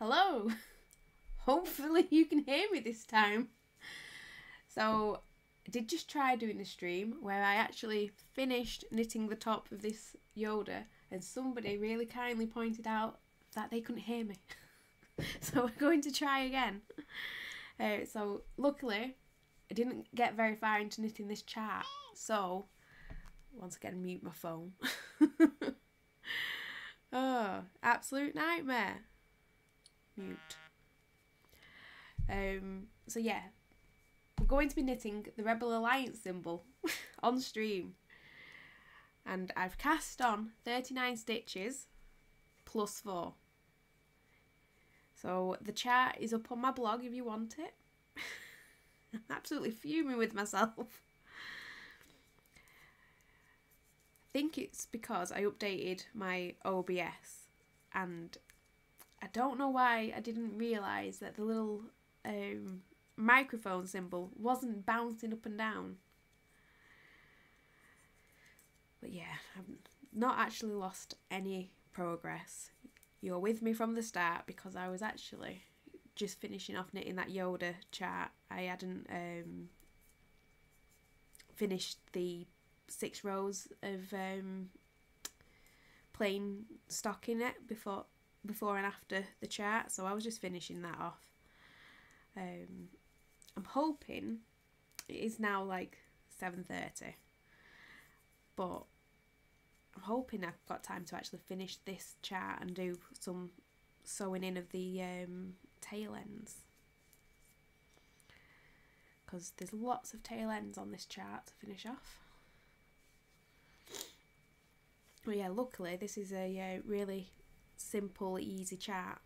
Hello. Hopefully you can hear me this time. So I did just try doing a stream where I actually finished knitting the top of this Yoda, and somebody really kindly pointed out that they couldn't hear me. So we're going to try again. So luckily I didn't get very far into knitting this chart, so once again mute my phone. Oh, absolute nightmare. Mute. So yeah, we're going to be knitting the Rebel Alliance symbol on stream, and I've cast on 39 stitches plus 4. So the chart is up on my blog if you want it. I'm absolutely fuming with myself. I think it's because I updated my OBS, and I don't know why I didn't realise that the little microphone symbol wasn't bouncing up and down. But yeah, I've not actually lost any progress. You're with me from the start because I was actually just finishing off knitting that Yoda chart. I hadn't finished the 6 rows of plain stockinette before and after the chart, so I was just finishing that off. I'm hoping it is now like 7:30, but I'm hoping I've got time to actually finish this chart and do some sewing in of the tail ends, because there's lots of tail ends on this chart to finish off. But yeah, luckily this is a really simple, easy chart.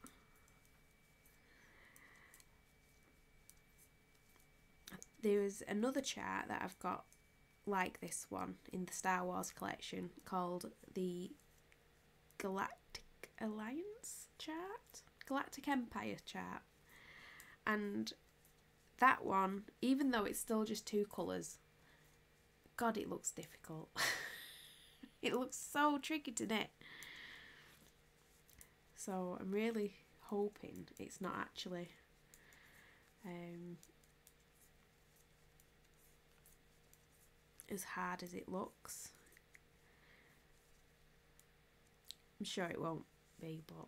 There is another chart that I've got like this one in the Star Wars collection called the Galactic Alliance Chart, Galactic Empire Chart, and that one, even though it's still just 2 colours, God, it looks difficult. It looks so tricky to knit. So I'm really hoping it's not actually as hard as it looks. I'm sure it won't be, but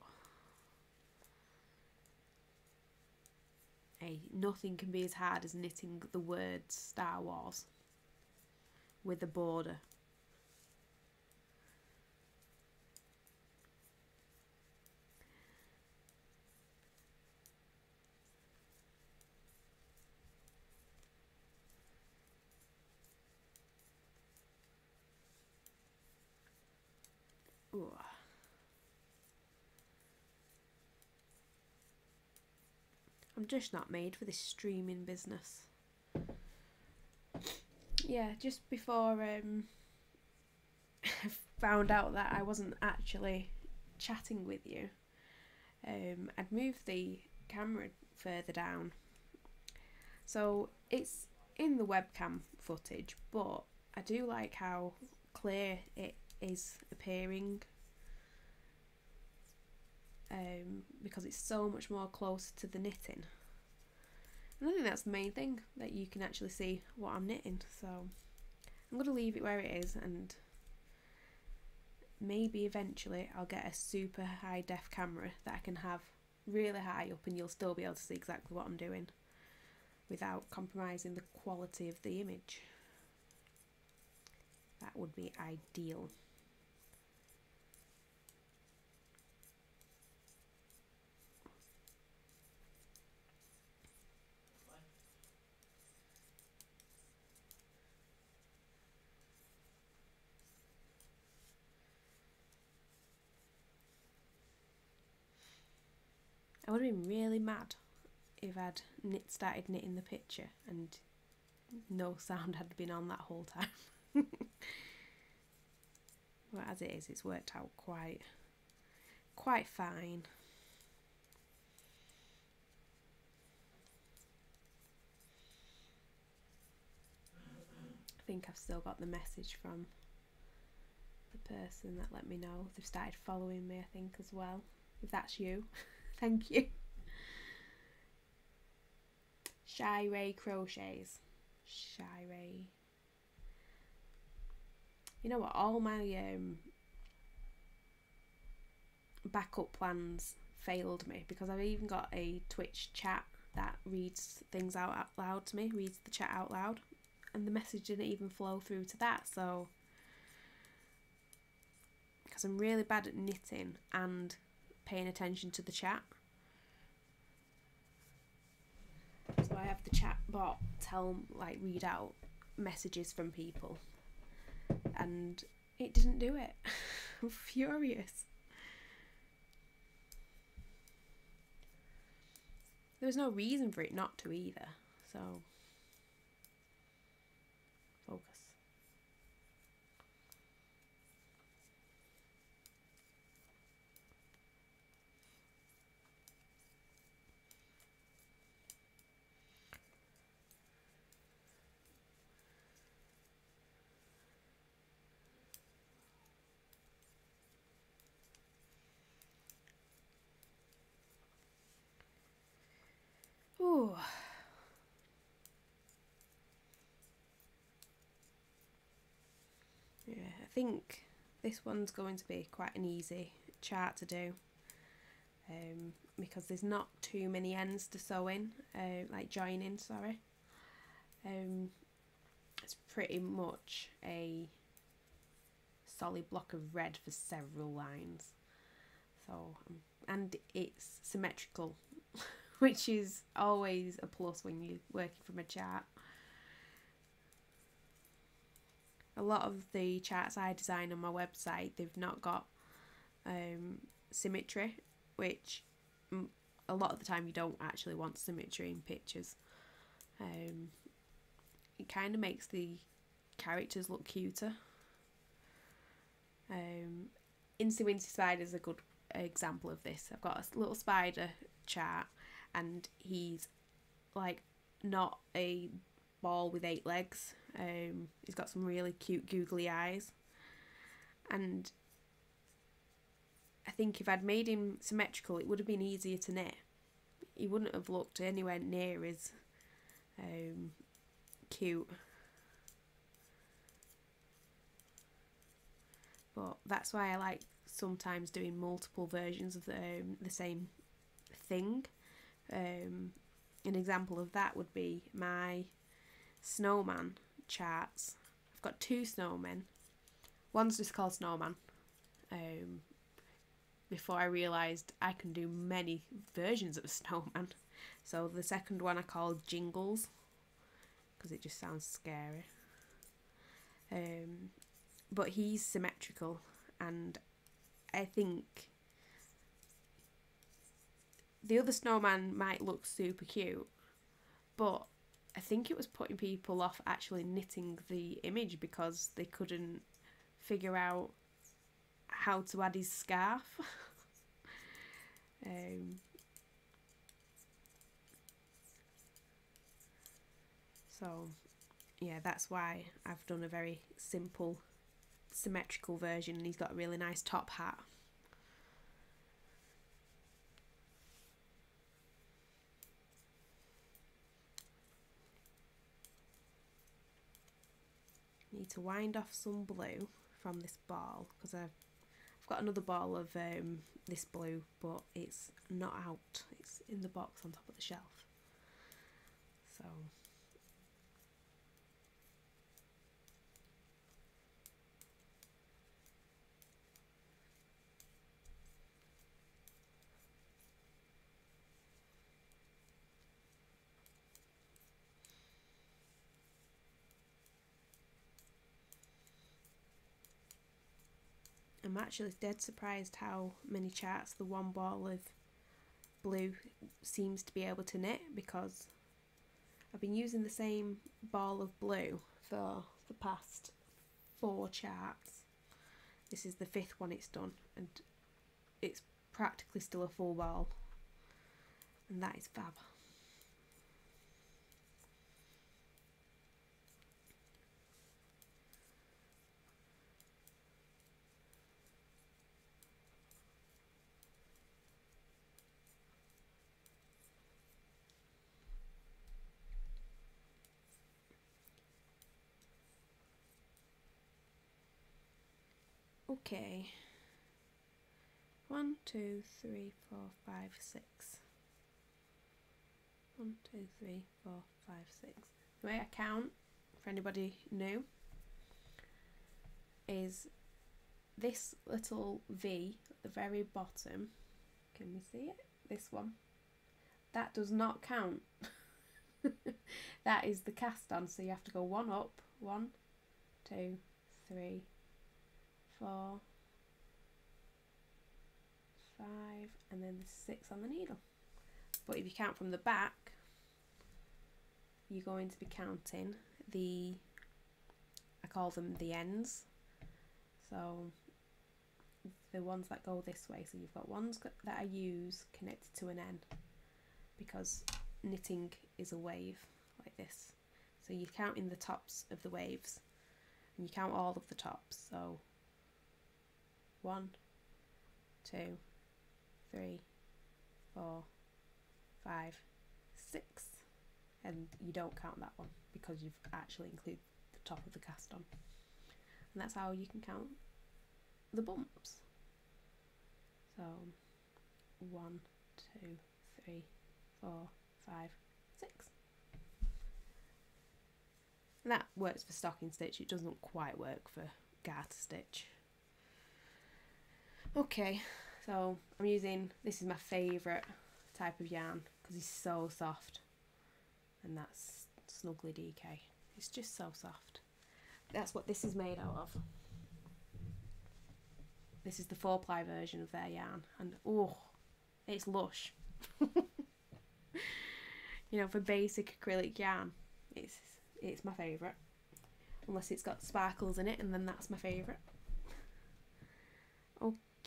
hey, nothing can be as hard as knitting the word Star Wars with a border. I'm just not made for this streaming business. Yeah, just before I found out that I wasn't actually chatting with you, I'd moved the camera further down, so it's in the webcam footage, but I do like how clear it is appearing, because it's so much more close to the knitting. And I think that's the main thing, that you can actually see what I'm knitting. So I'm going to leave it where it is, and maybe eventually I'll get a super high def camera that I can have really high up, and you'll still be able to see exactly what I'm doing without compromising the quality of the image. That would be ideal. I would have been really mad if I'd started knitting the picture and no sound had been on that whole time. But as it is, it's worked out quite fine. I think I've still got the message from the person that let me know. They've started following me, I think, as well, if that's you. Thank you. Shirey Crochets. Shirey. You know what? All my backup plans failed me because I've even got a Twitch chat that reads things out loud to me, reads the chat out loud, and the message didn't even flow through to that. So, because I'm really bad at knitting and paying attention to the chat, so I have the chat bot read out messages from people, and it didn't do it. I'm furious. There was no reason for it not to either, so focus. Ooh. Yeah, I think this one's going to be quite an easy chart to do, because there's not too many ends to sew in, join in, sorry. It's pretty much a solid block of red for several lines, so, and it's symmetrical. Which is always a plus when you're working from a chart. A lot of the charts I design on my website, they've not got symmetry, which a lot of the time you don't actually want symmetry in pictures. It kind of makes the characters look cuter. Incy Wincy Spider is a good example of this. I've got a little spider chart, and he's like not a ball with 8 legs. He's got some really cute googly eyes, and I think if I'd made him symmetrical, it would have been easier to knit. He wouldn't have looked anywhere near as cute. But that's why I like sometimes doing multiple versions of the same thing. An example of that would be my snowman charts. I've got 2 snowmen. One's just called Snowman. Before I realised I can do many versions of a snowman. So the second one I called Jingles, because it just sounds scary. But he's symmetrical, and I think the other snowman might look super cute, but I think it was putting people off actually knitting the image because they couldn't figure out how to add his scarf. So, yeah, that's why I've done a very simple, symmetrical version, and he's got a really nice top hat. Need to wind off some blue from this ball, because I've got another ball of this blue, but it's not out, it's in the box on top of the shelf. So I'm actually dead surprised how many charts the one ball of blue seems to be able to knit, because I've been using the same ball of blue for the past 4 charts. This is the 5th one it's done, and it's practically still a full ball, and that is fab. Okay. 1, 2, 3, 4, 5, 6. 1, 2, 3, 4, 5, 6. The way I count, for anybody new, is this little V at the very bottom. Can you see it? This one. That does not count. That is the cast on, so you have to go one up. 1, 2, 3, 4, 5, and then the 6 on the needle. But if you count from the back, you're going to be counting the, I call them the ends, so the ones that go this way. So you've got ones that I use connected to an end, because knitting is a wave like this, so you're counting the tops of the waves, and you count all of the tops. So 1, 2, 3, 4, 5, 6, and you don't count that one because you've actually included the top of the cast on. And that's how you can count the bumps. So 1, 2, 3, 4, 5, 6. And that works for stocking stitch. It doesn't quite work for garter stitch. Okay, so I'm using, this is my favourite type of yarn because it's so soft, and that's Snuggly DK. It's just so soft. That's what this is made out of. This is the 4-ply version of their yarn, and oh, it's lush. You know, for basic acrylic yarn, it's my favourite, unless it's got sparkles in it, and then that's my favourite.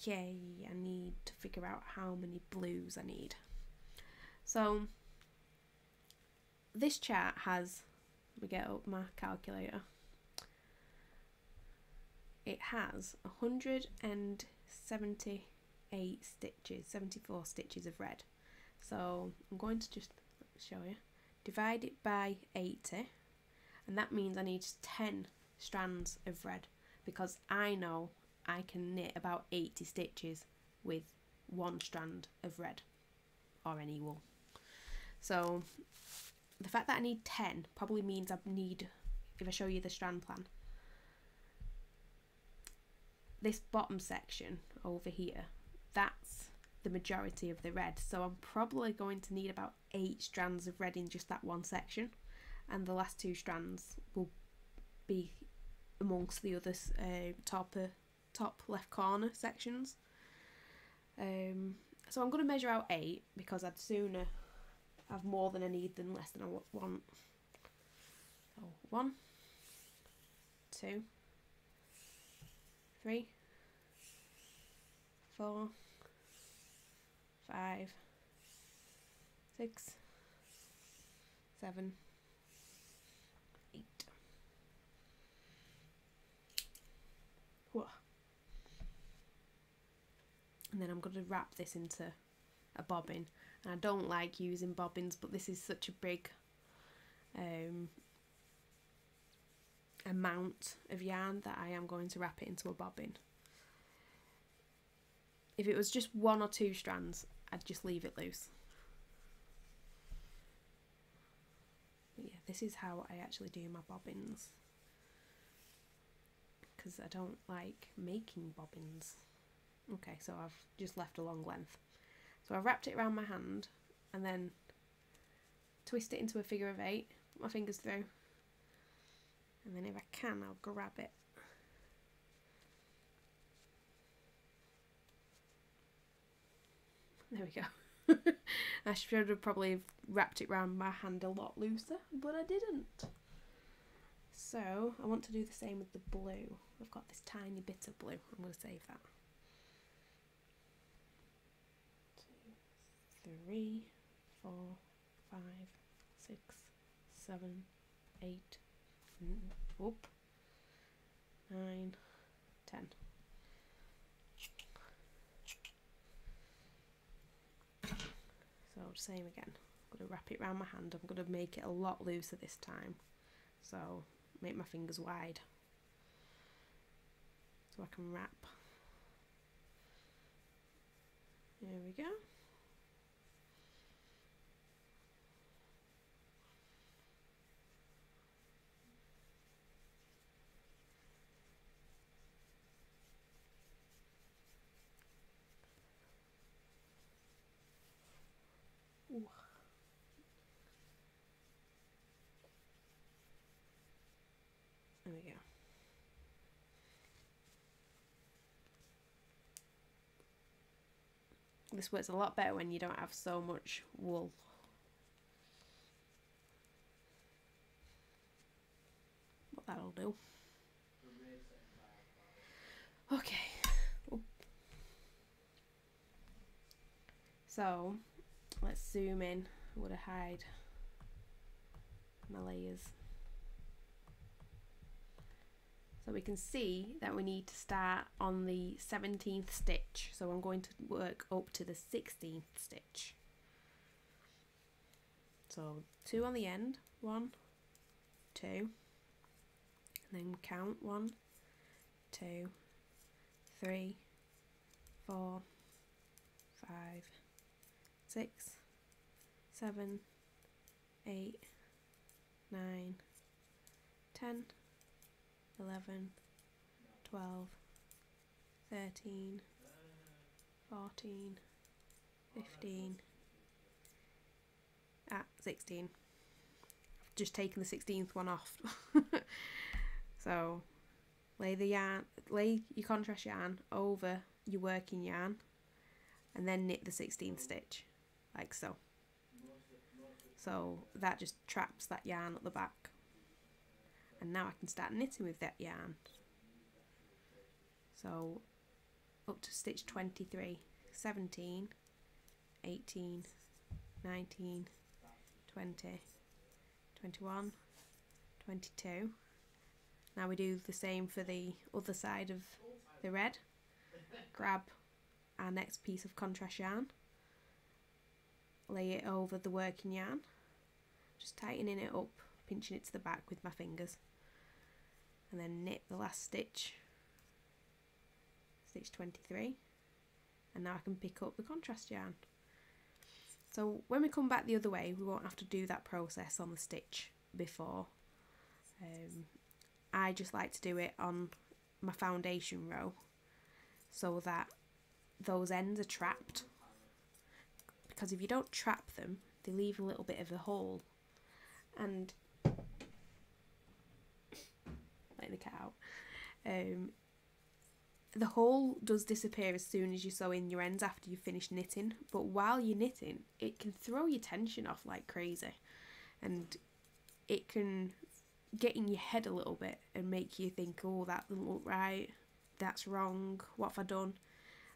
Okay, I need to figure out how many blues I need. So this chart has, let me get up my calculator, it has 178 stitches, 74 stitches of red. So I'm going to just show you, divide it by 80, and that means I need 10 strands of red, because I know I can knit about 80 stitches with 1 strand of red or any wool. So the fact that I need 10 probably means I need, if I show you the strand plan, this bottom section over here, that's the majority of the red, so I'm probably going to need about 8 strands of red in just that one section, and the last 2 strands will be amongst the other top left corner sections. So I'm going to measure out 8, because I'd sooner have more than I need than less than I want. So 1, 2, 3, 4, 5, 6, 7, 8. Whoa. And then I'm going to wrap this into a bobbin. And I don't like using bobbins, but this is such a big amount of yarn that I am going to wrap it into a bobbin. If it was just 1 or 2 strands, I'd just leave it loose. But yeah, this is how I actually do my bobbins, because I don't like making bobbins. Okay, so I've just left a long length. So I've wrapped it around my hand and then twist it into a figure of 8, put my fingers through, and then if I can, I'll grab it. There we go. I should have probably wrapped it around my hand a lot looser, but I didn't. So I want to do the same with the blue. I've got this tiny bit of blue. I'm going to save that. 3, 4, 5, 6, 7, 8, 9, 10. So same again. I'm going to wrap it around my hand. I'm going to make it a lot looser this time. So make my fingers wide so I can wrap. There we go. There we go. This works a lot better when you don't have so much wool. But that'll do. Okay. Ooh. So let's zoom in. I want to hide my layers. So we can see that we need to start on the 17th stitch. So I'm going to work up to the 16th stitch. So 2 on the end, 1, 2, and then count 1, 2, 3, 4, 5, 6, 7, 8, 9, 10, 11, 12, 13, 14, 15, 16. I've just taken the 16th one off. So lay your contrast yarn over your working yarn and then knit the 16th stitch, like so. So that just traps that yarn at the back. And now I can start knitting with that yarn. So up to stitch 23, 17, 18, 19, 20, 21, 22. Now we do the same for the other side of the red. Grab our next piece of contrast yarn. Lay it over the working yarn. Just tightening it up, pinching it to the back with my fingers. And then knit the last stitch, stitch 23, and now I can pick up the contrast yarn. So when we come back the other way, we won't have to do that process on the stitch before. I just like to do it on my foundation row so that those ends are trapped, because if you don't trap them, they leave a little bit of a hole. And letting the cat out. The hole does disappear as soon as you sew in your ends after you finish knitting, but while you're knitting, it can throw your tension off like crazy, and it can get in your head a little bit and make you think, oh, that doesn't look right, that's wrong, what have I done?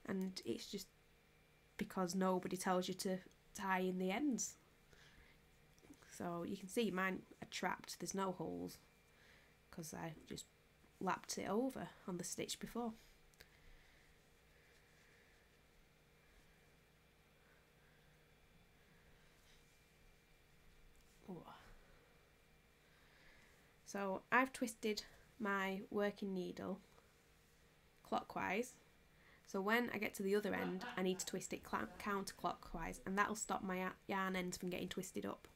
And it's just because nobody tells you to tie in the ends. So you can see mine are trapped, there's no holes, because I just lapped it over on the stitch before. Ooh. So I've twisted my working needle clockwise, so when I get to the other end I need to twist it counterclockwise, and that'll stop my yarn ends from getting twisted up.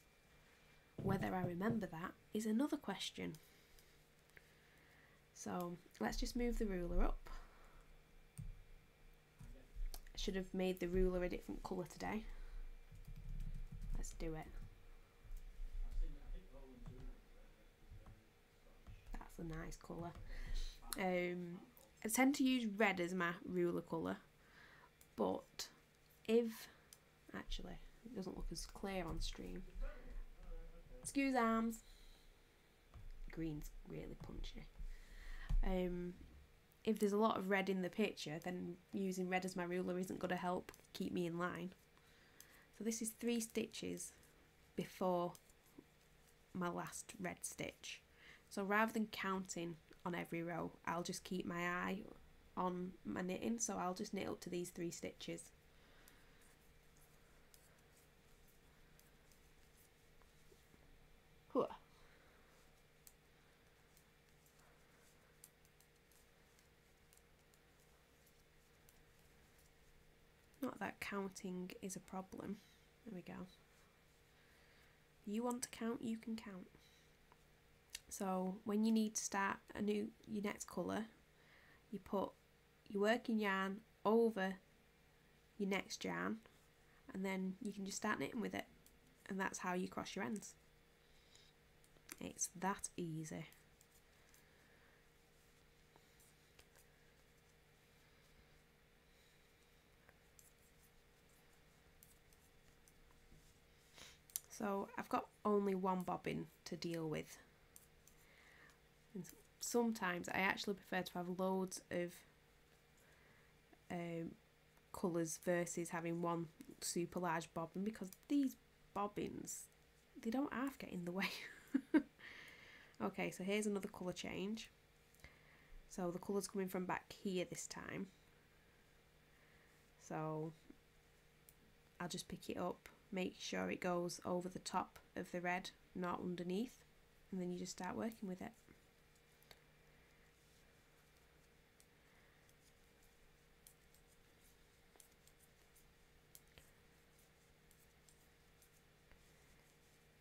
Whether I remember that is another question. So let's just move the ruler up. I should have made the ruler a different colour today. Let's do it. That's a nice colour. I tend to use red as my ruler colour, but if, actually, it doesn't look as clear on stream. Excuse arms. Green's really punchy. If there's a lot of red in the picture, then using red as my ruler isn't going to help keep me in line. So this is 3 stitches before my last red stitch. So rather than counting on every row, I'll just keep my eye on my knitting. So I'll just knit up to these 3 stitches. out that counting is a problem. There we go. You want to count, you can count. So when you need to start a new, your next colour, you put your working yarn over your next yarn, and then you can just start knitting with it, and that's how you cross your ends. It's that easy. So I've got only one bobbin to deal with, and sometimes I actually prefer to have loads of colours versus having one super large bobbin, because these bobbins, they don't half get in the way. Okay, so here's another colour change. So the colour's coming from back here this time, so I'll just pick it up, make sure it goes over the top of the red, not underneath, and then you just start working with it.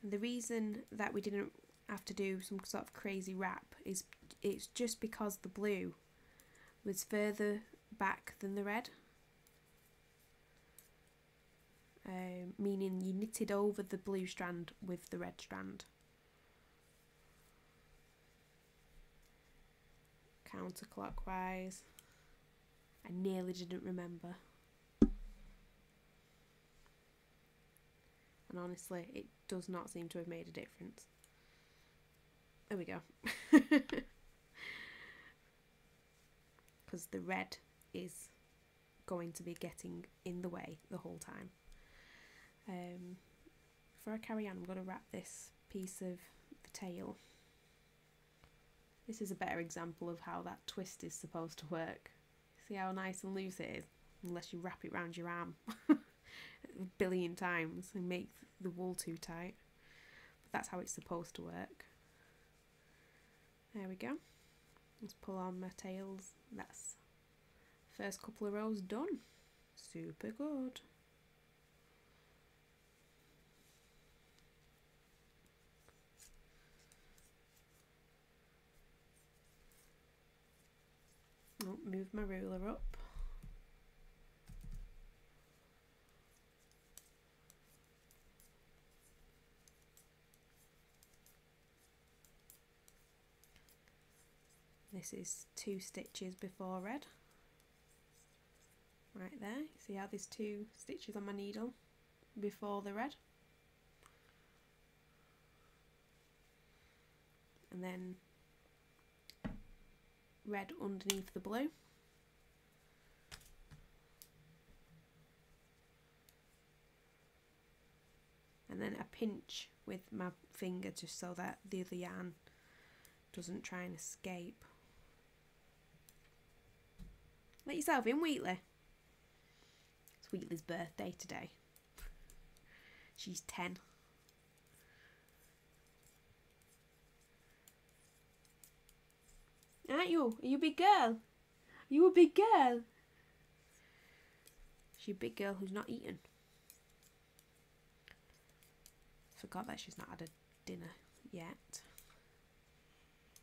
And the reason that we didn't have to do some sort of crazy wrap is it's just because the blue was further back than the red. Meaning you knitted over the blue strand with the red strand. Counterclockwise. I nearly didn't remember. And honestly, it does not seem to have made a difference. There we go. Because the red is going to be getting in the way the whole time. Before I carry on, I'm going to wrap this piece of the tail. This is a better example of how that twist is supposed to work. See how nice and loose it is? Unless you wrap it round your arm a billion times and make the wool too tight. But that's how it's supposed to work. There we go. Let's pull on my tails. That's the first couple of rows done. Super good. Oh, move my ruler up. This is 2 stitches before red. Right there. See how there's 2 stitches on my needle before the red? And then red underneath the blue. And then I pinch with my finger just so that the other yarn doesn't try and escape. Let yourself in, Wheatley. It's Wheatley's birthday today. She's 10. Aren't you? Are you a big girl? Are you a big girl? She's a big girl who's not eaten. Forgot that she's not had a dinner yet.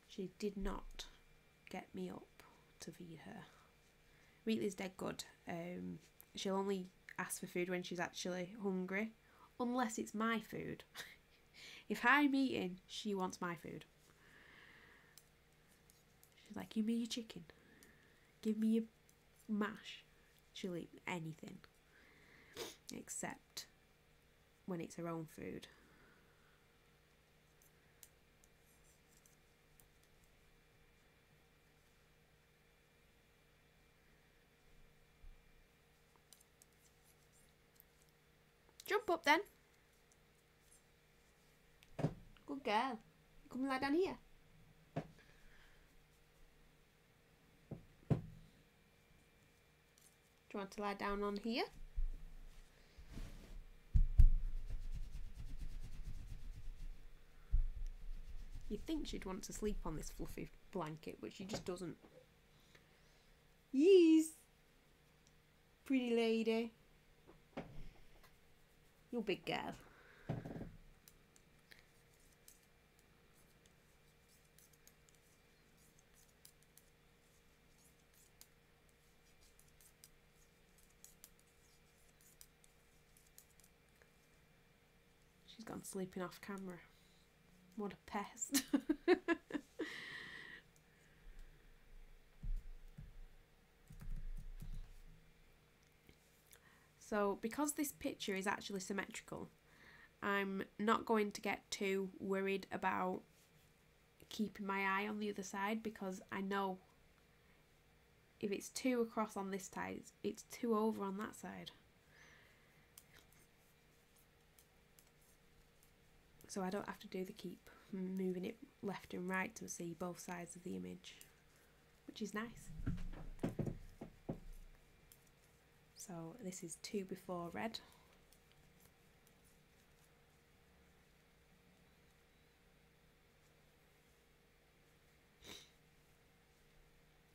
She did not get me up to feed her. Wheatley's dead good. She'll only ask for food when she's actually hungry. Unless it's my food. If I'm eating, she wants my food. Like, give me your chicken, give me your mash. She'll eat anything except when it's her own food. Jump up then, good girl, come lie down here. Do you want to lie down on here? You'd think she'd want to sleep on this fluffy blanket, but she just doesn't. Yes! Pretty lady. You're a big girl. She's gone sleeping off camera. What a pest. So because this picture is actually symmetrical, I'm not going to get too worried about keeping my eye on the other side, because I know if it's two across on this side, it's two over on that side. So I don't have to do the keep moving it left and right to see both sides of the image, which is nice. So this is 2 before red.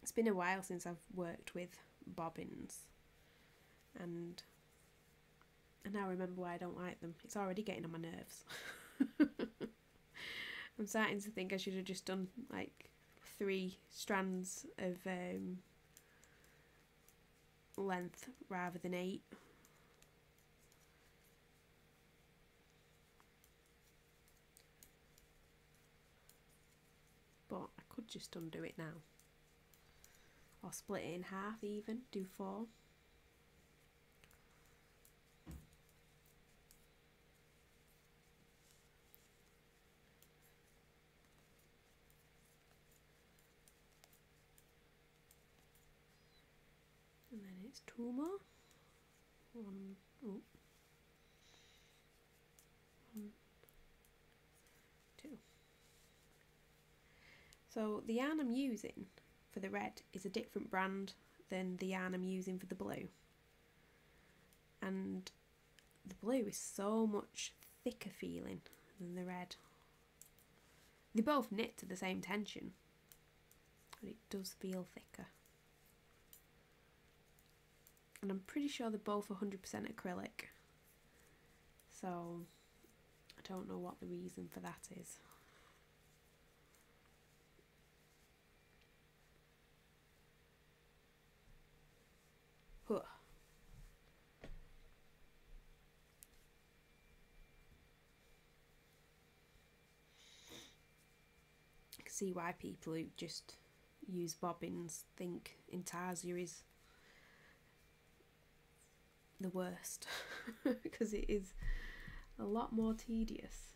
It's been a while since I've worked with bobbins, and now I remember why I don't like them. It's already getting on my nerves. I'm starting to think I should have just done like 3 strands of length rather than 8. But I could just undo it now, or split it in half even, do 4. It's 2 more. 1, oh. 1, 2. So the yarn I'm using for the red is a different brand than the yarn I'm using for the blue. And the blue is so much thicker feeling than the red. They both knit to the same tension, but it does feel thicker. And I'm pretty sure they're both 100% acrylic, so I don't know what the reason for that is. Huh. I can see why people who just use bobbins think Intarsia is the worst, because it is a lot more tedious.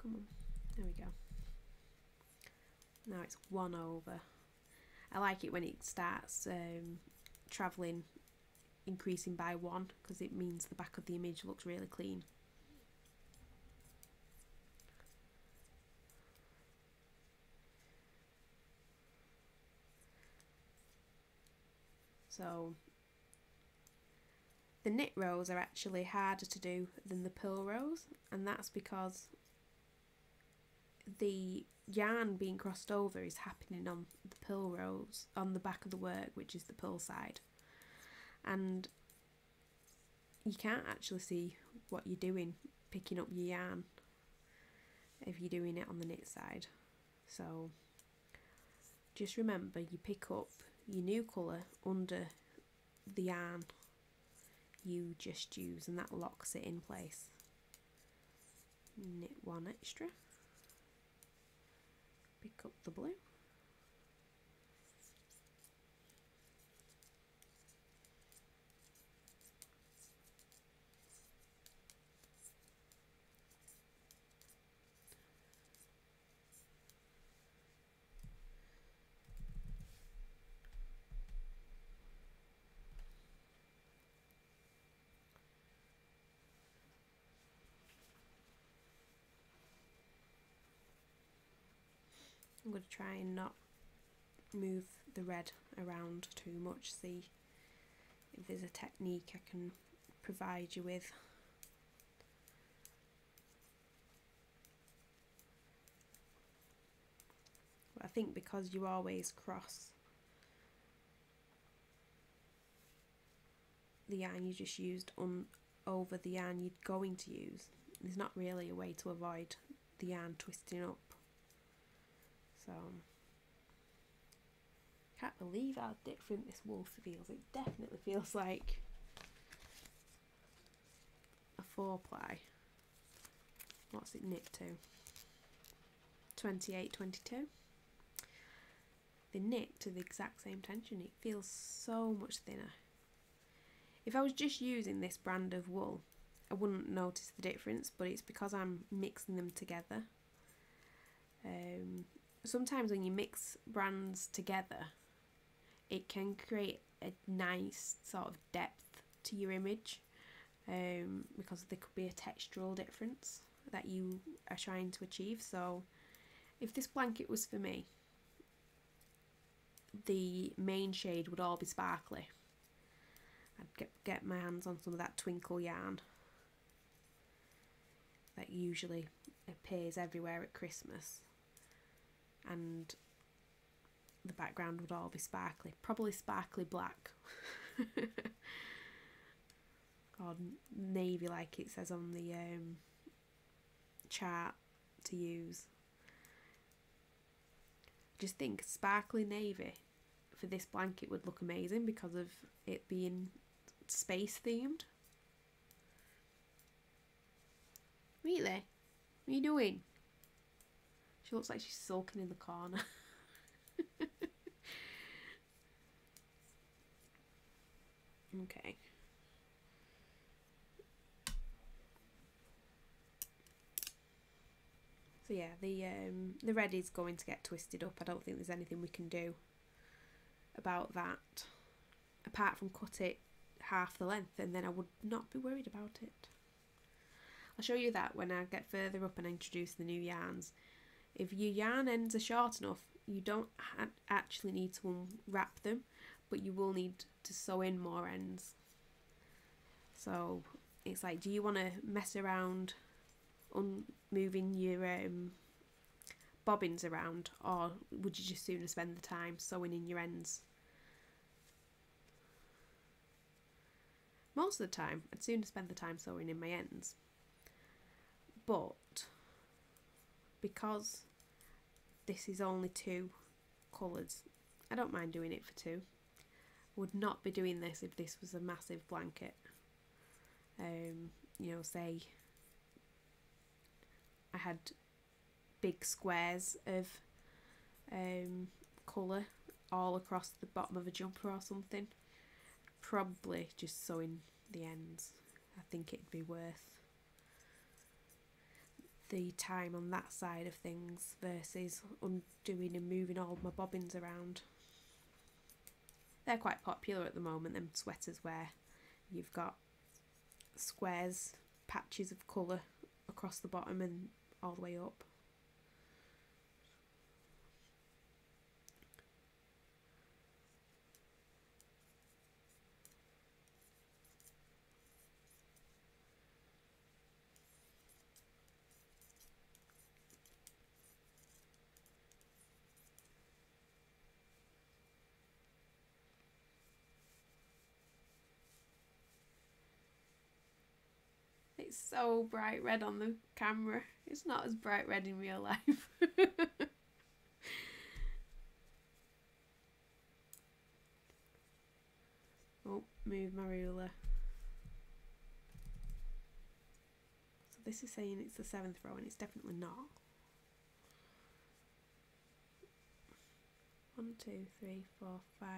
Come on, there we go. Now it's 1 over. I like it when it starts travelling, increasing by 1, because it means the back of the image looks really clean. So the knit rows are actually harder to do than the purl rows, and that's because the yarn being crossed over is happening on the purl rows, on the back of the work, which is the purl side, and you can't actually see what you're doing picking up your yarn if you're doing it on the knit side. So just remember, you pick up your new colour under the yarn you just use, and that locks it in place. Knit 1 extra, pick up the blue, I'm going to try and not move the red around too much, see if there's a technique I can provide you with. But I think because you always cross the yarn you just used on over the yarn you're going to use. There's not really a way to avoid the yarn twisting up. So, can't believe how different this wool feels. It definitely feels like a 4-ply. What's it knit to? 28-22. They knit to the exact same tension. It feels so much thinner. If I was just using this brand of wool, I wouldn't notice the difference, but it's because I'm mixing them together. Sometimes when you mix brands together, it can create a nice sort of depth to your image, because there could be a textural difference that you are trying to achieve. So if this blanket was for me, the main shade would all be sparkly. I'd get my hands on some of that twinkle yarn that usually appears everywhere at Christmas, and the background would all be sparkly, probably sparkly black or navy like it says on the chart to use. Just think sparkly navy for this blanket would look amazing because of it being space themed. Wheatley, what are you doing? She looks like she's sulking in the corner. Okay. So yeah, the red is going to get twisted up. I don't think there's anything we can do about that, apart from cut it half the length, and then I would not be worried about it. I'll show you that when I get further up and introduce the new yarns. If your yarn ends are short enough, you don't actually need to unwrap them, but you will need to sew in more ends. So it's like, do you want to mess around on moving your bobbins around, or would you just sooner spend the time sewing in your ends? Most of the time, I'd sooner spend the time sewing in my ends. But because this is only 2 colours, I don't mind doing it for 2. Would not be doing this if this was a massive blanket. You know, say I had big squares of colour all across the bottom of a jumper or something. Probably just sew in the ends. I think it'd be worth the time on that side of things versus undoing and moving all my bobbins around. They're quite popular at the moment, them sweaters where you've got squares, patches of colour across the bottom and all the way up. It's so bright red on the camera. It's not as bright red in real life. Oh, move my ruler. So this is saying it's the 7th row, and it's definitely not. 1, 2, 3, 4, 5,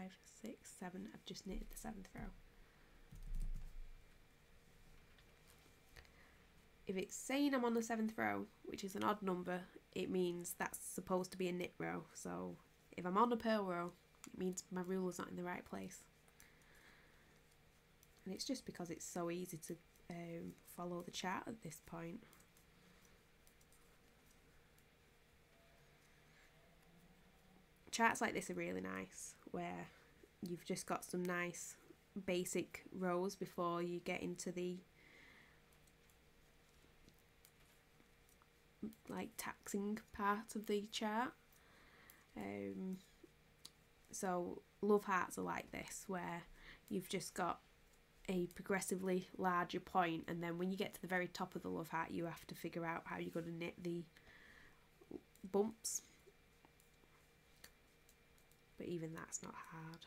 6, 7. I've just knitted the 7th row. If it's saying I'm on the 7th row, which is an odd number, it means that's supposed to be a knit row. So if I'm on a purl row, it means my ruler's not in the right place. And it's just because it's so easy to follow the chart at this point. Charts like this are really nice, where you've just got some nice basic rows before you get into the like taxing part of the chart. So love hearts are like this, where you've just got a progressively larger point, and then when you get to the very top of the love heart, you have to figure out how you're going to knit the bumps. But even that's not hard.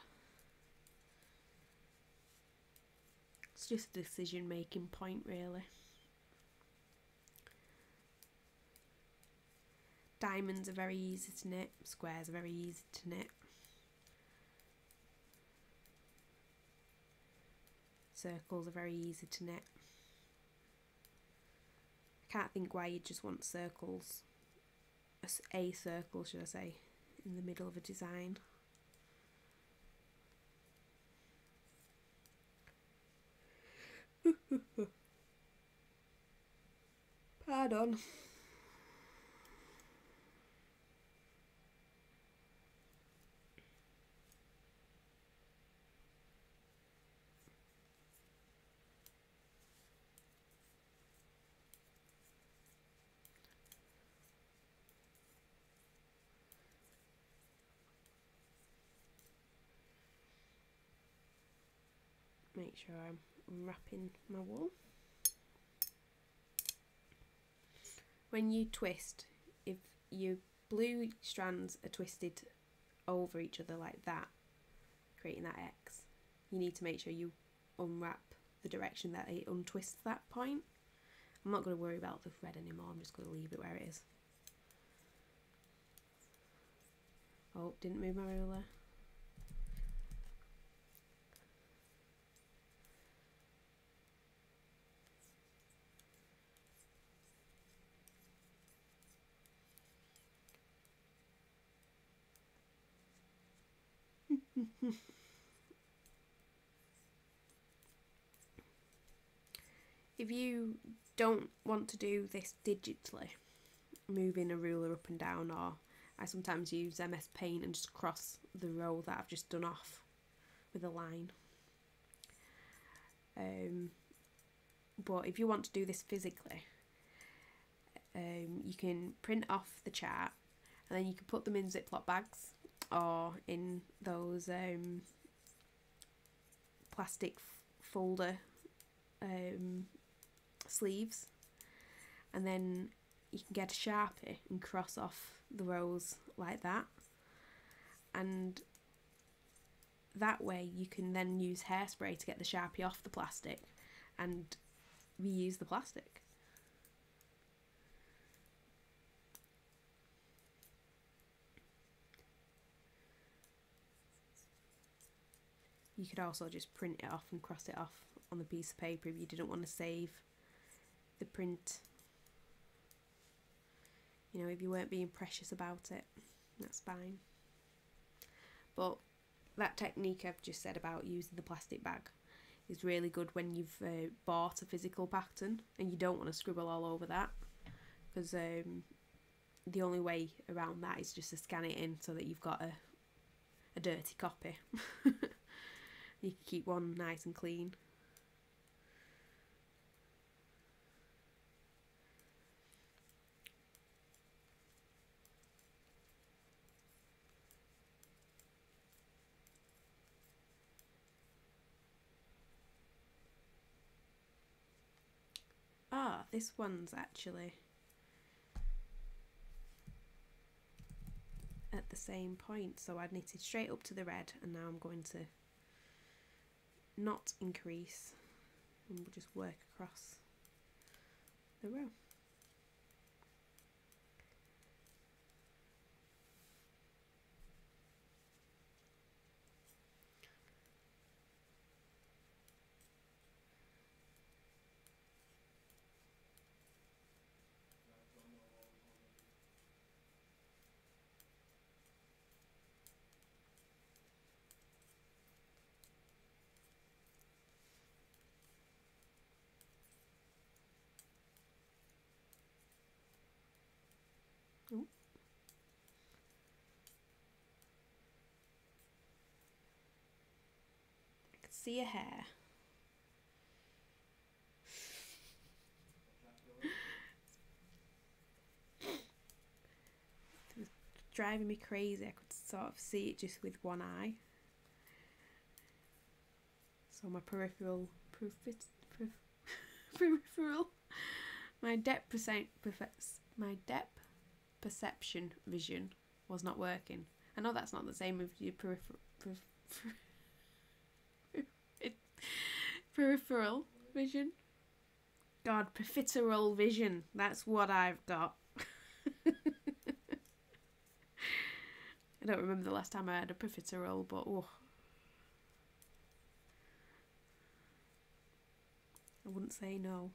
It's just a decision making point, really. Diamonds are very easy to knit, squares are very easy to knit. Circles are very easy to knit. I can't think why you just want circles, a circle should I say, in the middle of a design. Pardon. Make sure I'm unwrapping my wool. When you twist, if your blue strands are twisted over each other like that, creating that X, you need to make sure you unwrap the direction that it untwists that point. I'm not going to worry about the thread anymore, I'm just going to leave it where it is. Oh, didn't move my ruler. If you don't want to do this digitally, moving a ruler up and down, or I sometimes use MS Paint and just cross the row that I've just done off with a line. But if you want to do this physically, you can print off the chart and then you can put them in Ziploc bags or in those plastic folder sleeves, and then you can get a Sharpie and cross off the rows like that, and that way you can then use hairspray to get the Sharpie off the plastic and reuse the plastic. You could also just print it off and cross it off on the piece of paper if you didn't want to save the print. You know, if you weren't being precious about it, that's fine. But that technique I've just said about using the plastic bag is really good when you've bought a physical pattern and you don't want to scribble all over that, because the only way around that is just to scan it in so that you've got a dirty copy. You can keep one nice and clean. Ah, this one's actually at the same point, so I'd knitted straight up to the red, and now I'm going to not increase, and we'll just work across the row. See your hair. It was driving me crazy. I could sort of see it just with one eye. So my peripheral peripheral. My depth perception vision was not working. I know that's not the same as your peripheral vision. God, profiteral vision. That's what I've got. I don't remember the last time I had a profiterole, but oh. I wouldn't say no.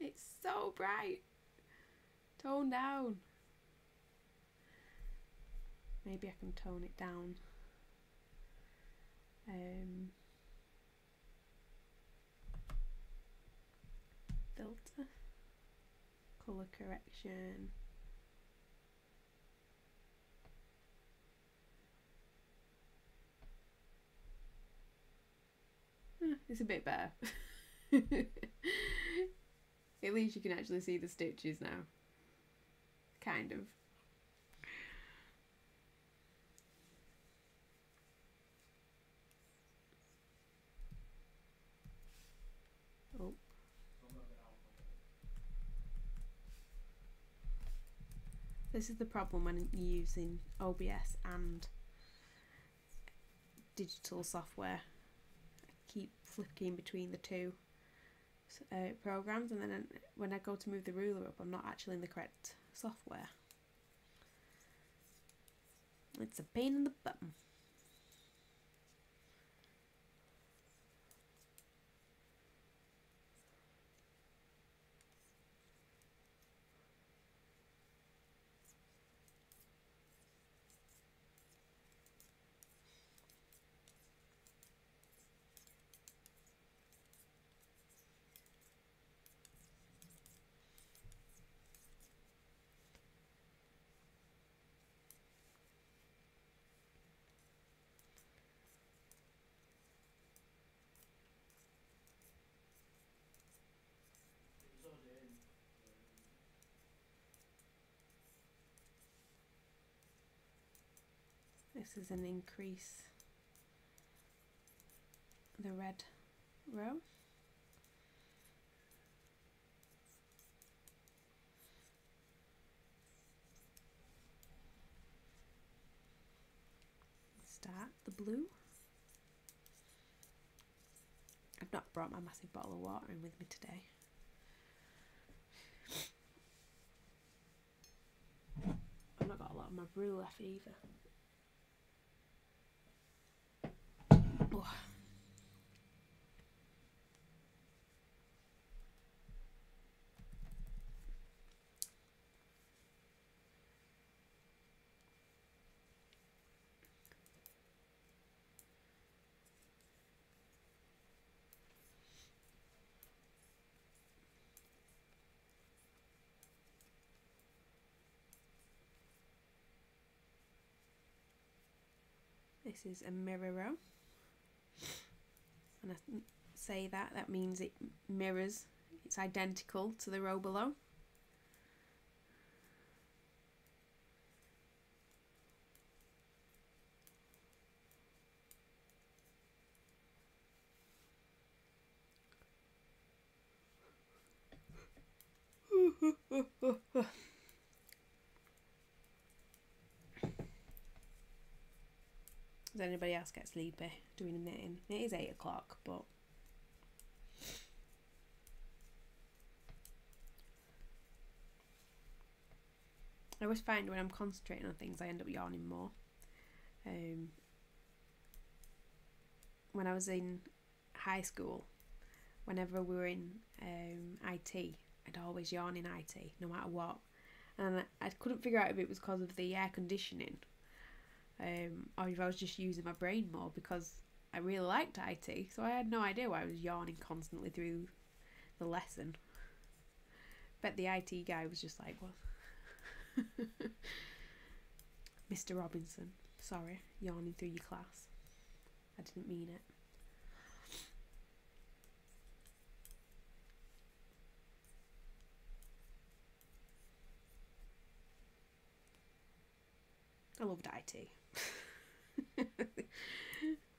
It's so bright. Tone down. Maybe I can tone it down. Filter, colour correction. It's a bit better. At least you can actually see the stitches now. Kind of. This is the problem when you're using OBS and digital software. I keep flicking between the two programs, and then when I go to move the ruler up, I'm not actually in the correct software. It's a pain in the butt. This is an increase, the red row. Start the blue. I've not brought my massive bottle of water in with me today. I've not got a lot of my brew left either. This is a mirror row. And I say that, that means it mirrors, it's identical to the row below. Does anybody else get sleepy doing knitting? It is 8 o'clock, but I always find when I'm concentrating on things I end up yawning more. When I was in high school, whenever we were in IT, I'd always yawn in IT no matter what, and I couldn't figure out if it was because of the air conditioning, or if I was just using my brain more, because I really liked IT, so I had no idea why I was yawning constantly through the lesson. Bet the IT guy was just like, what? Mr. Robinson, sorry, yawning through your class. I didn't mean it. I loved IT.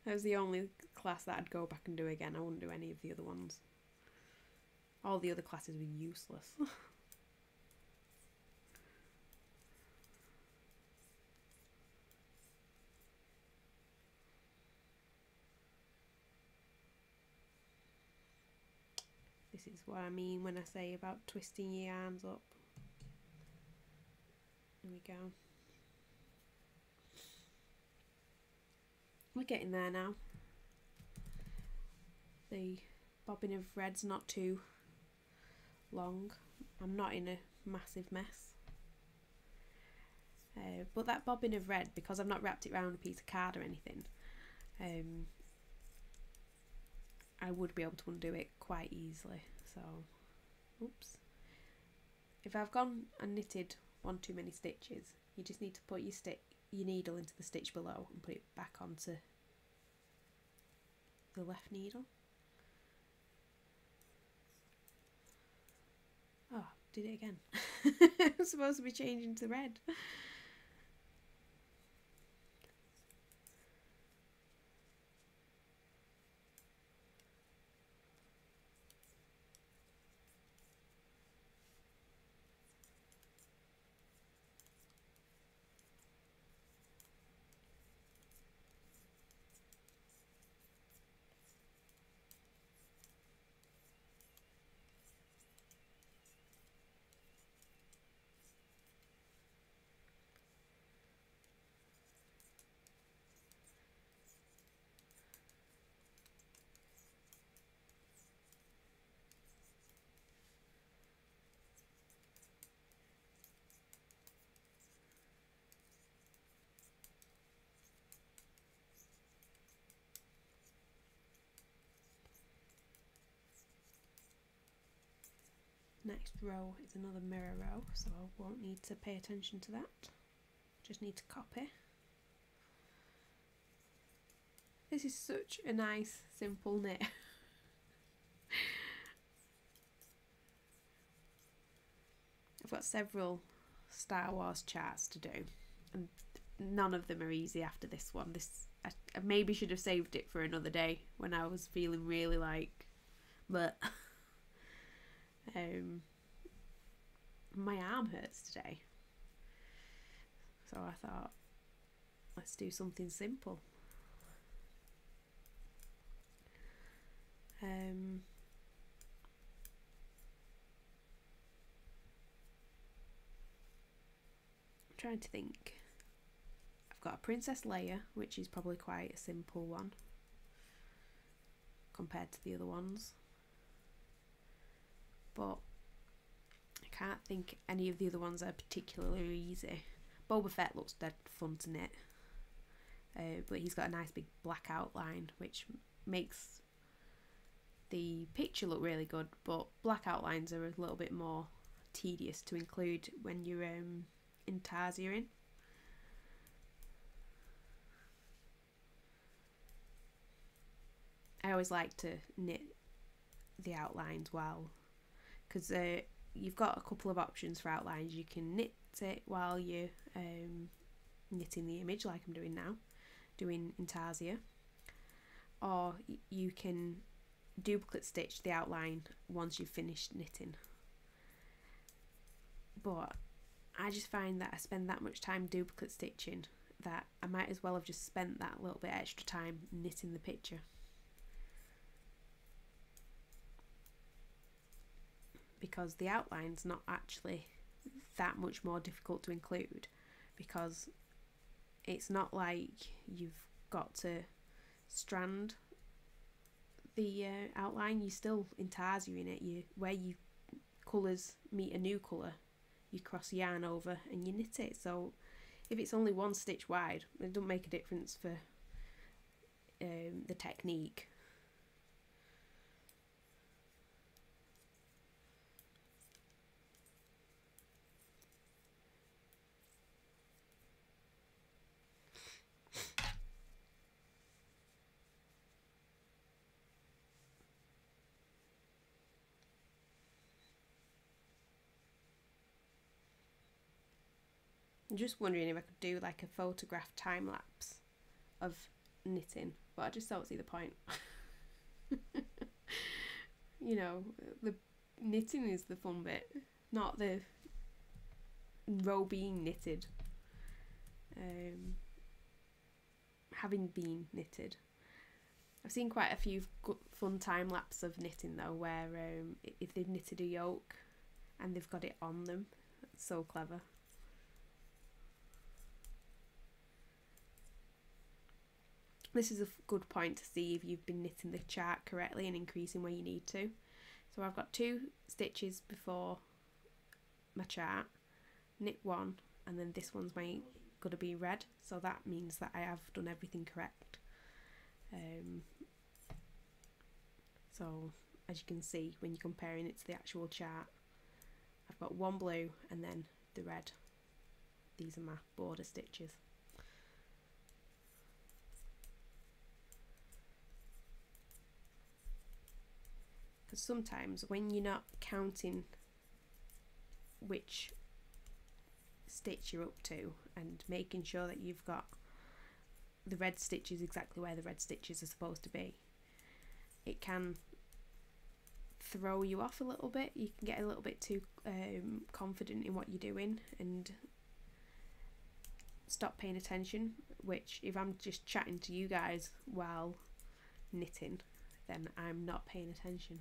That was the only class that I'd go back and do again. I wouldn't do any of the other ones. All the other classes were useless. This is what I mean when I say about twisting your arms up. There we go. We're getting there now. The bobbing of red's not too long. I'm not in a massive mess. But that bobbing of red, because I've not wrapped it around a piece of card or anything, I would be able to undo it quite easily. So, oops. If I've gone and knitted one too many stitches, you just need to put your needle into the stitch below and put it back onto the left needle. Oh, did it again. I'm supposed to be changing to red. Next row is another mirror row, so I won't need to pay attention to that, just need to copy. This is such a nice simple knit. I've got several Star Wars charts to do and none of them are easy after this one. I maybe should have saved it for another day when I was feeling really like but. My arm hurts today, so I thought let's do something simple. I'm trying to think. I've got a Princess Leia, which is probably quite a simple one compared to the other ones. But I can't think any of the other ones are particularly easy. Boba Fett looks dead fun to knit, but he's got a nice big black outline which makes the picture look really good, but black outlines are a little bit more tedious to include when you're Intarsia in. I always like to knit the outlines while, because you've got a couple of options for outlines. You can knit it while you're knitting the image like I'm doing now, doing Intarsia, or you can duplicate stitch the outline once you've finished knitting. But I just find that I spend that much time duplicate stitching that I might as well have just spent that little bit extra time knitting the picture. Because the outline's not actually that much more difficult to include, because it's not like you've got to strand the outline. You still Intarsia in it. Where your colours meet a new colour, you cross yarn over and you knit it. So if it's only one stitch wide, it doesn't make a difference for the technique. I'm just wondering if I could do like a photograph time lapse of knitting, but I just don't see the point. You know, the knitting is the fun bit, not the row being knitted, having been knitted. I've seen quite a few fun time lapse of knitting though, where if they've knitted a yoke and they've got it on them, that's so clever. This is a good point to see if you've been knitting the chart correctly and increasing where you need to. So I've got 2 stitches before my chart, knit 1, and then this one's gonna be red, so that means that I have done everything correct. So as you can see when you're comparing it to the actual chart, I've got 1 blue and then the red. These are my border stitches. Because sometimes when you're not counting which stitch you're up to and making sure that you've got the red stitches exactly where the red stitches are supposed to be, it can throw you off a little bit. You can get a little bit too confident in what you're doing and stop paying attention, which if I'm just chatting to you guys while knitting, then I'm not paying attention.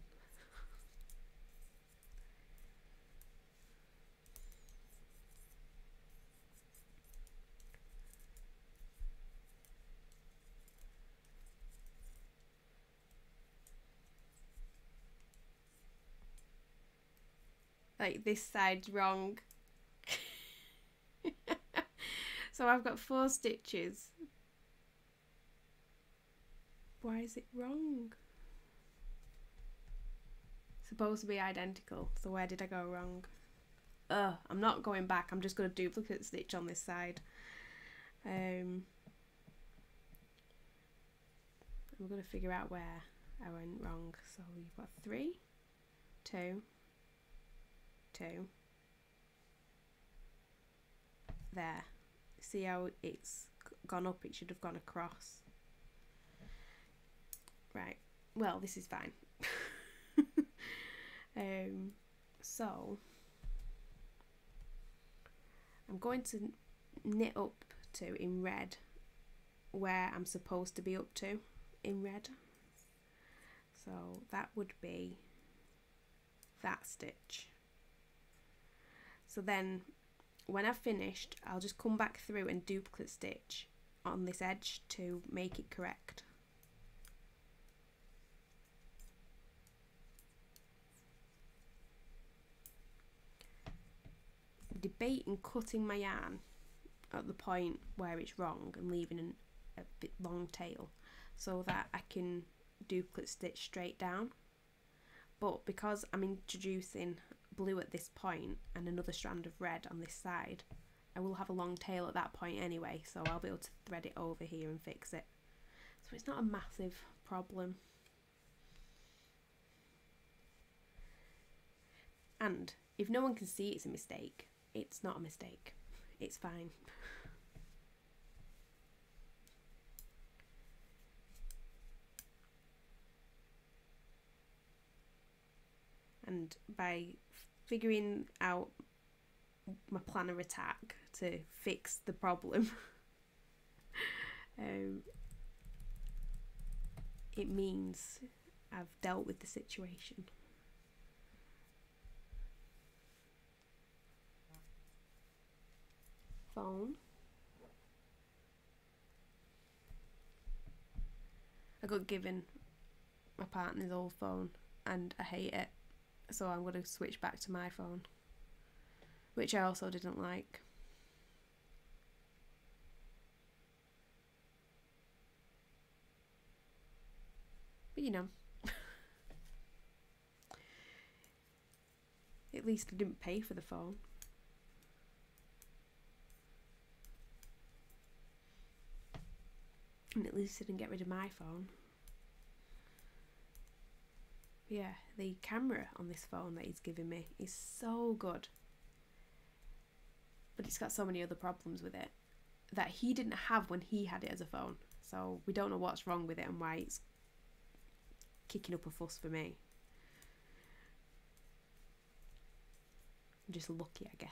Like this side's wrong. So I've got 4 stitches. Why is it wrong? It's supposed to be identical, so where did I go wrong? I'm not going back, I'm just gonna duplicate stitch on this side. I'm gonna figure out where I went wrong. So we've got 3, 2, 2. There. See how it's gone up? It should have gone across. Right. Well, this is fine. So I'm going to knit up to in red where I'm supposed to be up to in red. So that would be that stitch. So then when I've finished, I'll just come back through and duplicate stitch on this edge to make it correct. Debating cutting my yarn at the point where it's wrong and leaving a bit long tail so that I can duplicate stitch straight down, but because I'm introducing blue at this point and another strand of red on this side, I will have a long tail at that point anyway, so I'll be able to thread it over here and fix it, so it's not a massive problem. And if no one can see it's a mistake, it's not a mistake, it's fine. And by figuring out my planner attack to fix the problem, it means I've dealt with the situation. Phone. I got given my partner's old phone and I hate it, so I'm going to switch back to my phone, which I also didn't like. But you know, at least I didn't pay for the phone. And at least I didn't get rid of my phone. Yeah, the camera on this phone that he's giving me is so good. But he's got so many other problems with it that he didn't have when he had it as a phone. So we don't know what's wrong with it and why it's kicking up a fuss for me. I'm just lucky, I guess.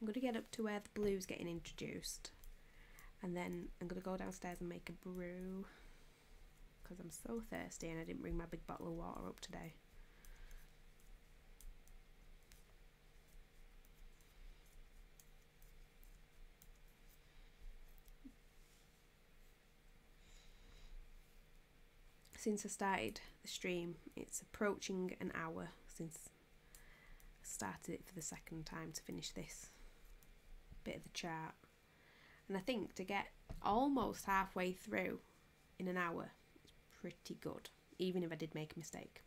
I'm going to get up to where the blue's getting introduced, and then I'm going to go downstairs and make a brew because I'm so thirsty and I didn't bring my big bottle of water up today. Since I started the stream, it's approaching an hour since I started it for the second time to finish this bit of the chart, and I think to get almost halfway through in an hour is pretty good, even if I did make a mistake.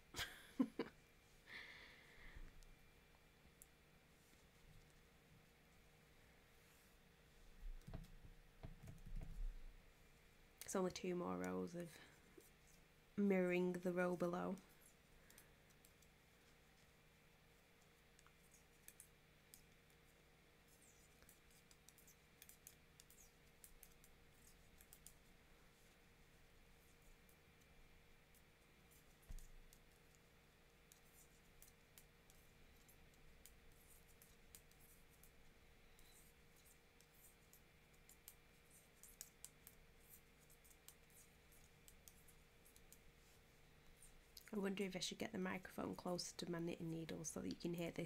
It's only two more rows of mirroring the row below. I wonder if I should get the microphone closer to my knitting needles so that you can hear the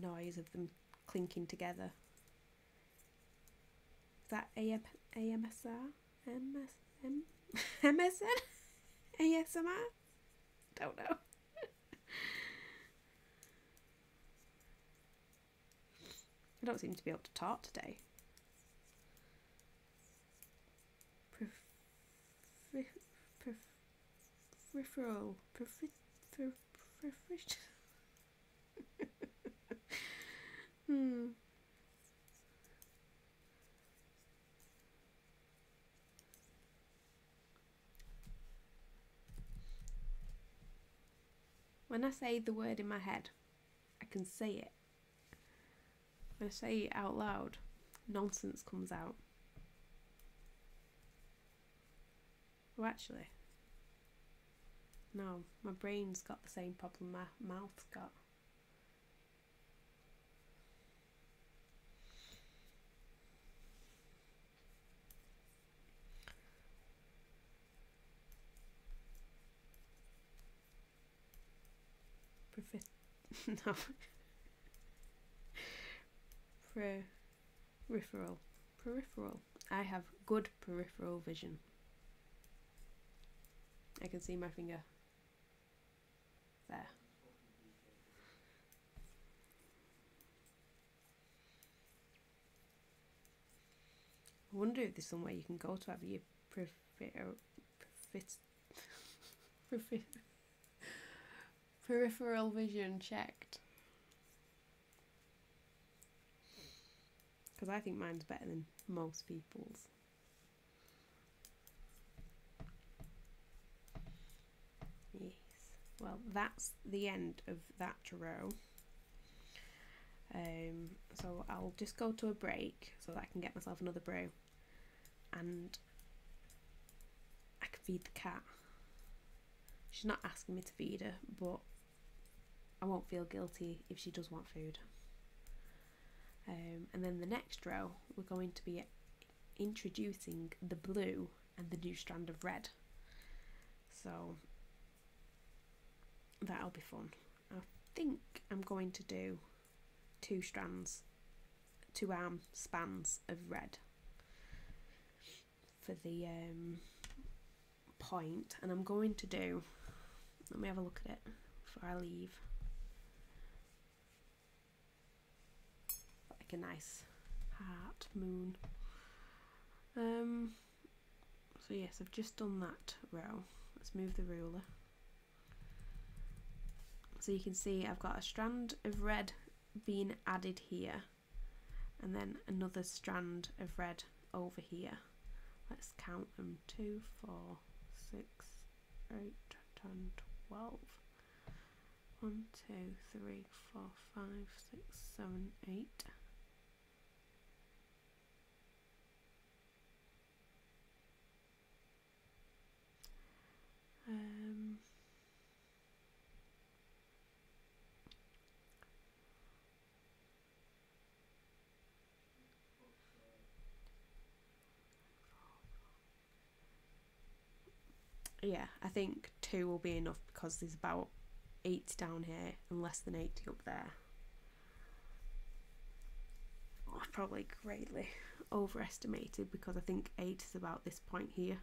noise of them clinking together. Is that AMSR? MSM? MSN? ASMR? Don't know. I don't seem to be able to talk today. Peripheral. When I say the word in my head, I can say it. When I say it out loud, nonsense comes out. Well, actually, no, my brain's got the same problem my mouth's got. No. Peripheral. Peripheral. I have good peripheral vision. I can see my finger. There. I wonder if there's somewhere you can go to have your peripheral vision checked, because I think mine's better than most people's. Well, that's the end of that row. So I'll just go to a break so that I can get myself another brew, and I can feed the cat. She's not asking me to feed her, but I won't feel guilty if she does want food. And then the next row, we're going to be introducing the blue and the new strand of red. So that'll be fun. I think I'm going to do two strands, two arm spans of red for the point, and I'm going to do, let me have a look at it before I leave, like a nice heart moon. So yes, I've just done that row. Let's move the ruler. So you can see I've got a strand of red being added here, and then another strand of red over here. Let's count them, 2, 4, 6, 8, 10, 12. 1, 2, 3, 4, 5, 6, 7, 8. Yeah, I think 2 will be enough because there's about 8 down here and less than 80 up there. I've probably greatly overestimated because I think 8 is about this point here,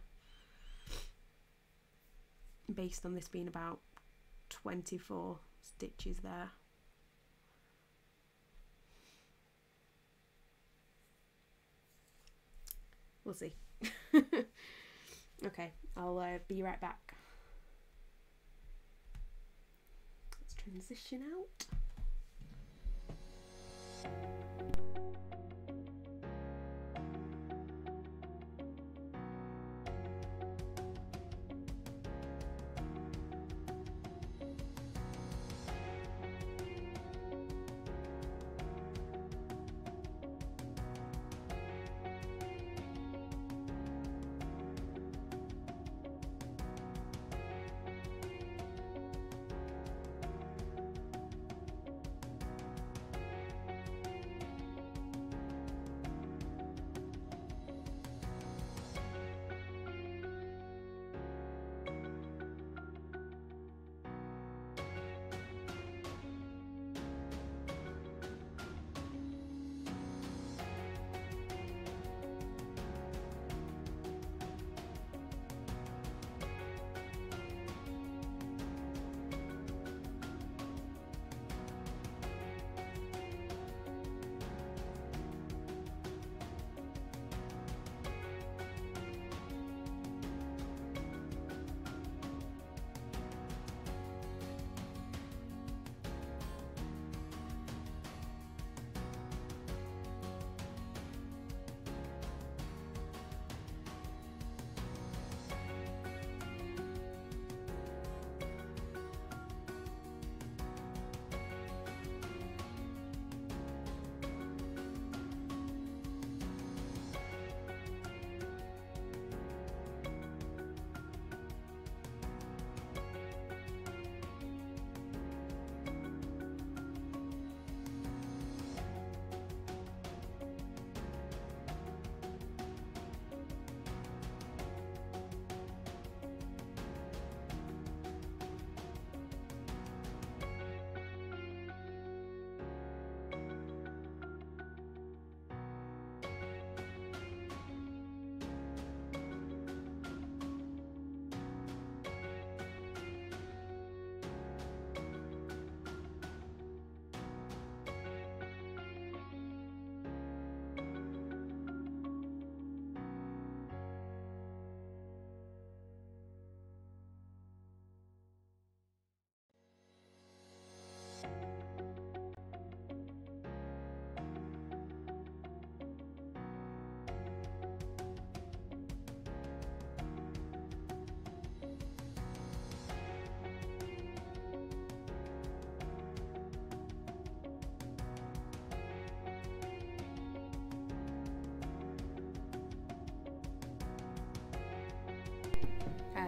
based on this being about 24 stitches there. We'll see. Okay, I'll be right back. Let's transition out.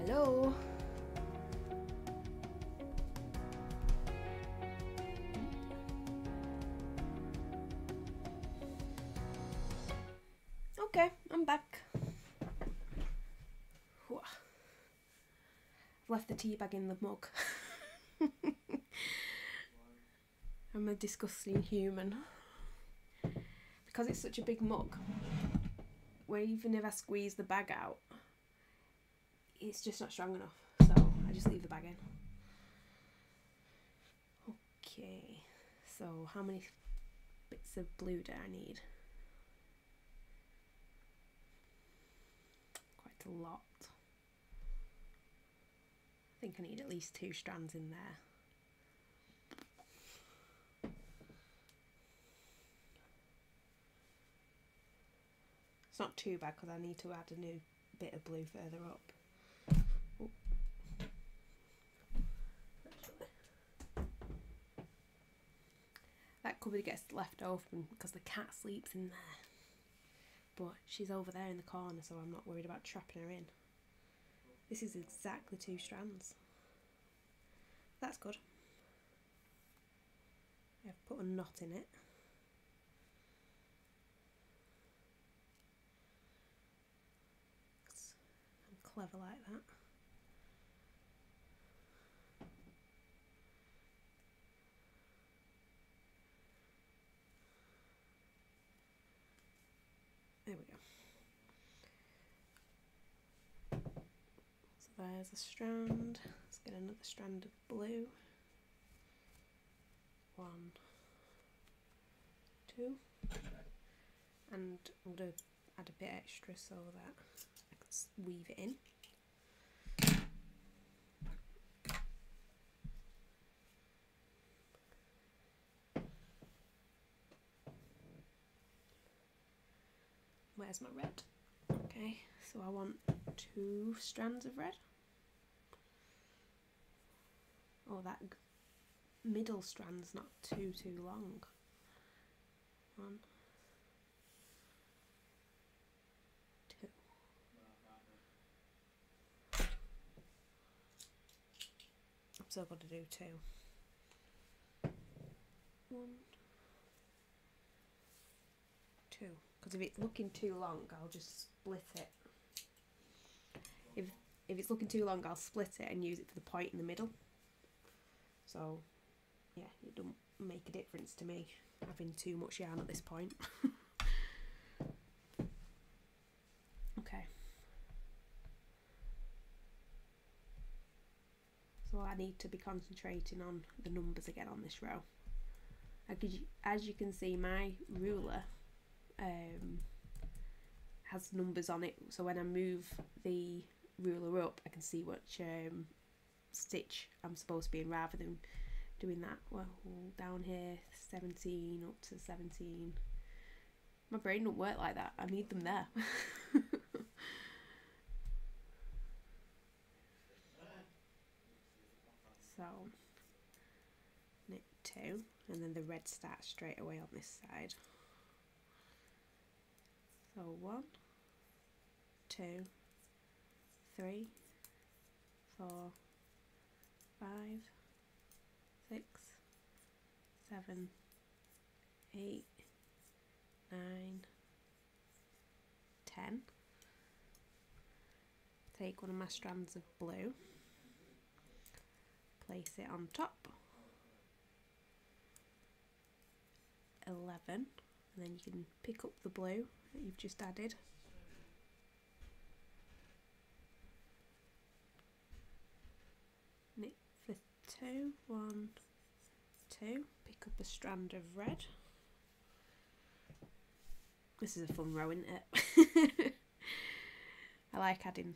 Hello. Okay, I'm back. I've left the tea bag in the mug. I'm a disgusting human. Because it's such a big mug, where even if I squeeze the bag out, it's just not strong enough, so I just leave the bag in. Okay, so how many bits of blue do I need? Quite a lot. I think I need at least 2 strands in there. It's not too bad because I need to add a new bit of blue further up. Ooh. That cupboard gets left open because the cat sleeps in there. But she's over there in the corner, so I'm not worried about trapping her in. This is exactly 2 strands. That's good. I've put a knot in it. I'm clever like that. There we go. There's a strand. Let's get another strand of blue. 1, 2, and I'm going to add a bit extra so that I can weave it in. Where's my red? Okay, so I want 2 strands of red. Oh, that middle strand's not too long. 1, 2. I'm still going to do 2. 1, 2. Because if it's looking too long, I'll just split it. If it's looking too long, I'll split it and use it for the point in the middle. So, yeah, it doesn't make a difference to me having too much yarn at this point. Okay. So I need to be concentrating on the numbers again on this row. As you can see, my ruler has numbers on it, so when I move the ruler up, I can see which stitch I'm supposed to be in, rather than doing that, well, down here 17 up to 17. My brain don't work like that. I need them there. So knit 2, and then the red starts straight away on this side. So 1, 2, 3, 4, 5, 6, 7, 8, 9, 10. Take one of my strands of blue, place it on top, 11, and then you can pick up the blue that you've just added. Knit for 2, 1, 2, pick up a strand of red. This is a fun row, isn't it? I like adding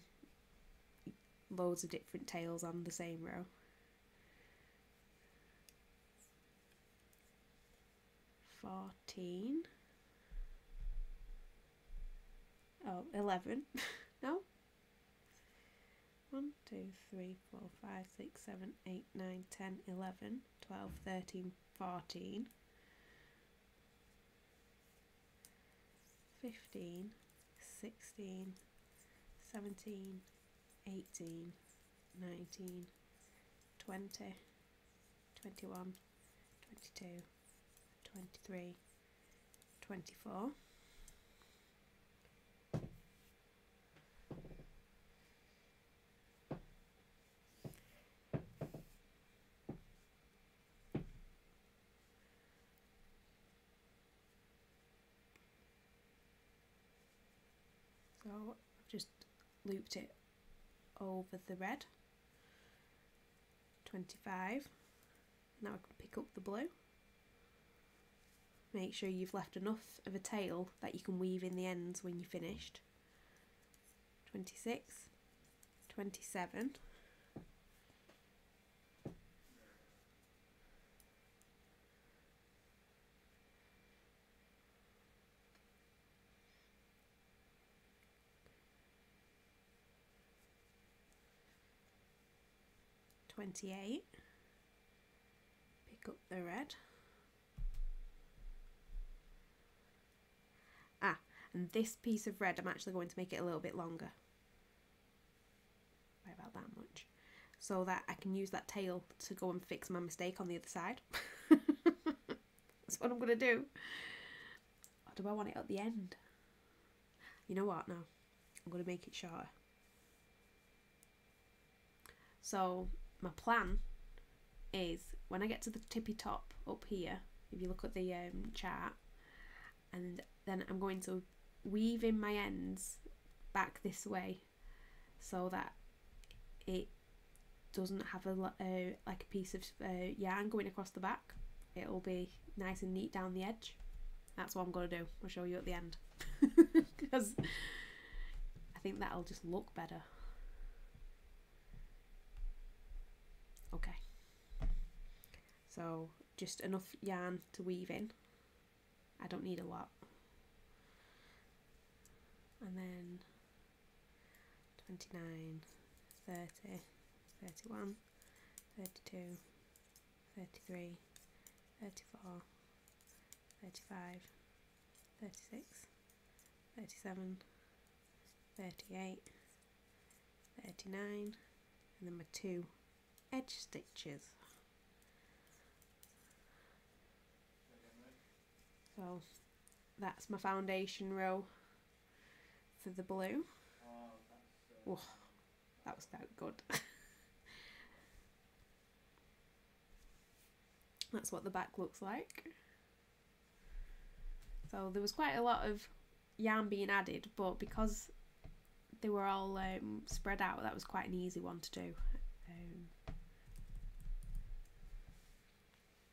loads of different tails on the same row. 14. Oh, 11. No? 1, 2, 3, 4, 5, 6, 7, 8, 9, 10, 11, 12, 13, 14, 15, 16, 17, 18, 19, 20, 21, 22, 23, 24. So I've just looped it over the red, 25. Now I can pick up the blue. Make sure you've left enough of a tail that you can weave in the ends when you're finished. 26, 27, 28. Pick up the red. Ah, and this piece of red, I'm actually going to make it a little bit longer. By about that much. So that I can use that tail to go and fix my mistake on the other side. That's what I'm going to do. Or do I want it at the end? You know what? No. I'm going to make it shorter. So my plan is when I get to the tippy top up here, if you look at the chart, and then I'm going to weave in my ends back this way so that it doesn't have like a piece of yarn going across the back. It'll be nice and neat down the edge. That's what I'm going to do. I'll show you at the end. Because I think that'll just look better. Okay. So just enough yarn to weave in. I don't need a lot. And then 29, 30, 31, 32, 33, 34, 35, 36, 37, 38, 39, and then my 2 edge stitches. So that's my foundation row for the blue. Oh, that was that good. That's what the back looks like. So there was quite a lot of yarn being added, but because they were all spread out, that was quite an easy one to do.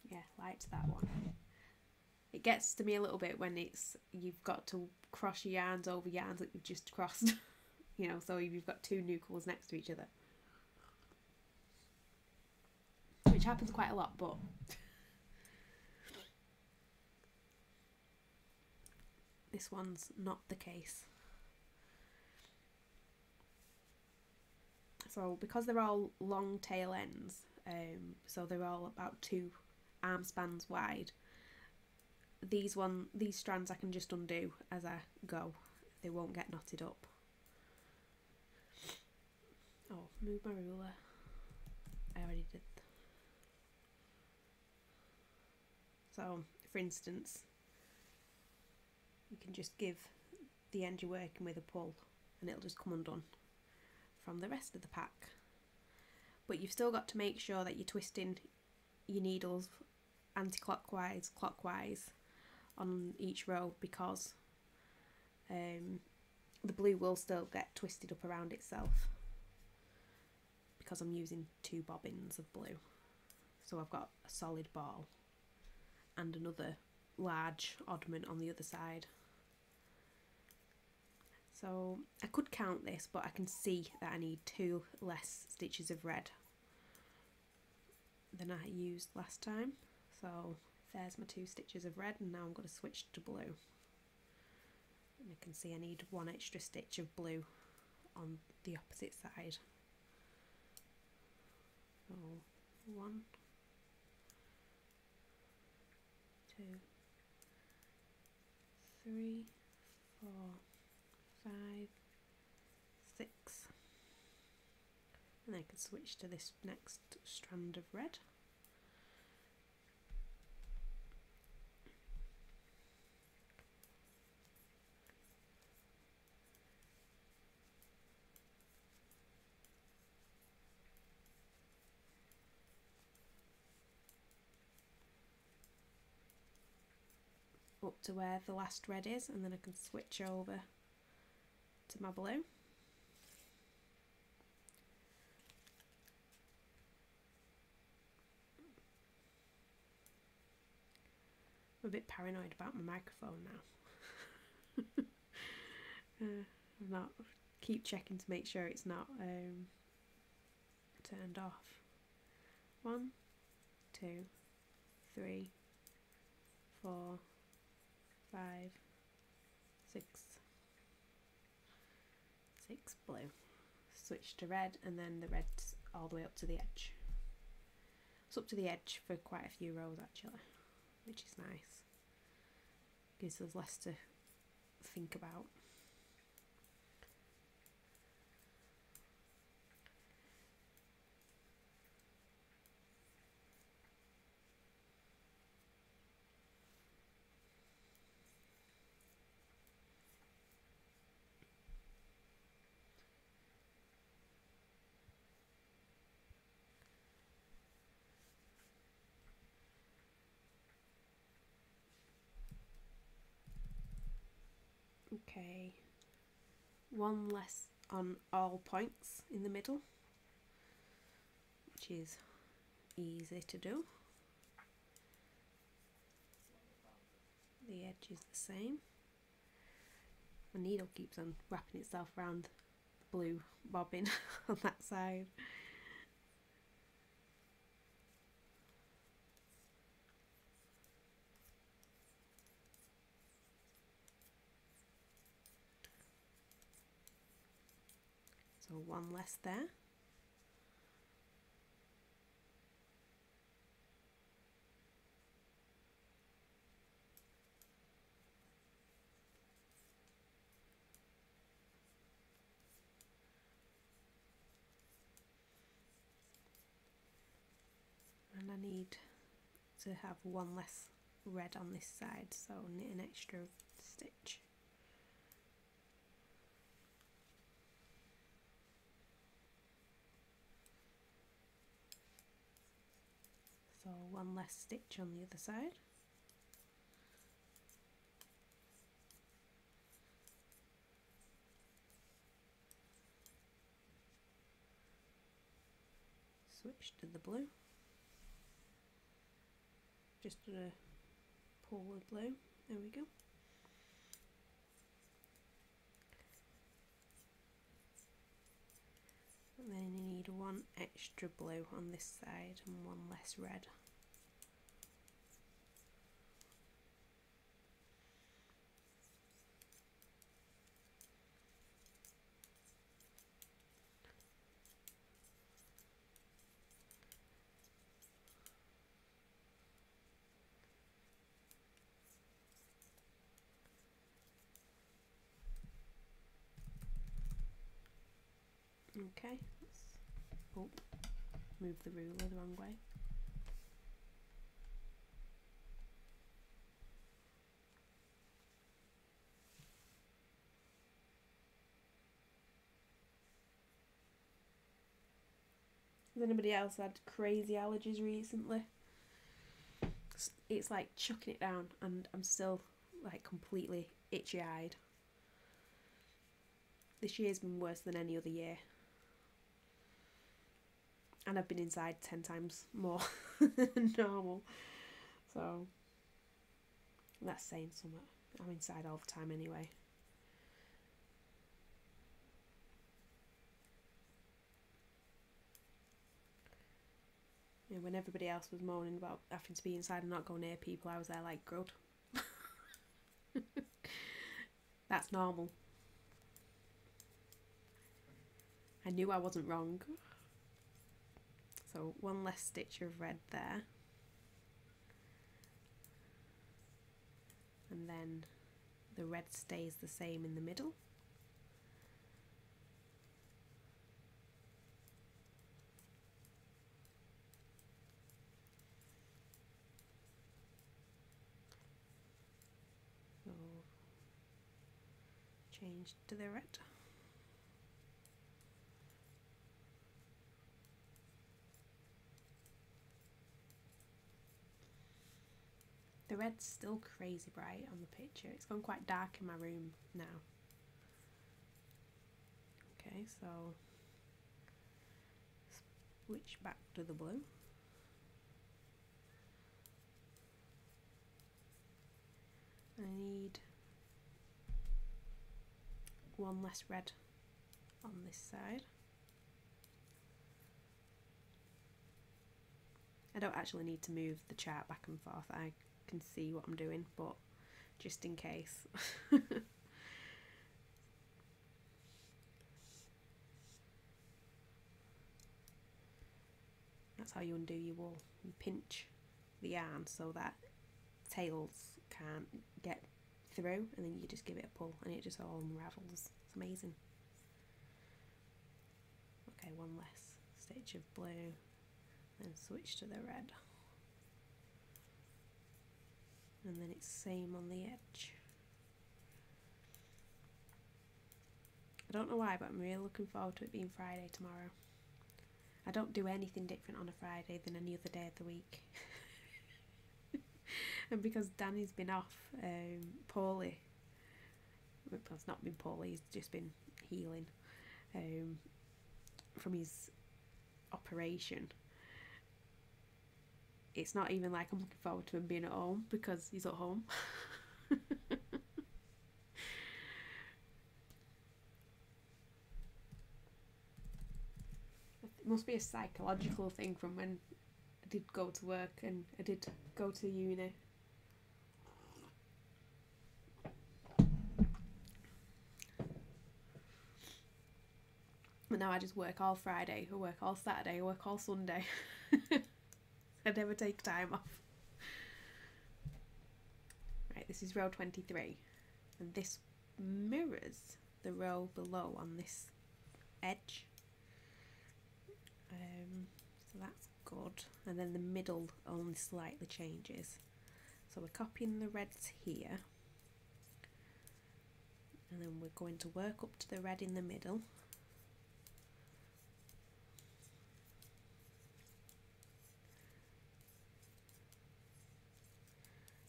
Yeah, liked that one. It gets to me a little bit when it's you've got to cross your yarns over yarns that you've just crossed. You know, so you've got 2 new colours next to each other, which happens quite a lot, but this one's not the case. So because they're all long tail ends, so they're all about 2 arm spans wide, these strands I can just undo as I go. They won't get knotted up. Oh, move my ruler. I already did. So, for instance, you can just give the end you're working with a pull and it'll just come undone from the rest of the pack. But you've still got to make sure that you're twisting your needles anti-clockwise, clockwise on each row, because the blue will still get twisted up around itself because I'm using 2 bobbins of blue. So I've got a solid ball and another large oddment on the other side. So I could count this, but I can see that I need 2 less stitches of red than I used last time. So there's my 2 stitches of red, and now I'm going to switch to blue. And I can see I need 1 extra stitch of blue on the opposite side. So 1, 2, 3, 4, 5, 6, and I can switch to this next strand of red. Up to where the last red is, and then I can switch over to my blue. I'm a bit paranoid about my microphone now. I'm not, keep checking to make sure it's not turned off. 1, 2, 3, 4. 5, 6, 6 blue, switch to red, and then the red's all the way up to the edge. It's up to the edge for quite a few rows actually, which is nice. Gives us less to think about. Okay, one less on all points in the middle, which is easy to do. The edge is the same. My needle keeps on wrapping itself around the blue bobbin on that side. So one less there. And I need to have one less red on this side, so knit an extra stitch. So one less stitch on the other side. Switch to the blue. Just gonna pull the blue, there we go. And then you need one extra blue on this side and one less red. Okay, let's move the ruler the wrong way. Has anybody else had crazy allergies recently? It's like chucking it down and I'm still like completely itchy-eyed. This year's been worse than any other year. And I've been inside 10 times more than normal. So that's saying something. I'm inside all the time anyway. You know, when everybody else was moaning about having to be inside and not go near people, I was there like, grud. That's normal. I knew I wasn't wrong. So one less stitch of red there, and then the red stays the same in the middle. So change to the red. The red's still crazy bright on the picture. It's gone quite dark in my room now. Okay, so switch back to the blue. I need one less red on this side. I don't actually need to move the chart back and forth. I can see what I'm doing, but just in case. That's how you undo your wool. You pinch the yarn so that tails can't get through, and then you just give it a pull and it just all unravels. It's amazing. Okay, one less stitch of blue, then switch to the red, and then it's same on the edge. I don't know why, but I'm really looking forward to it being Friday tomorrow. I don't do anything different on a Friday than any other day of the week. And because Danny's been off poorly, well, it's not been poorly, he's just been healing from his operation. It's not even like I'm looking forward to him being at home, because he's at home. It must be a psychological thing from when I did go to work and I did go to uni. But now I just work all Friday, I work all Saturday, I work all Sunday. I never take time off. Right, this is row 23, and this mirrors the row below on this edge. So that's good, and then the middle only slightly changes. So we're copying the reds here, and then we're going to work up to the red in the middle.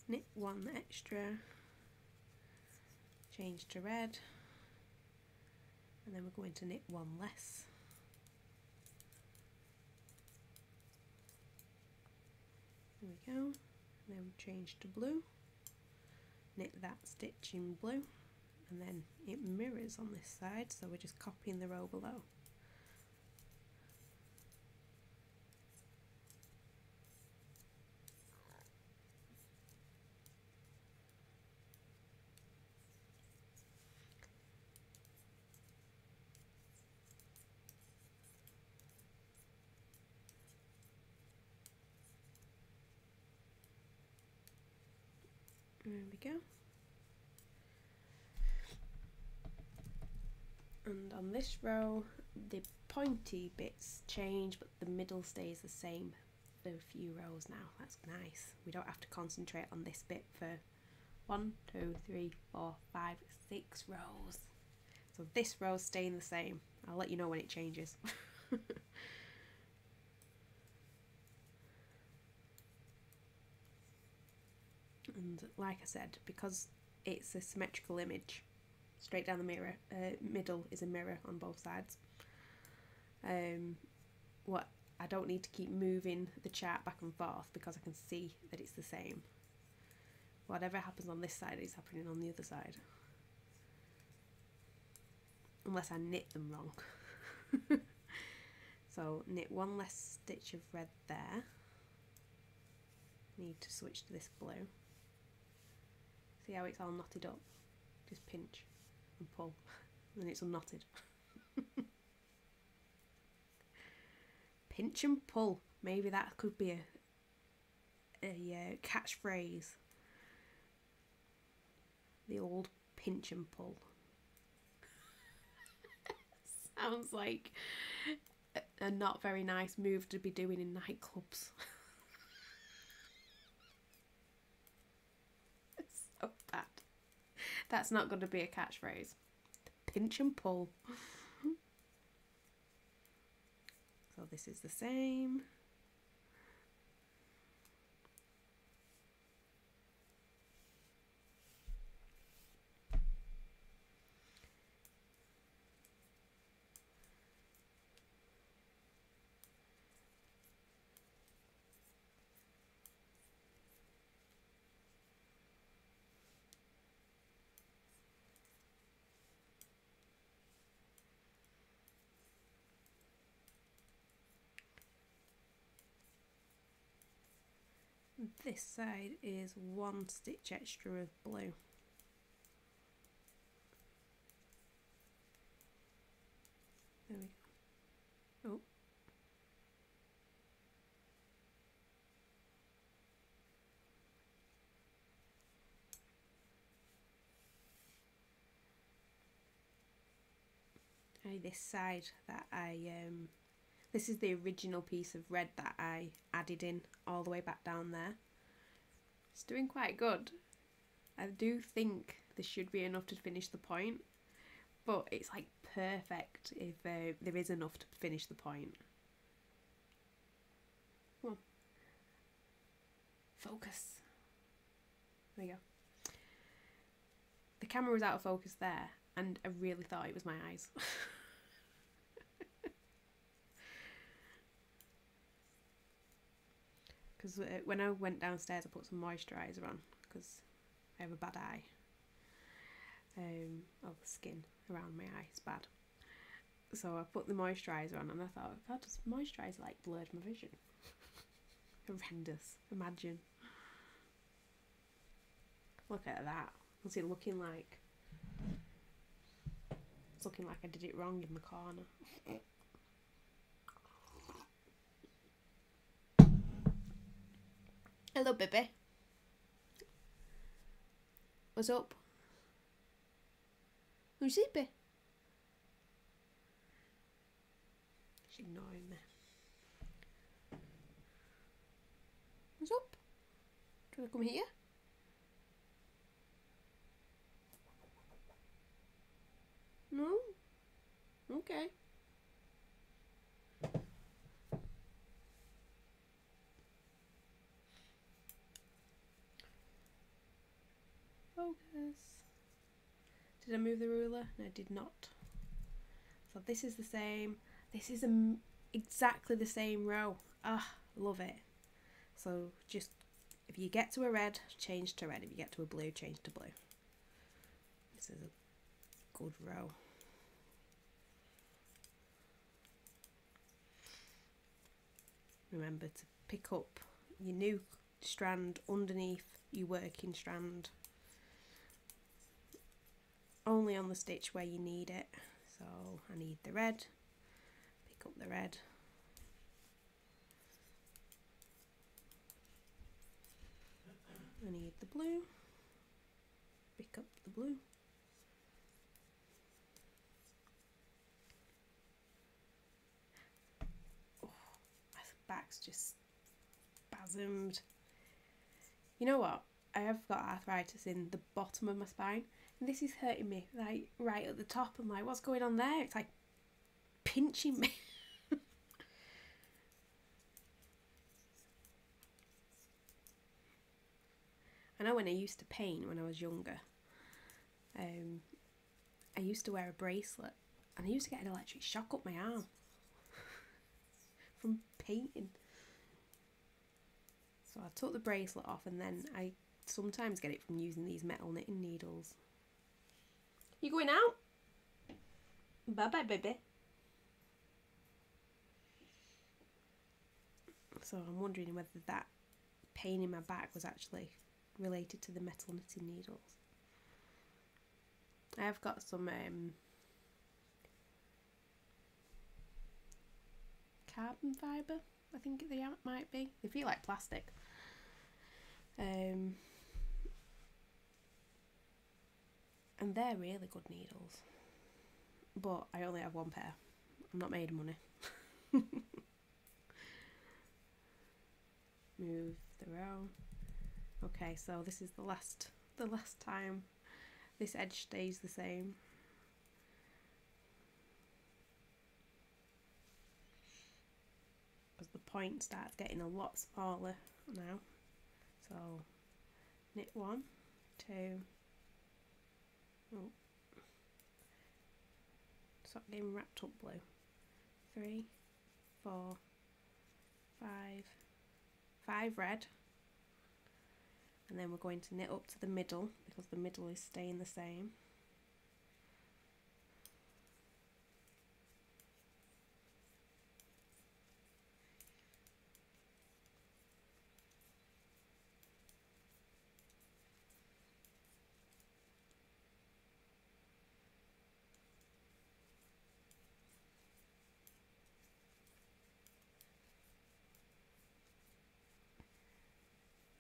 Knit one extra, change to red, and then we're going to knit one less. There we go, then change to blue, knit that stitch in blue, and then it mirrors on this side, so we're just copying the row below. There we go. And on this row, the pointy bits change, but the middle stays the same for a few rows now. That's nice. We don't have to concentrate on this bit for 1, 2, 3, 4, 5, 6 rows. So this row's staying the same. I'll let you know when it changes. And like I said, because it's a symmetrical image, straight down the mirror, middle is a mirror on both sides. What I don't need to keep moving the chart back and forth, because I can see that it's the same. Whatever happens on this side is happening on the other side, unless I knit them wrong. So knit one less stitch of red there. Need to switch to this blue. See how it's all knotted up? Just pinch and pull, and it's unknotted. Pinch and pull. Maybe that could be a catchphrase. The old pinch and pull. Sounds like a not very nice move to be doing in nightclubs. That's not going to be a catchphrase. Pinch and pull. So this is the same. This side is one stitch extra of blue. There we go. Oh. by this side that I, this is the original piece of red that I added in all the way back down there. It's doing quite good. I do think this should be enough to finish the point, but it's like perfect if there is enough to finish the point. Come on. Focus. There you go. The camera was out of focus there, and I really thought it was my eyes. Because when I went downstairs I put some moisturiser on, because I have a bad eye. Oh, the skin around my eye is bad. So I put the moisturiser on and I thought, if I just moisturiser, like, blurred my vision. Horrendous, imagine. Look at that. What's it looking like? It's looking like I did it wrong in the corner. Hello, baby. What's up? Who's it, baby? She's ignoring me. What's up? Do you want to come here? No? Okay. Focus. Did I move the ruler? No, I did not. So this is the same. This is exactly the same row. Ah, love it. So just, if you get to a red, change to red. If you get to a blue, change to blue. This is a good row. Remember to pick up your new strand underneath your working strand. Only on the stitch where you need it. So I need the red, pick up the red. I need the blue, pick up the blue. Oh, my back's just spasmed. You know what? I have got arthritis in the bottom of my spine. This is hurting me, like right at the top. I'm like, what's going on there? It's like pinching me. I know when I used to paint when I was younger, I used to wear a bracelet and I used to get an electric shock up my arm from painting. So I took the bracelet off, and then I sometimes get it from using these metal knitting needles. You going out? Bye-bye, baby. So I'm wondering whether that pain in my back was actually related to the metal knitting needles. I have got some carbon fibre, I think they might be. They feel like plastic. And they're really good needles, but I only have one pair. I'm not made of money. Move the row. Okay, so this is the last time. This edge stays the same. Because the point starts getting a lot smaller now. So knit one, two. Oh. Stop getting wrapped up blue. 3, 4, 5, 5 red, and then we're going to knit up to the middle because the middle is staying the same.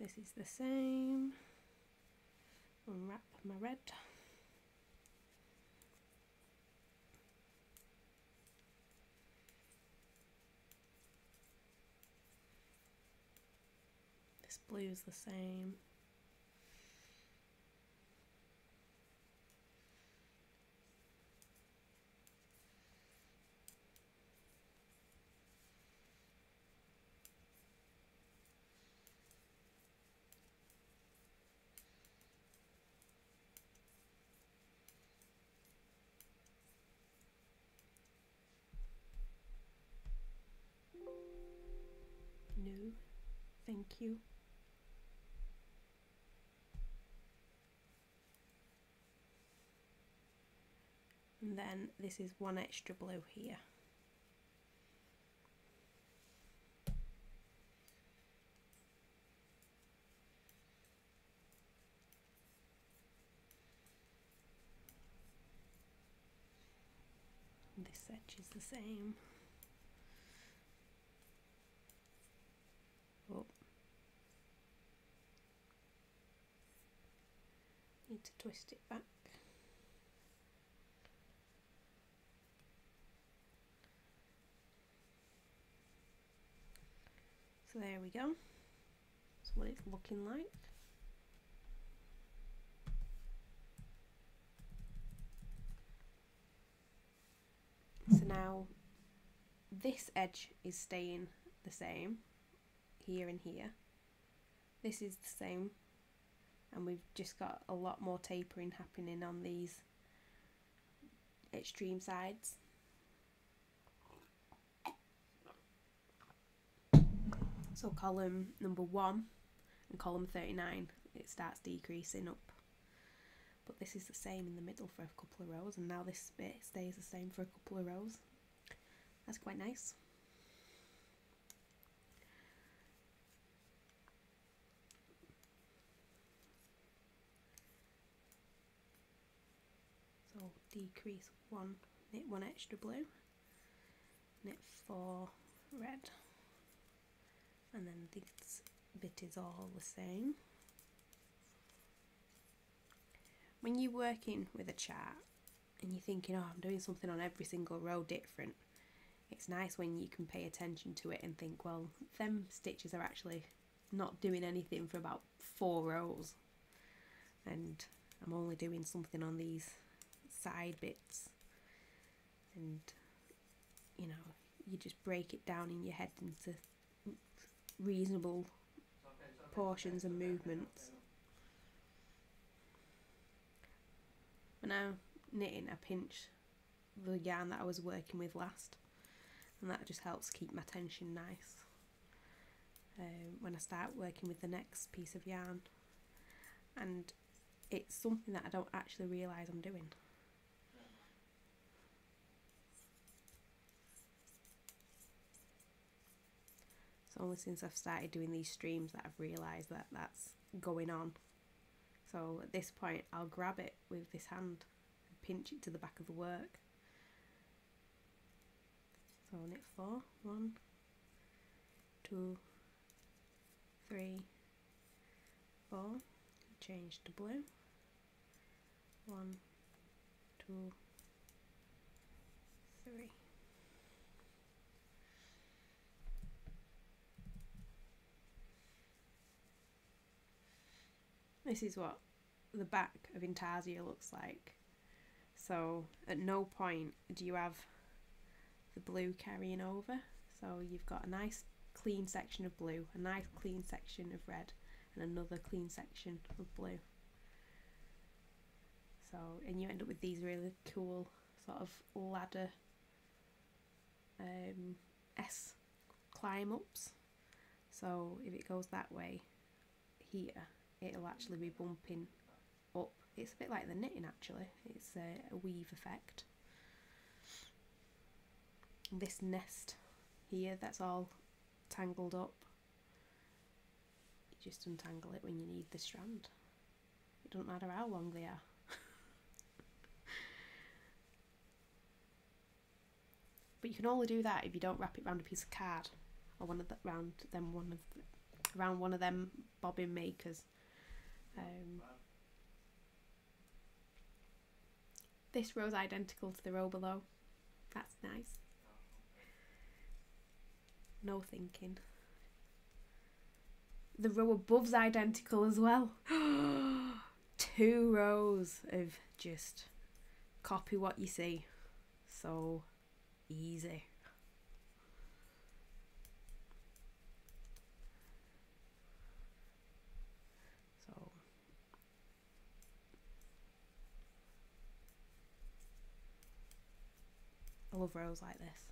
This is the same. Unwrap my red. blue is the same. No, thank you. And then this is one extra blue here. And this edge is the same. Need to twist it back. So there we go. That's what it's looking like. So now this edge is staying the same here and here. This is the same. And we've just got a lot more tapering happening on these extreme sides. So column number 1 and column 39, it starts decreasing up. But this is the same in the middle for a couple of rows, and now this bit stays the same for a couple of rows. That's quite nice. Decrease one, knit one extra blue, knit 4 red, and then this bit is all the same. When you're working with a chart and you're thinking, oh, I'm doing something on every single row different, it's nice when you can pay attention to it and think, well, them stitches are actually not doing anything for about 4 rows, and I'm only doing something on these side bits. And you know, you just break it down in your head into reasonable portions and movements. When I'm knitting, I pinch the yarn that I was working with last, and that just helps keep my tension nice. When I start working with the next piece of yarn, and it's something that I don't actually realise I'm doing. It's only since I've started doing these streams that I've realised that that's going on. So at this point I'll grab it with this hand and pinch it to the back of the work. So knit 4, 1, 2, 3, 4, change to blue, 1, 2, 3. This is what the back of Intarsia looks like. So at no point do you have the blue carrying over. So you've got a nice clean section of blue, a nice clean section of red, and another clean section of blue. So, and you end up with these really cool sort of ladder S climb ups. So if it goes that way here, it'll actually be bumping up. It's a bit like the knitting actually, it's a weave effect. This nest here that's all tangled up, you just untangle it when you need the strand. It doesn't matter how long they are. But you can only do that if you don't wrap it round a piece of card or round one of them bobbin makers. This row's identical to the row below. That's nice. No thinking. the row above's identical as well. 2 rows of just copy what you see. So easy. I love rows like this.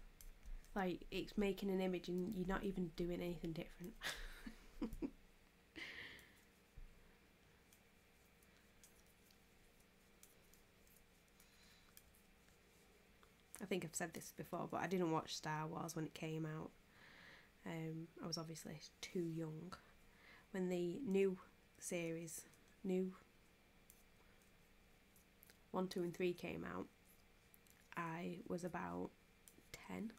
Like, it's making an image and you're not even doing anything different. I think I've said this before, but I didn't watch Star Wars when it came out. I was obviously too young. When the new series, new 1, 2 and 3 came out, I was about 10,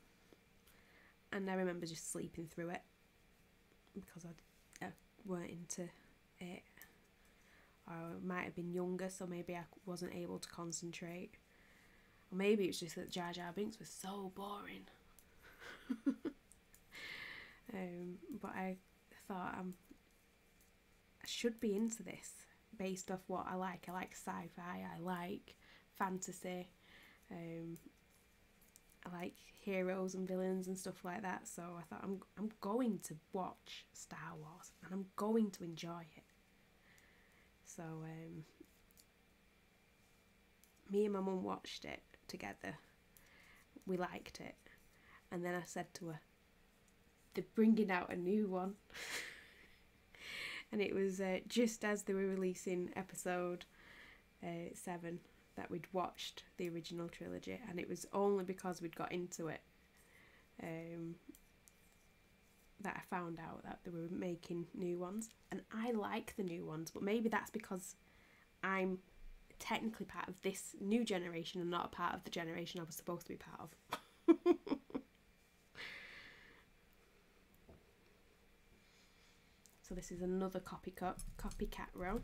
and I remember just sleeping through it because I weren't into it. Or I might have been younger, so maybe I wasn't able to concentrate. Or maybe it's just that Jar Jar Binks was so boring. But I thought I should be into this based off what I like. I like sci-fi, I like fantasy. I like heroes and villains and stuff like that, so I thought I'm going to watch Star Wars and I'm going to enjoy it. So me and my mum watched it together. We liked it, and then I said to her, "They're bringing out a new one," and it was just as they were releasing episode 7. That we'd watched the original trilogy, and it was only because we'd got into it that I found out that they were making new ones. And I like the new ones, but maybe that's because I'm technically part of this new generation and not a part of the generation I was supposed to be part of. So this is another copycat row.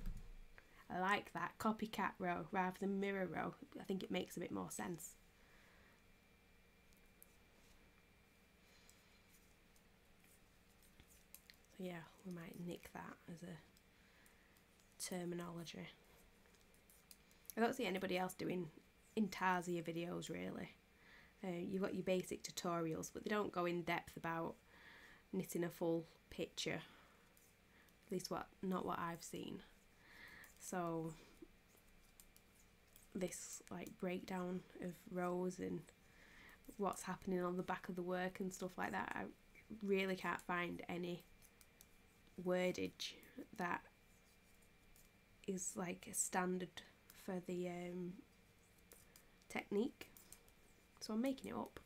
I like that, copycat row rather than mirror row. I think it makes a bit more sense. So yeah, we might nick that as a terminology. I don't see anybody else doing Intarsia videos really. You've got your basic tutorials, but they don't go in depth about knitting a full picture. At least not what I've seen. So this like breakdown of rows and what's happening on the back of the work and stuff like that, I really can't find any wordage that is like a standard for the technique, so I'm making it up.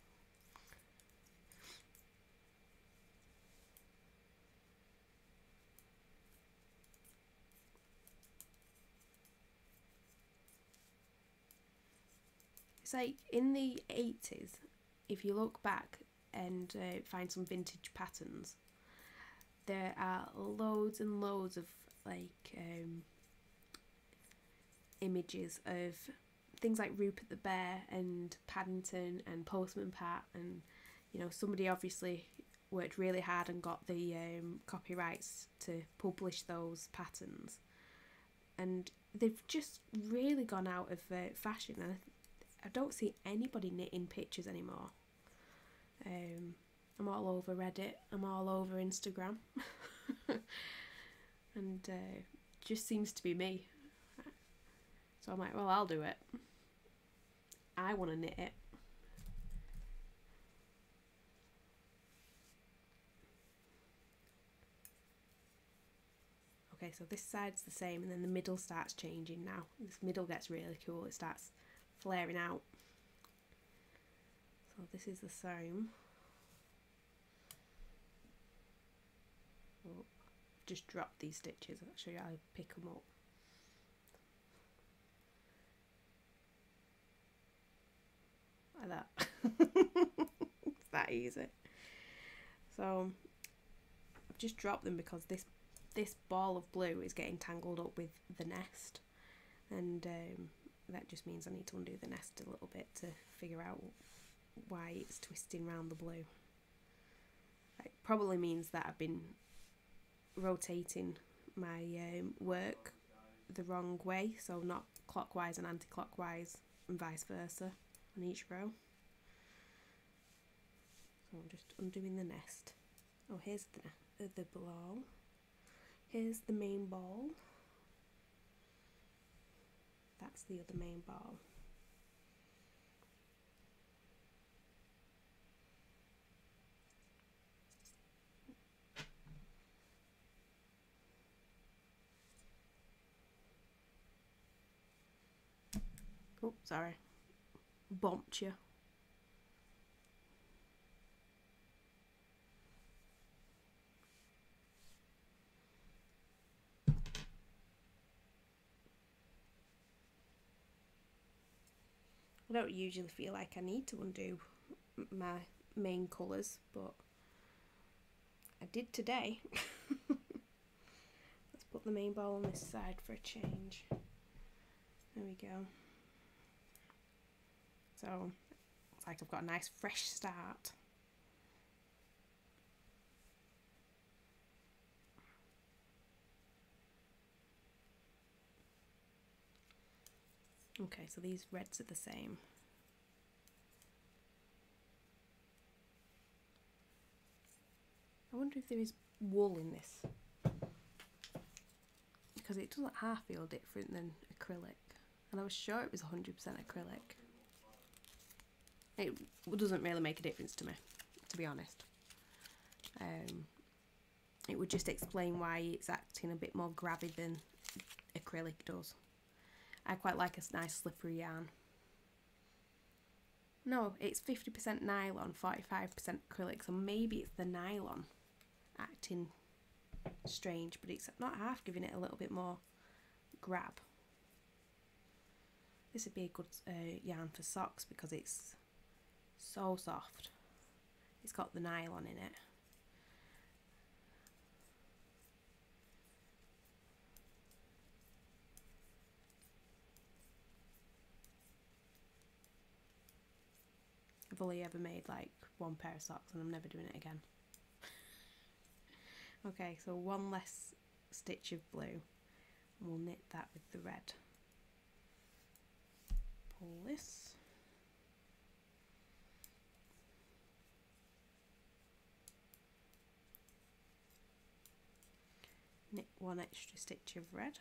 Like in the 80s, if you look back and find some vintage patterns, there are loads and loads of like images of things like Rupert the Bear and Paddington and Postman Pat, and you know, somebody obviously worked really hard and got the copyrights to publish those patterns, and they've just really gone out of fashion. And I don't see anybody knitting pictures anymore. I'm all over Reddit, I'm all over Instagram. And just seems to be me. So I'm like, well, I'll do it. I want to knit it. Okay, so this side's the same, and then the middle starts changing now. This middle gets really cool. It starts flaring out. So this is the same. Oh, just drop these stitches. I'll show you how I pick them up. Like that. It's that easy. So I've just dropped them because this ball of blue is getting tangled up with the nest, and that just means I need to undo the nest a little bit to figure out why it's twisting round the blue. It probably means that I've been rotating my work the wrong way, so not clockwise and anti-clockwise and vice versa on each row. So I'm just undoing the nest. Oh, here's the ball. Here's the main ball. That's the other main ball. Oh, sorry. Bumped you. I don't usually feel like I need to undo my main colours, but I did today. Let's put the main ball on this side for a change. There we go. So it's like I've got a nice fresh start. Okay, so these reds are the same. I wonder if there is wool in this, because it doesn't half feel different than acrylic, and I was sure it was 100% acrylic. It doesn't really make a difference to me, to be honest. It would just explain why it's acting a bit more grabby than acrylic does. I quite like a nice slippery yarn. No, it's 50% nylon, 45% acrylic, so maybe it's the nylon acting strange, but it's not half, giving it a little bit more grab. This would be a good yarn for socks because it's so soft. It's got the nylon in it. I've only ever made like one pair of socks and I'm never doing it again. Okay, so one less stitch of blue and we'll knit that with the red. Pull this. Knit one extra stitch of red.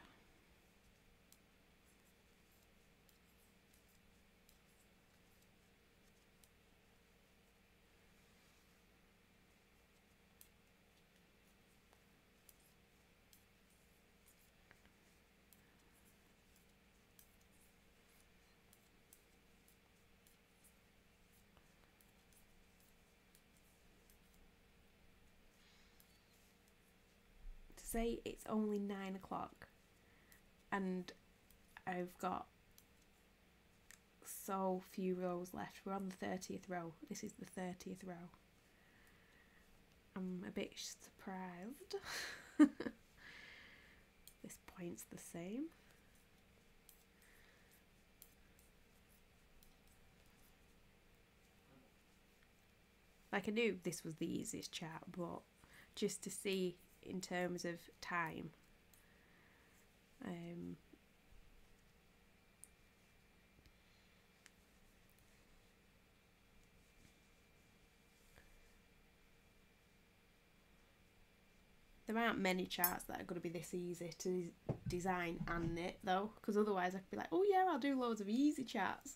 Say it's only 9 o'clock and I've got so few rows left. We're on the 30th row. This is the 30th row. I'm a bit surprised. This point's the same. Like, I knew this was the easiest chart, but just to see in terms of time, there aren't many charts that are going to be this easy to design and knit though, because otherwise I could be like, oh yeah, I'll do loads of easy charts.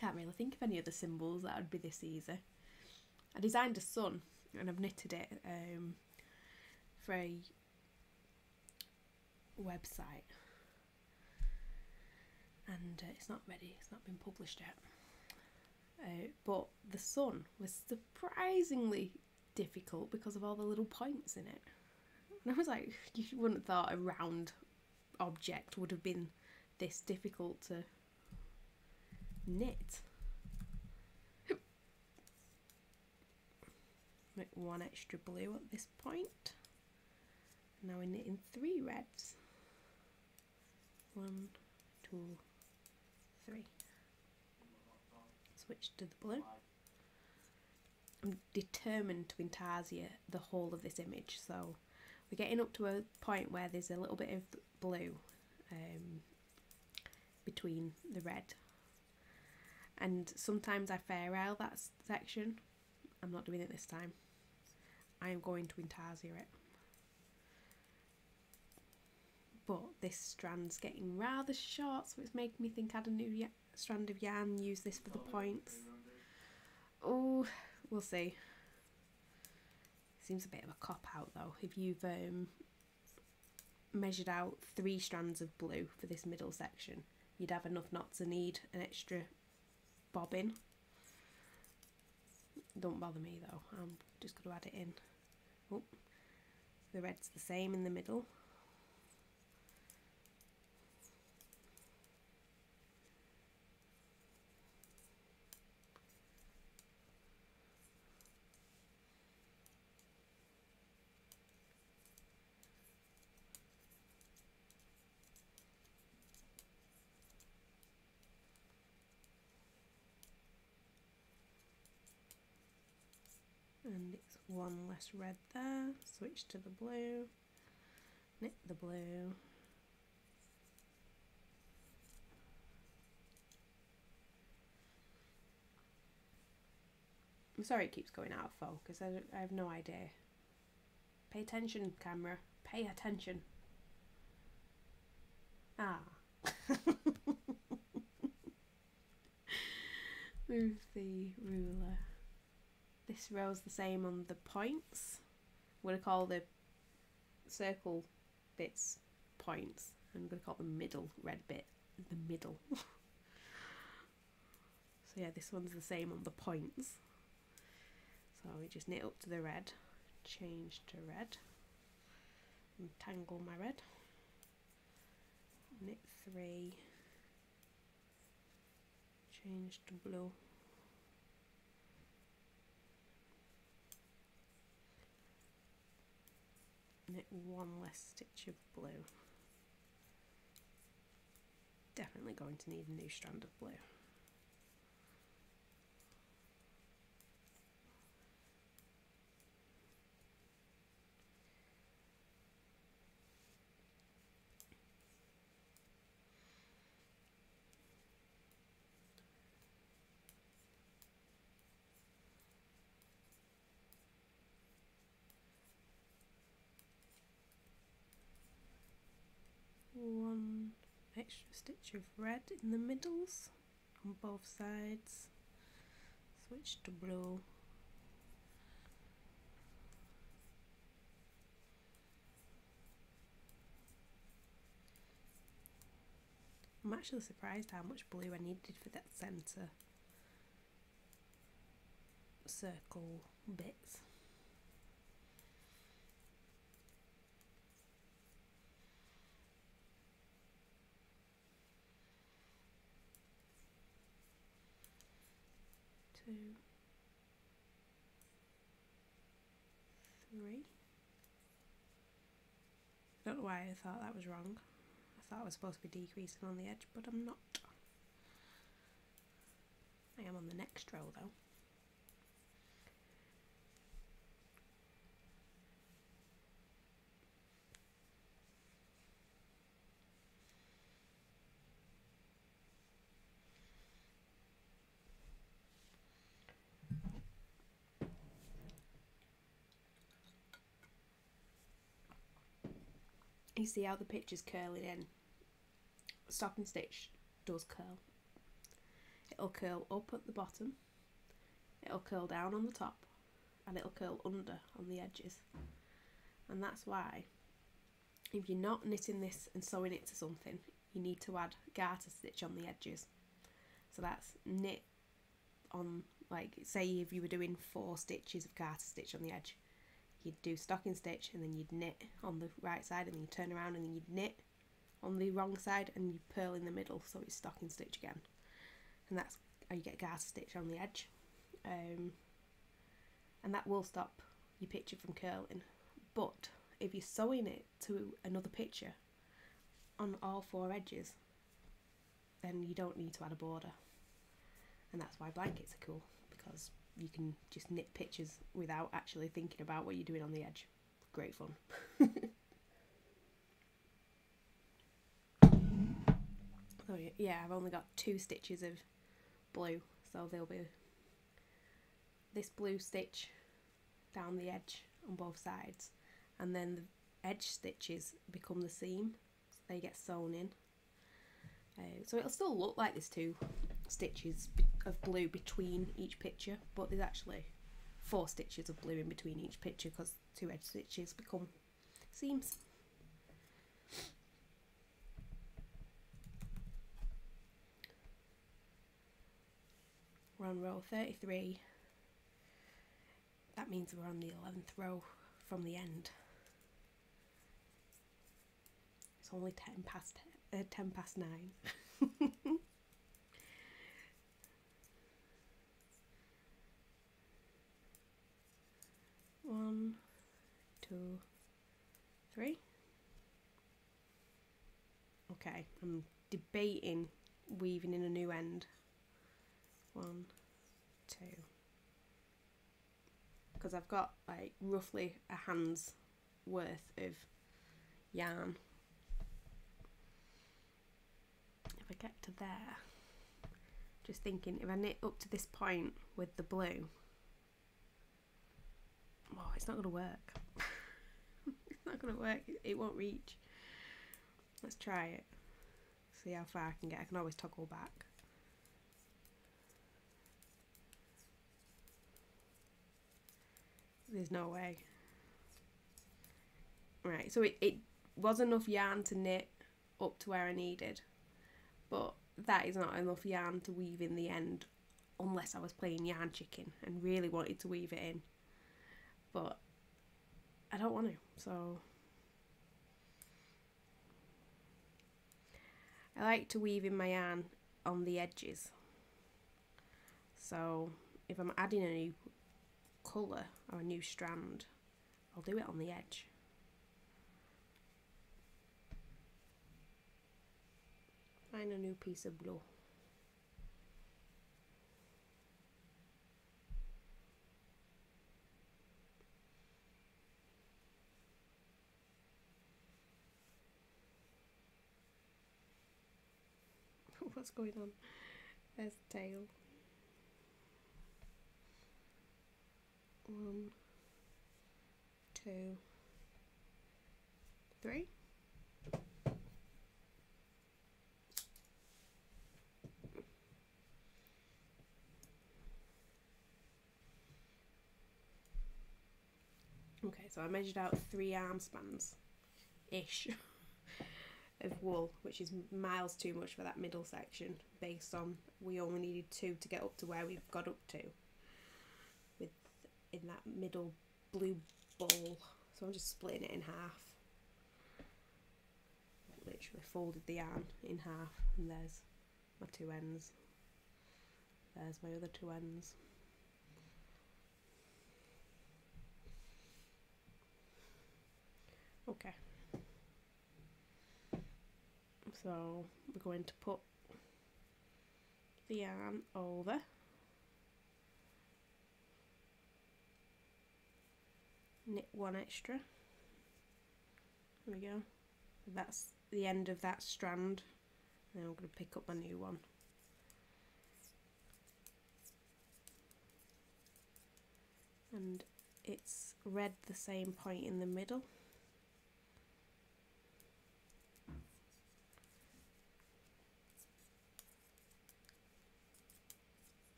Can't really think of any other symbols that would be this easy. I designed a sun and I've knitted it for a website, and it's not ready, it's not been published yet, but the sun was surprisingly difficult because of all the little points in it, and I was like, you wouldn't have thought a round object would have been this difficult to knit. Make one extra blue at this point. Now we're knitting 3 reds. 1, 2, 3. Switch to the blue. I'm determined to Intarsia the whole of this image, so we're getting up to a point where there's a little bit of blue between the red, and sometimes I fair out that section. I'm not doing it this time. I am going to Intarsia it. But this strand's getting rather short, so it's making me think I'd add a new strand of yarn, use this for the points. Oh, we'll see. Seems a bit of a cop-out though. If you've measured out 3 strands of blue for this middle section, you'd have enough not to need an extra bobbin. Don't bother me though, I'm just going to add it in. Oh, the red's the same in the middle. And it's one less red there, switch to the blue, knit the blue. I'm sorry it keeps going out of focus, I have no idea. Pay attention, camera, pay attention. Ah. Move the ruler. This row's the same on the points. I'm going to call the circle bits points. I'm going to call the middle red bit the middle. So yeah, this one's the same on the points. So we just knit up to the red, change to red, untangle my red, knit 3, change to blue. Knit one less stitch of blue. Definitely going to need a new strand of blue. Extra stitch of red in the middles on both sides, switch to blue, I'm actually surprised how much blue I needed for that centre circle bits. Two, 3. I don't know why I thought that was wrong. I thought I was supposed to be decreasing on the edge, but I'm not. I am on the next row though. You see how the picture's curling in. Stocking stitch does curl. It'll curl up at the bottom, it'll curl down on the top, and it'll curl under on the edges. And that's why, if you're not knitting this and sewing it to something, you need to add garter stitch on the edges. So that's knit on, like, say if you were doing 4 stitches of garter stitch on the edge, you'd do stocking stitch and then you'd knit on the right side, and then you turn around and then you'd knit on the wrong side and you purl in the middle, so it's stocking stitch again, and that's how you get garter stitch on the edge, and that will stop your picture from curling. But if you're sewing it to another picture on all 4 edges, then you don't need to add a border, and that's why blankets are cool, because you can just knit pictures without actually thinking about what you're doing on the edge. Great fun. So yeah, I've only got 2 stitches of blue, so there'll be this blue stitch down the edge on both sides, and then the edge stitches become the seam, so they get sewn in. So it'll still look like there's 2 stitches of blue between each picture, but there's actually 4 stitches of blue in between each picture because 2 edge stitches become seams. We're on row 33. That means we're on the 11th row from the end. It's only 10 past 9. One, two, three. Okay, I'm debating weaving in a new end. 1, 2. Because I've got like roughly a hand's worth of yarn. If I get to there, just thinking if I knit up to this point with the blue, oh, it's not going to work. It's not going to work. It won't reach. Let's try it. See how far I can get. I can always toggle back. There's no way. Right, so it was enough yarn to knit up to where I needed, but that is not enough yarn to weave in the end unless I was playing yarn chicken and really wanted to weave it in, but I don't want to, so I like to weave in my yarn on the edges. So if I'm adding a new colour or a new strand, I'll do it on the edge. Find a new piece of blue. What's going on? There's the tail. 1, 2, 3. Okay, so I measured out 3 arm spans ish of wool, which is miles too much for that middle section, based on we only needed 2 to get up to where we've got up to in that middle blue ball. So I'm just splitting it in half. Literally folded the yarn in half, and there's my 2 ends. There's my other 2 ends. Okay. So we're going to put the yarn over. Knit 1 extra. There we go. That's the end of that strand. Now I'm going to pick up my new one. And it's red the same point in the middle.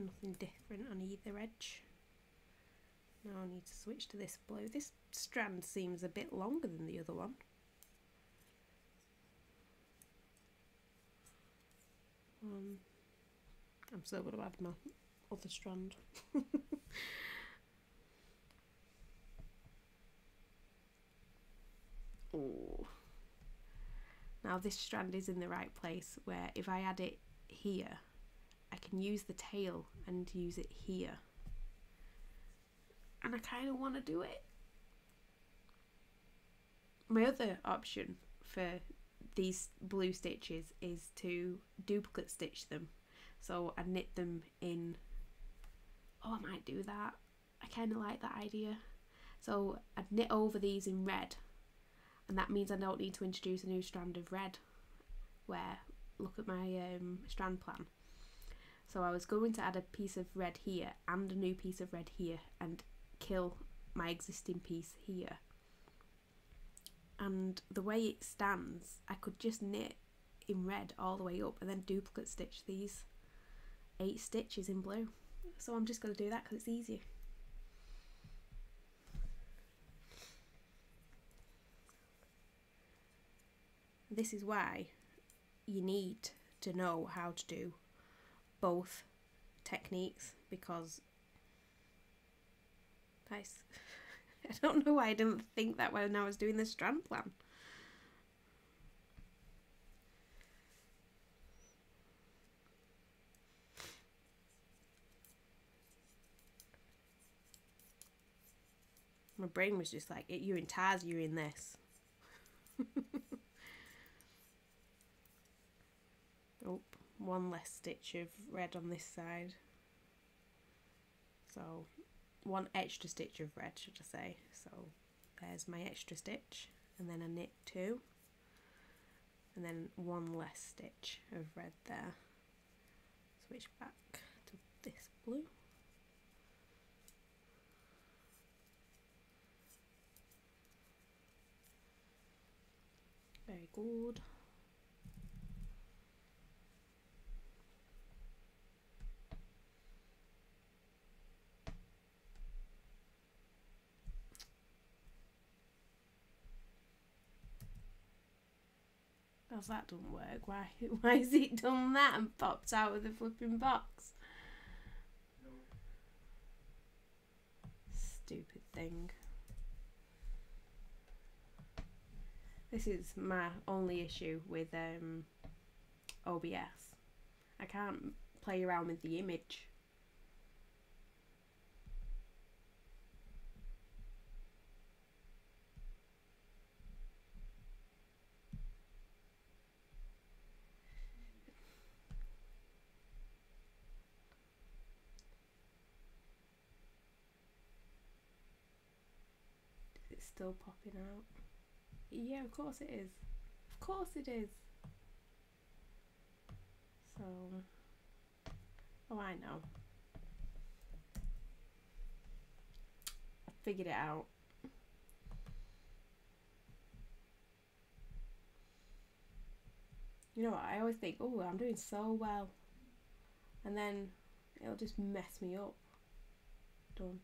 Nothing different on either edge. Now I need to switch to this blue. This strand seems a bit longer than the other one. I'm still going to add my other strand. Oh. Now this strand is in the right place, where if I add it here, I can use the tail and use it here, and I kind of want to do it. my other option for these blue stitches is to duplicate stitch them. So I knit them in. Oh, I might do that. I kind of like that idea. So I'd knit over these in red, and that means I don't need to introduce a new strand of red. Where, look at my strand plan. So I was going to add a piece of red here and a new piece of red here and kill my existing piece here. And the way it stands, I could just knit in red all the way up and then duplicate stitch these 8 stitches in blue. So I'm just going to do that because it's easier. This is why you need to know how to do both techniques, because I don't know why I didn't think that when I was doing the strand plan. My brain was just like, you're in Tars, you're in this. Oh, one less stitch of red on this side. So, one extra stitch of red, should I say. So, there's my extra stitch. And then I knit 2. And then one less stitch of red there. Switch back to this blue. Very good. How's that doesn't work? Why has it done that and popped out of the flipping box? No. Stupid thing. This is my only issue with OBS. I can't play around with the image. Is it still popping out? Yeah, of course it is. Of course it is. So, oh, I know. I figured it out. You know what, I always think, oh, I'm doing so well. And then it'll just mess me up. Done.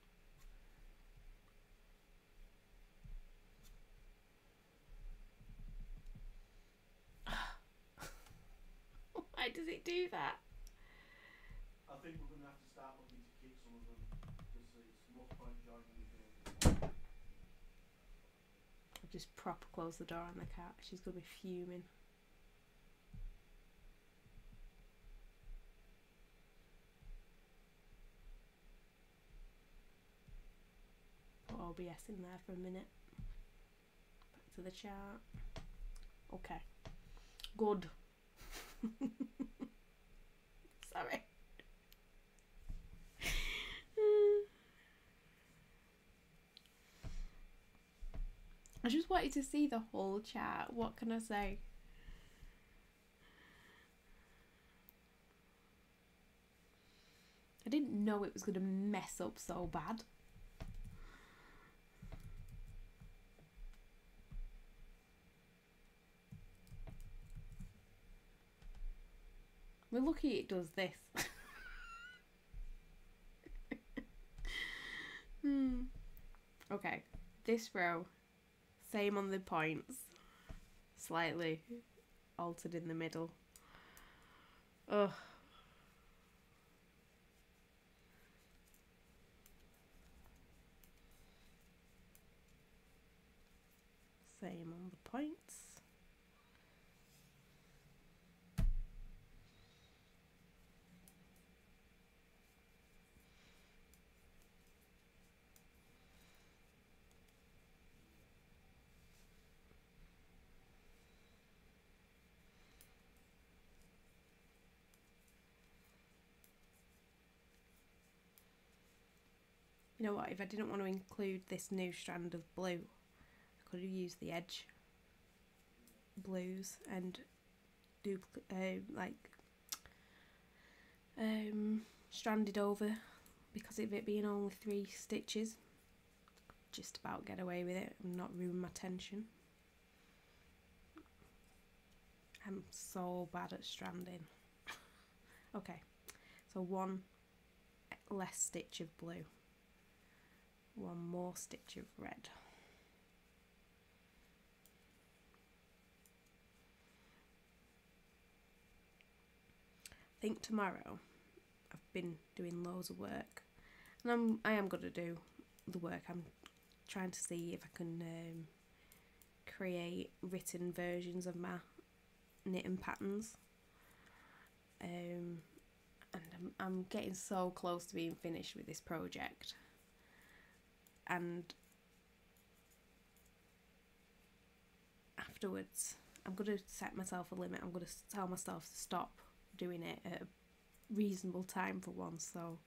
Why does it do that? I think we're going to have to start looking to keep some of them because it's not quite joining the game. I've just proper closed the door on the cat. She's going to be fuming. Put OBS in there for a minute. Back to the chart. Okay. Good. Sorry. I just wanted to see the whole chart. What can I say? I didn't know it was going to mess up so bad. We're lucky it does this. Okay, this row, same on the points, slightly altered in the middle. Ugh. Same on the points. You know what, if I didn't want to include this new strand of blue, I could have used the edge blues and stranded over, because of it being only 3 stitches. Just about get away with it and not ruin my tension. I'm so bad at stranding. Okay, so 1 less stitch of blue, 1 more stitch of red. I think tomorrow I've been doing loads of work, and I am going to do the work. I'm trying to see if I can create written versions of my knitting patterns, and I'm getting so close to being finished with this project, and afterwards I'm going to set myself a limit. I'm going to tell myself to stop doing it at a reasonable time for once, so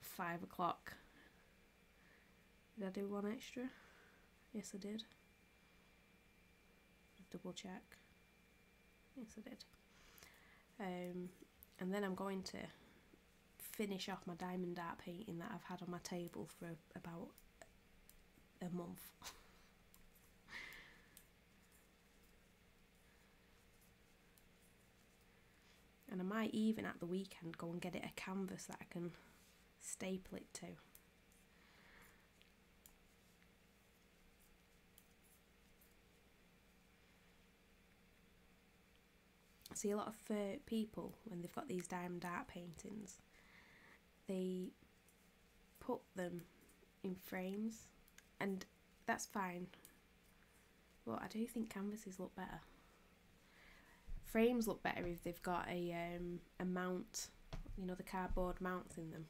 5 o'clock. Did I do 1 extra? Yes, I did. Double check. Yes, I did. And then I'm going to finish off my diamond art painting that I've had on my table for about a month. And I might even at the weekend go and get it a canvas that I can staple it to. See a lot of people, when they've got these diamond art paintings, they put them in frames, and that's fine, but I do think canvases look better. Frames look better if they've got a mount, you know, the cardboard mounts in them,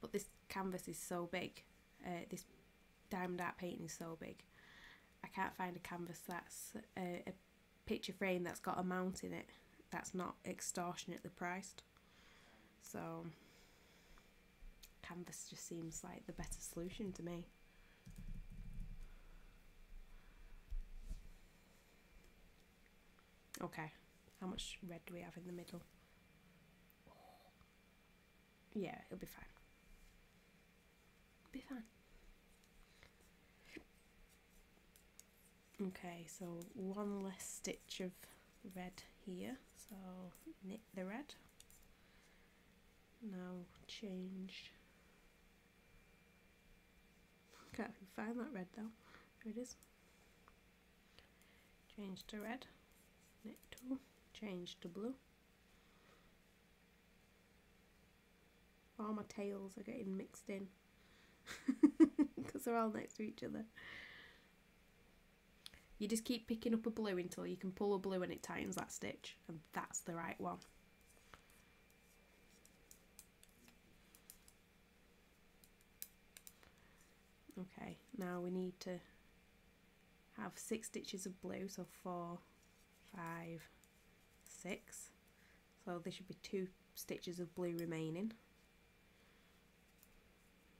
but this canvas is so big, this diamond art painting is so big, I can't find a canvas that's a picture frame that's got a mount in it that's not extortionately priced. So canvas just seems like the better solution to me. Okay, how much red do we have in the middle? Yeah, it'll be fine. It'll be fine. Okay, so 1 less stitch of red here, so knit the red. Now change. Can't find that red though. Here it is. Change to red. Knit 2. Change to blue. All my tails are getting mixed in because they're all next to each other. You just keep picking up a blue until you can pull a blue and it tightens that stitch, and that's the right one. Okay, now we need to have 6 stitches of blue, so 4, 5, 6. So there should be 2 stitches of blue remaining.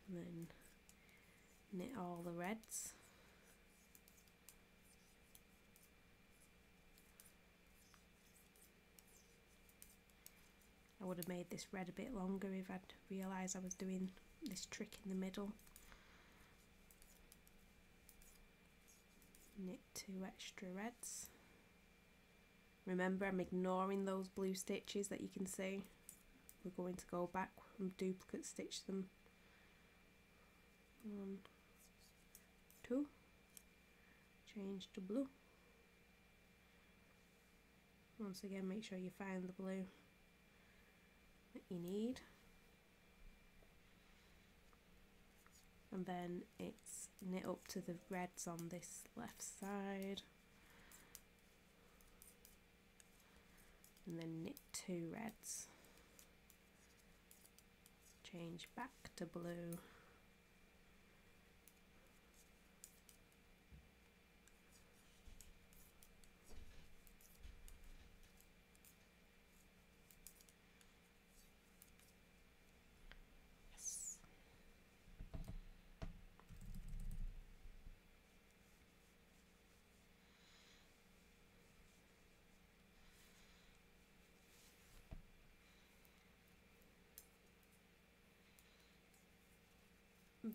And then knit all the reds. I would have made this red a bit longer if I'd realised I was doing this trick in the middle. Knit 2 extra reds. Remember, I'm ignoring those blue stitches that you can see. We're going to go back and duplicate stitch them. 1, 2. Change to blue. Once again, make sure you find the blue that you need, and then it's knit up to the reds on this left side, and then knit 2 reds, change back to blue,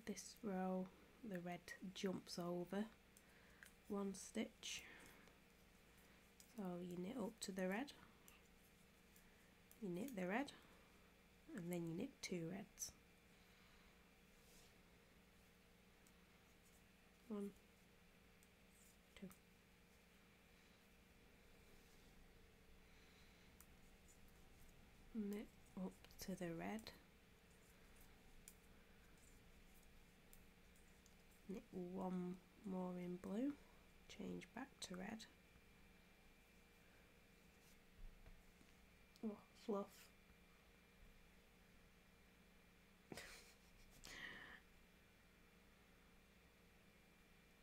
this row the red jumps over one stitch, so you knit up to the red, you knit the red, and then you knit two reds, 1, 2, knit up to the red, knit one more in blue, change back to red, oh, fluff,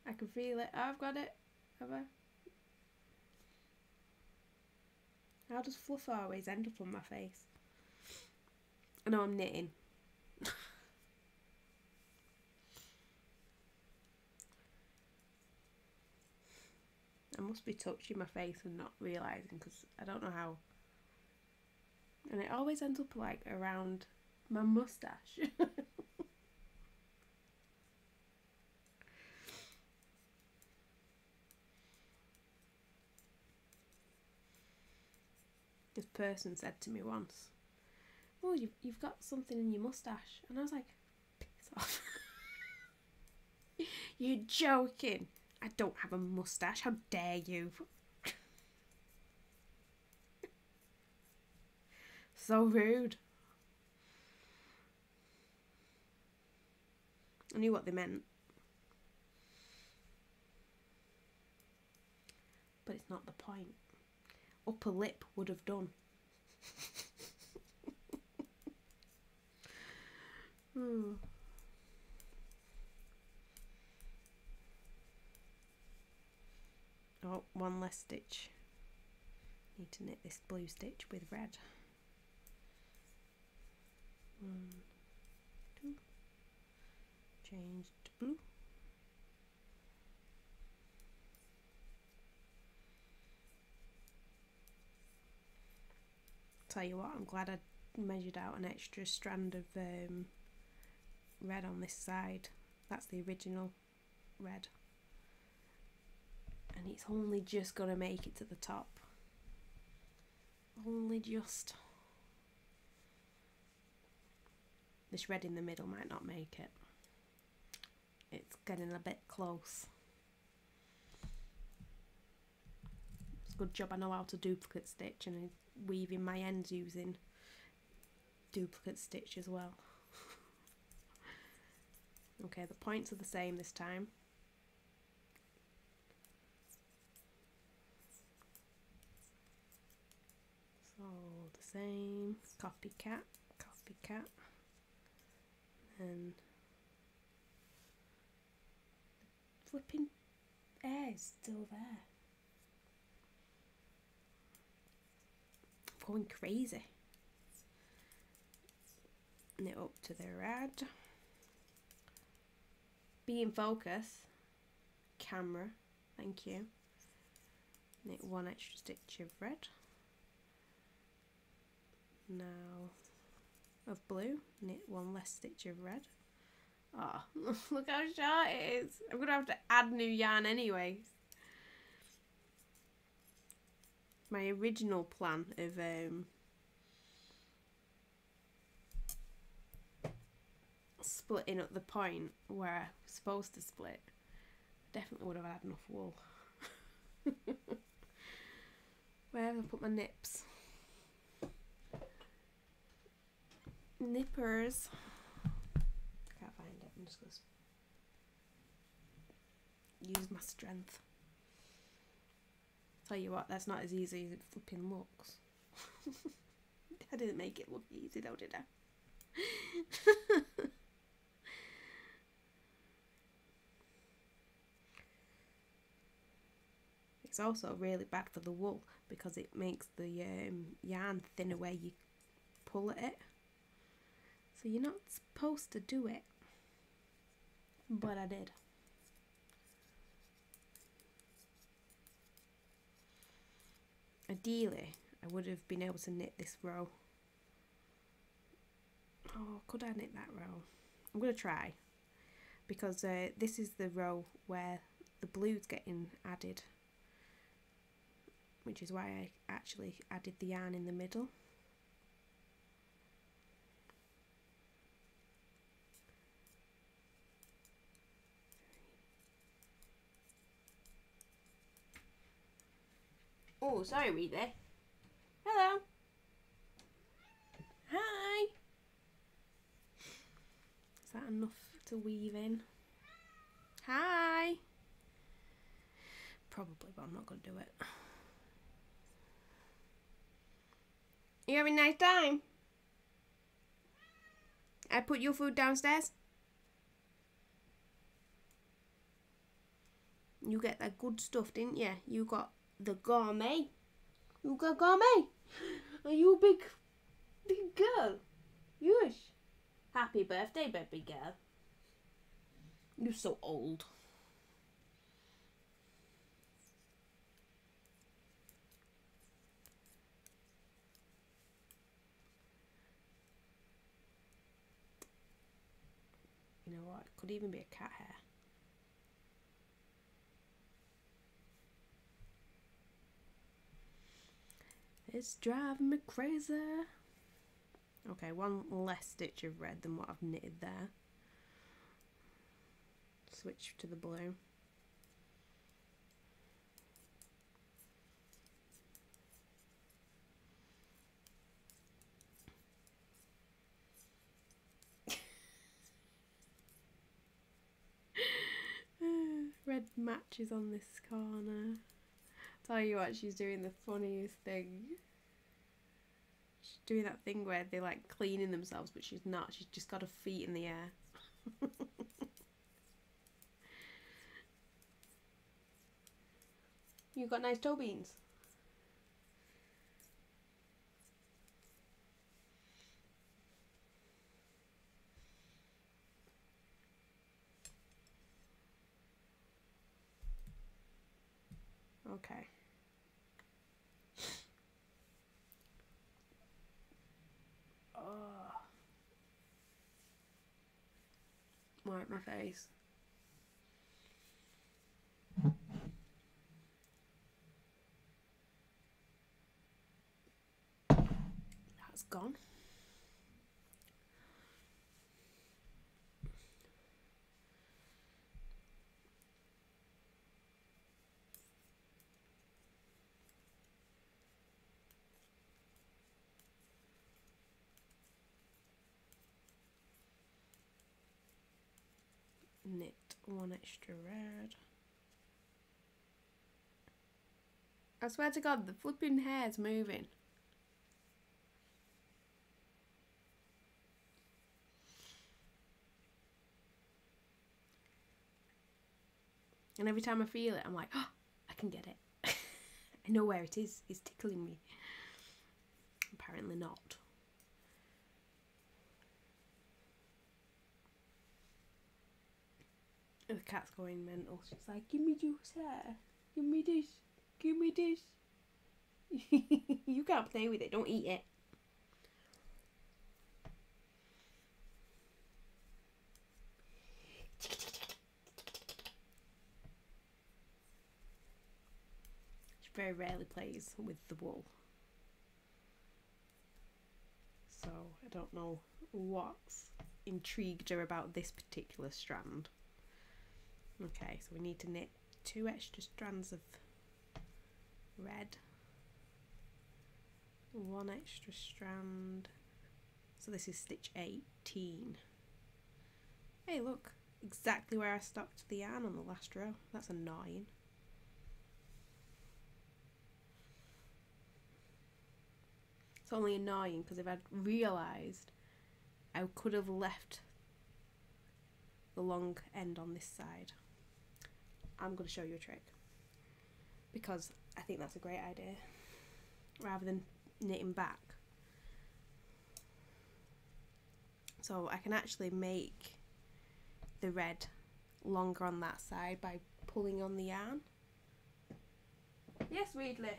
I can feel it, I've got it, have I? How does fluff always end up on my face? I know I'm knitting. I must be touching my face and not realising, because I don't know how. And it always ends up like around my moustache. This person said to me once, oh, you've got something in your moustache. And I was like, piss off. You're joking. I don't have a moustache, how dare you? So rude. I knew what they meant. But it's not the point. Upper lip would have done. Hmm. Oh, one less stitch. Need to knit this blue stitch with red. 1, 2, change to blue. Tell you what, I'm glad I measured out an extra strand of red on this side. That's the original red. And it's only just going to make it to the top. Only just. This red in the middle might not make it. It's getting a bit close. It's a good job I know how to duplicate stitch, and I'm weaving my ends using duplicate stitch as well. Okay, the points are the same this time. All the same, copycat, copycat, and the flipping air is still there. I'm going crazy. Knit up to the red. Be in focus, camera, thank you. Knit one extra stitch of red. Now of blue, knit one less stitch of red. Ah, oh, look how short it is. I'm gonna have to add new yarn anyway. My original plan of splitting up the point where I was supposed to split, I definitely would have had enough wool. Where have I put my nips? Nippers. I can't find it. I'm just going to use my strength. Tell you what, that's not as easy as it flipping looks. I didn't make it look easy though, did I? It's also really bad for the wool because it makes the yarn thinner where you pull at it. So you're not supposed to do it, but I did. Ideally, I would have been able to knit this row. Oh, could I knit that row? I'm going to try. because this is the row where the blue's getting added, which is why I actually added the yarn in the middle. Oh, sorry, Wheatley. Hello. Hi. Is that enough to weave in? Hi. Probably, but I'm not going to do it. You having a nice time? I put your food downstairs. You get that good stuff, didn't you? You got the gourmet. You got gourmet. Are you a big girl? Yes. Happy birthday, baby girl. You're so old. You know what? It could even be a cat hair. It's driving me crazy. Okay, one less stitch of red than what I've knitted there. Switch to the blue. Red matches on this corner. Tell you what, she's doing the funniest thing. She's doing that thing where they like cleaning themselves, but she's not. She's just got her feet in the air. You got nice toe beans. Okay. Wipe my face. That's gone. Knit one extra red. I swear to God, the flipping hair's moving. And every time I feel it, I'm like, oh, I can get it. I know where it is. It's tickling me. Apparently not. The cat's going mental. She's like, give me juice hair. Give me this. Give me this. You can't play with it. Don't eat it. She very rarely plays with the wool. So I don't know what's intrigued her about this particular strand. Okay, so we need to knit two extra strands of red, one extra strand, so this is stitch 18. Hey look, exactly where I stopped the yarn on the last row, that's annoying. It's only annoying because if I'd realised I could have left the long end on this side. I'm going to show you a trick because I think that's a great idea rather than knitting back. So I can actually make the red longer on that side by pulling on the yarn. Yes, Wheatley,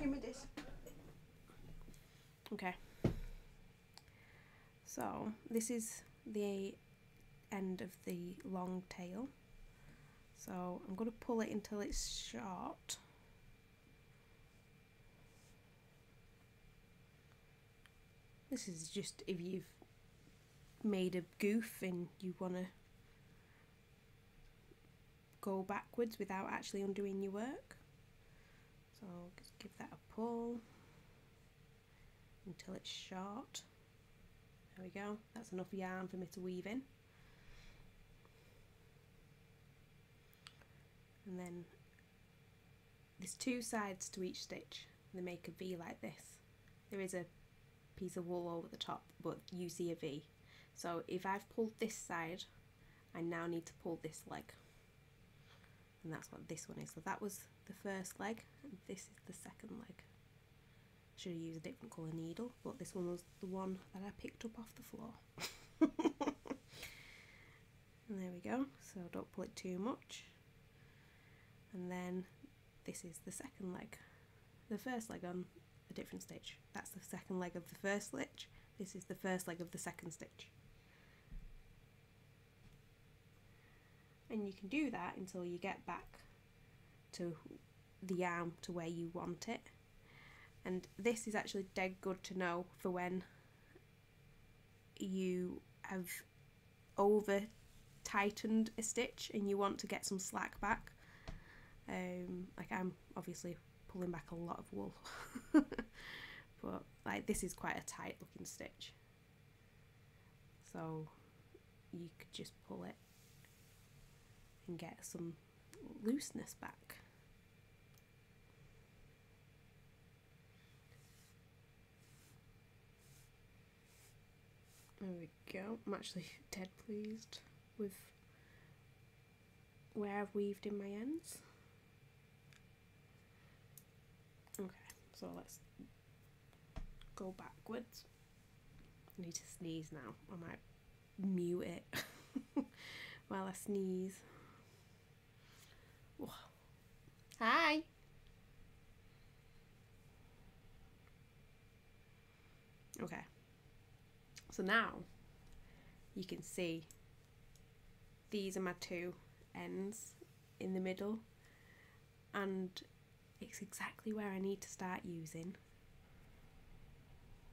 give me this. Okay, so this is the end of the long tail. So I'm going to pull it until it's short. This is just if you've made a goof and you want to go backwards without actually undoing your work. So just give that a pull until it's short. There we go, that's enough yarn for me to weave in. And then there's two sides to each stitch. They make a V like this. There is a piece of wool over the top, but you see a V. So if I've pulled this side, I now need to pull this leg. And that's what this one is. So that was the first leg, and this is the second leg. Should have used a different colour needle, but this one was the one that I picked up off the floor. And there we go, so don't pull it too much. And then this is the second leg. The first leg on a different stitch. That's the second leg of the first stitch. This is the first leg of the second stitch. And you can do that until you get back to the arm to where you want it. And this is actually dead good to know for when you have over tightened a stitch and you want to get some slack back. Like I'm obviously pulling back a lot of wool, but like this is quite a tight looking stitch. So you could just pull it and get some looseness back. There we go. I'm actually dead pleased with where I've weaved in my ends. Okay, so let's go backwards. I need to sneeze now. I might mute it while I sneeze. Whoa. Hi! Okay. So now you can see these are my two ends in the middle, and it's exactly where I need to start using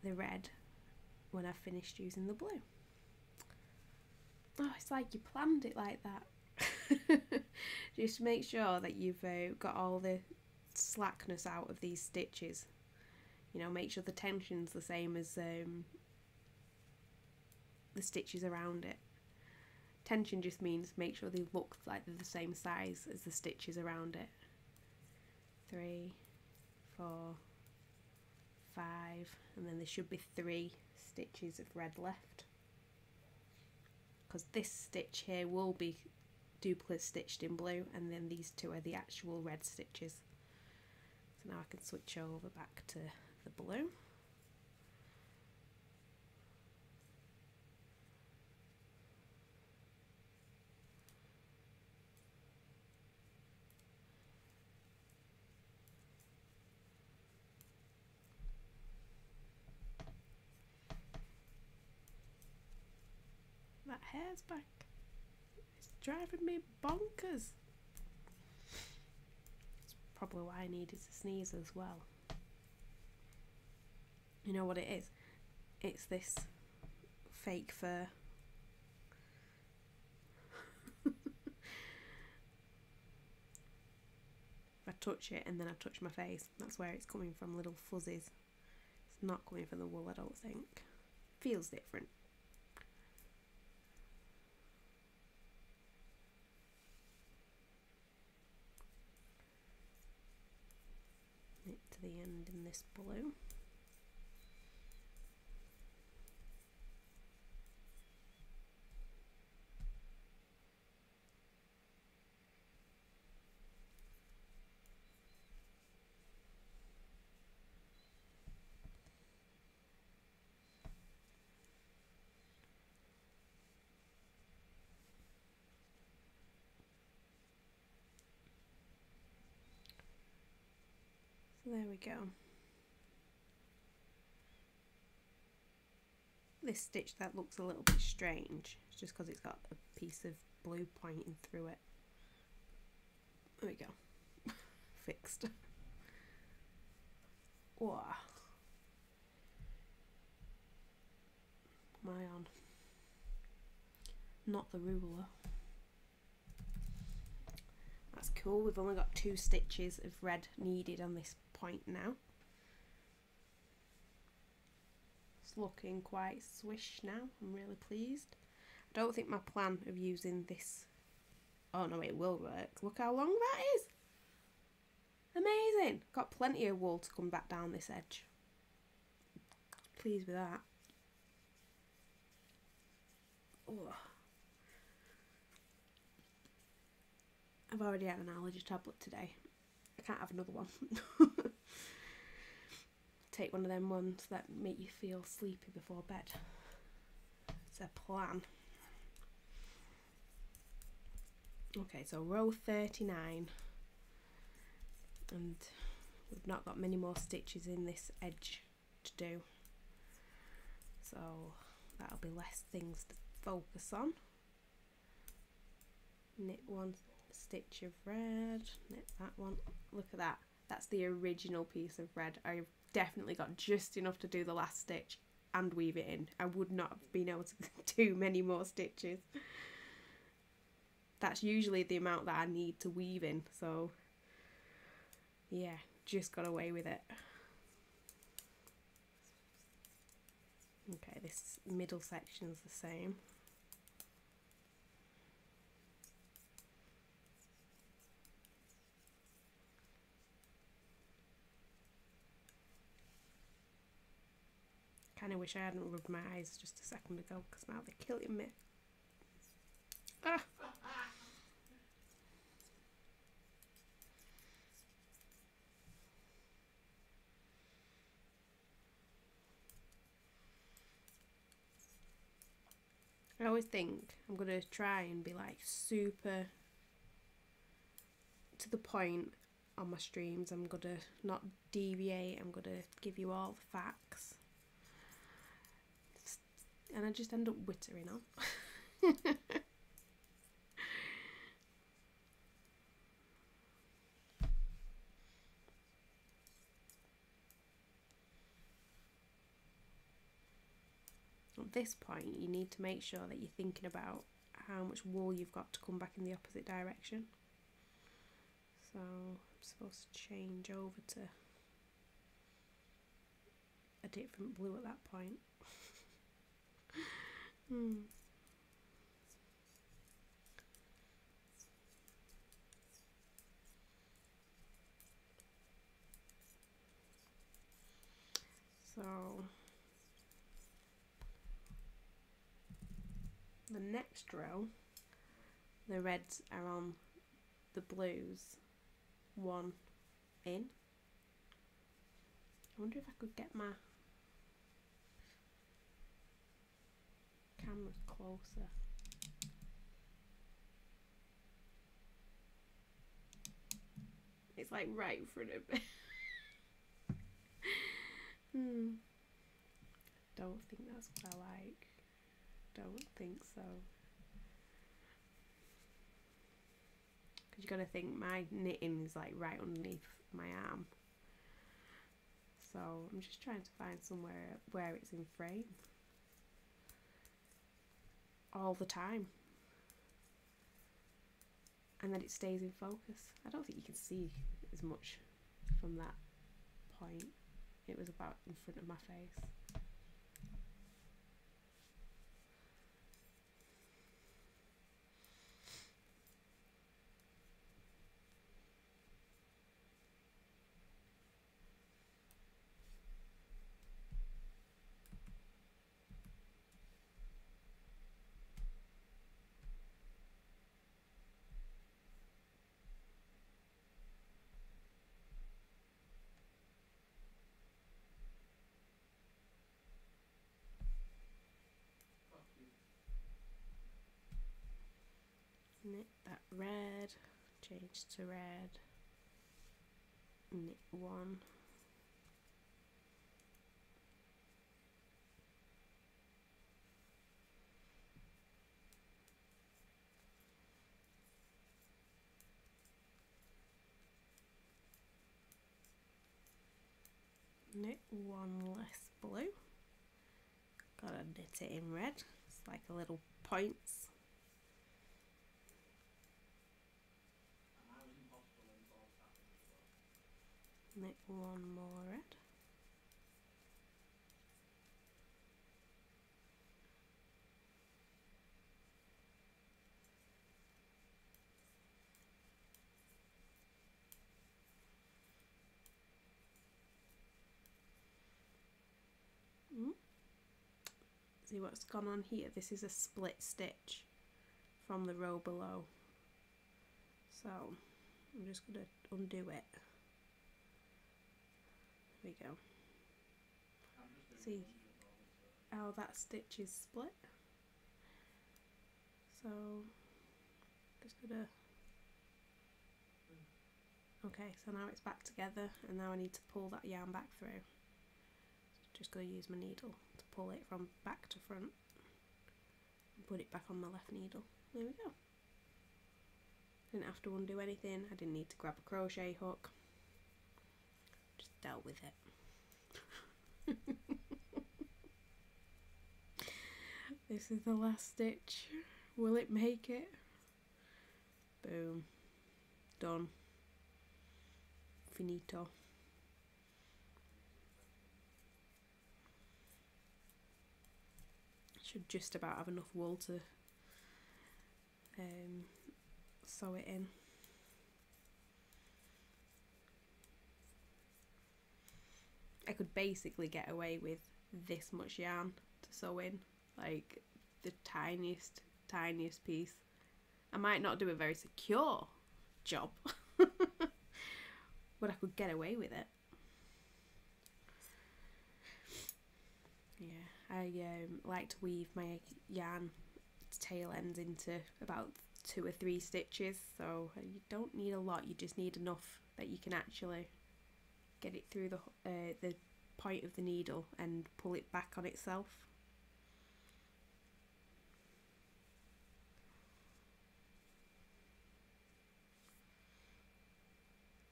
the red when I've finished using the blue. Oh, it's like you planned it like that. Just make sure that you've got all the slackness out of these stitches. You know, make sure the tension's the same as the stitches around it. Tension just means make sure they look like they're the same size as the stitches around it. 3, 4, 5, and then there should be 3 stitches of red left, because this stitch here will be duplicate stitched in blue, and then these two are the actual red stitches. So now I can switch over back to the blue. Hair's back. It's driving me bonkers. It's probably why I needed to sneeze as well. You know what it is? It's this fake fur. If I touch it and then I touch my face, that's where it's coming from, little fuzzies. It's not coming from the wool, I don't think. Feels different. The end in this blue. There we go. this stitch that looks a little bit strange. It's just because it's got a piece of blue pointing through it. There we go. Fixed. Whoa. My on. Not the ruler. That's cool. We've only got 2 stitches of red needed on this point now. It's looking quite swish now. I'm really pleased. I don't think my plan of using this... Oh no, it will work. Look how long that is. Amazing. Got plenty of wool to come back down this edge. Pleased with that. Oh. I've already had an allergy tablet today. I can't have another one. Take one of them ones that make you feel sleepy before bed. It's a plan. Okay, so row 39. And we've not got many more stitches in this edge to do. So that'll be less things to focus on. Knit one stitch of red, knit that one. Look at that. That's the original piece of red. I've definitely got just enough to do the last stitch and weave it in. I would not have been able to do many more stitches. That's usually the amount that I need to weave in, so yeah, just got away with it. Okay, this middle section's the same. Kind of wish I hadn't rubbed my eyes just a second ago, because now they're killing me. Ah! I always think I'm going to try and be like super to the point on my streams. I'm going to not deviate. I'm going to give you all the facts. And I just end up wittering on. At this point, you need to make sure that you're thinking about how much wool you've got to come back in the opposite direction. So I'm supposed to change over to a different blue at that point. So the next row, the reds are on the blues, one in. I wonder if I could get my camera's closer. It's like right in front of me. Don't think that's what I like. Don't think so. Because you got to think my knitting is like right underneath my arm. So I'm just trying to find somewhere where it's in frame. All the time, and then it stays in focus. I don't think you can see as much from that point. It was about in front of my face. Knit that red, change to red, knit one. knit one less blue. Gotta knit it in red. It's like a little points. Knit one more red. See what's gone on here. This is a split stitch from the row below, so I'm just going to undo it. There we go. See how that stitch is split, so just gonna, okay, so now it's back together, and now I need to pull that yarn back through. Just going to use my needle to pull it from back to front and put it back on my left needle. There we go. Didn't have to undo anything. I didn't need to grab a crochet hook. Just dealt with it. This is the last stitch. Will it make it? Boom. Done. Finito. Should just about have enough wool to sew it in. I could basically get away with this much yarn to sew in, like the tiniest piece. I might not do a very secure job, but I could get away with it. Yeah. I like to weave my yarn tail ends into about 2 or 3 stitches, so you don't need a lot, you just need enough that you can actually get it through the point of the needle and pull it back on itself.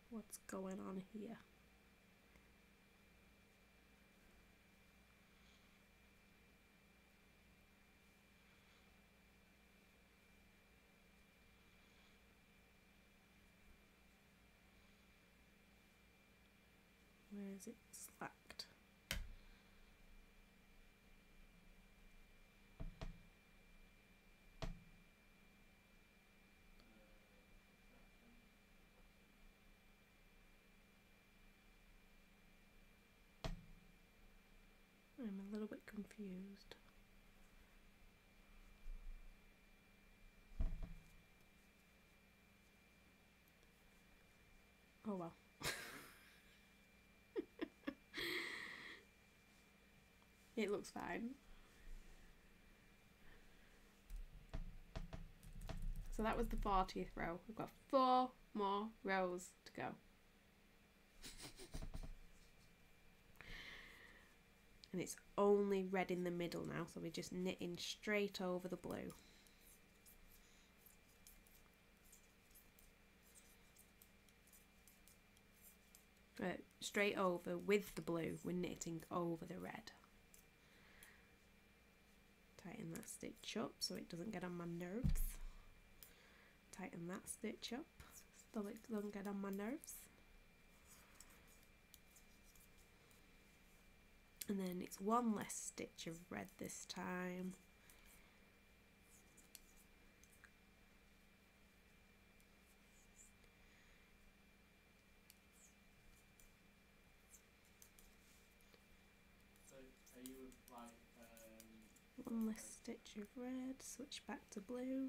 What's going on here? Is it slacked? I'm a little bit confused. Oh well. It looks fine. So that was the 40th row. We've got 4 more rows to go. And it's only red in the middle now, so we're just knitting straight over the blue. Straight over with the blue, we're knitting over the red. Tighten that stitch up so it doesn't get on my nerves. Tighten that stitch up so it doesn't get on my nerves. And then it's one less stitch of red this time. One less stitch of red, switch back to blue.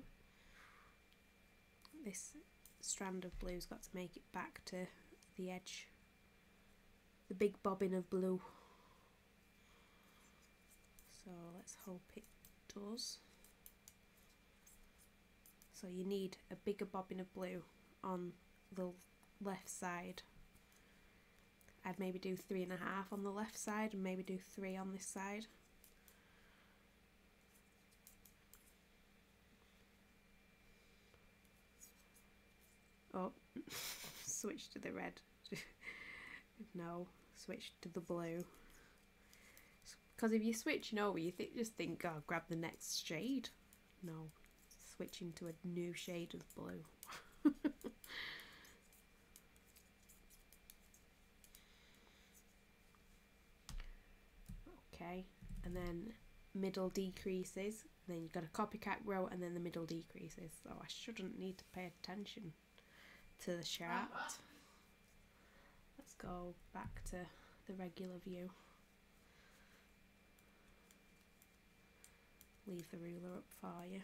This strand of blue's got to make it back to the edge. The big bobbin of blue. So let's hope it does. So you need a bigger bobbin of blue on the left side. I'd maybe do 3.5 on the left side and maybe do 3 on this side. Oh, switch to the red. No, switch to the blue. Because if you're switching over, you just think, oh, grab the next shade. No, switching to a new shade of blue. Okay, and then middle decreases, then you've got a copycat row, and then the middle decreases. So I shouldn't need to pay attention to the chart. Let's go back to the regular view. Leave the ruler up for you.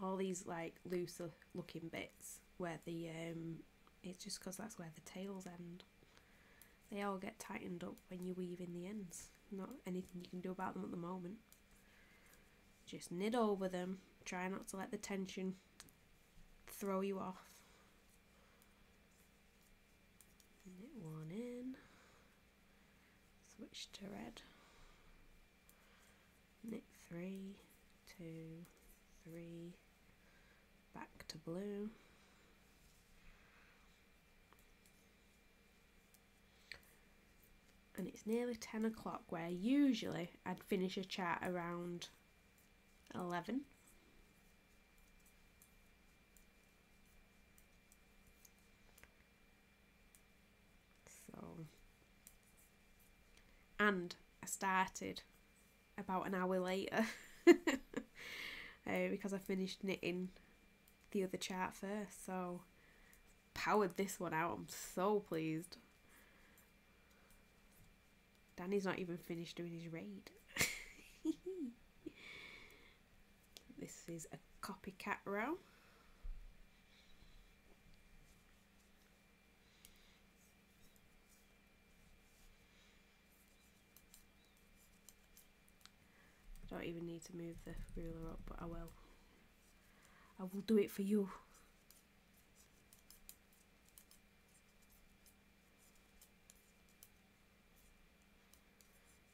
All these like looser looking bits where the it's just because that's where the tails end. They all get tightened up when you weave in the ends. Not anything you can do about them at the moment. Just knit over them. Try not to let the tension throw you off. Knit one in, switch to red, knit three, two, three, back to blue. And it's nearly 10 o'clock where usually I'd finish a chart around 11. And I started about an hour later because I finished knitting the other chart first, so powered this one out. I'm so pleased. Danny's not even finished doing his raid. This is a copycat row. Don't even need to move the ruler up, but I will. I will do it for you.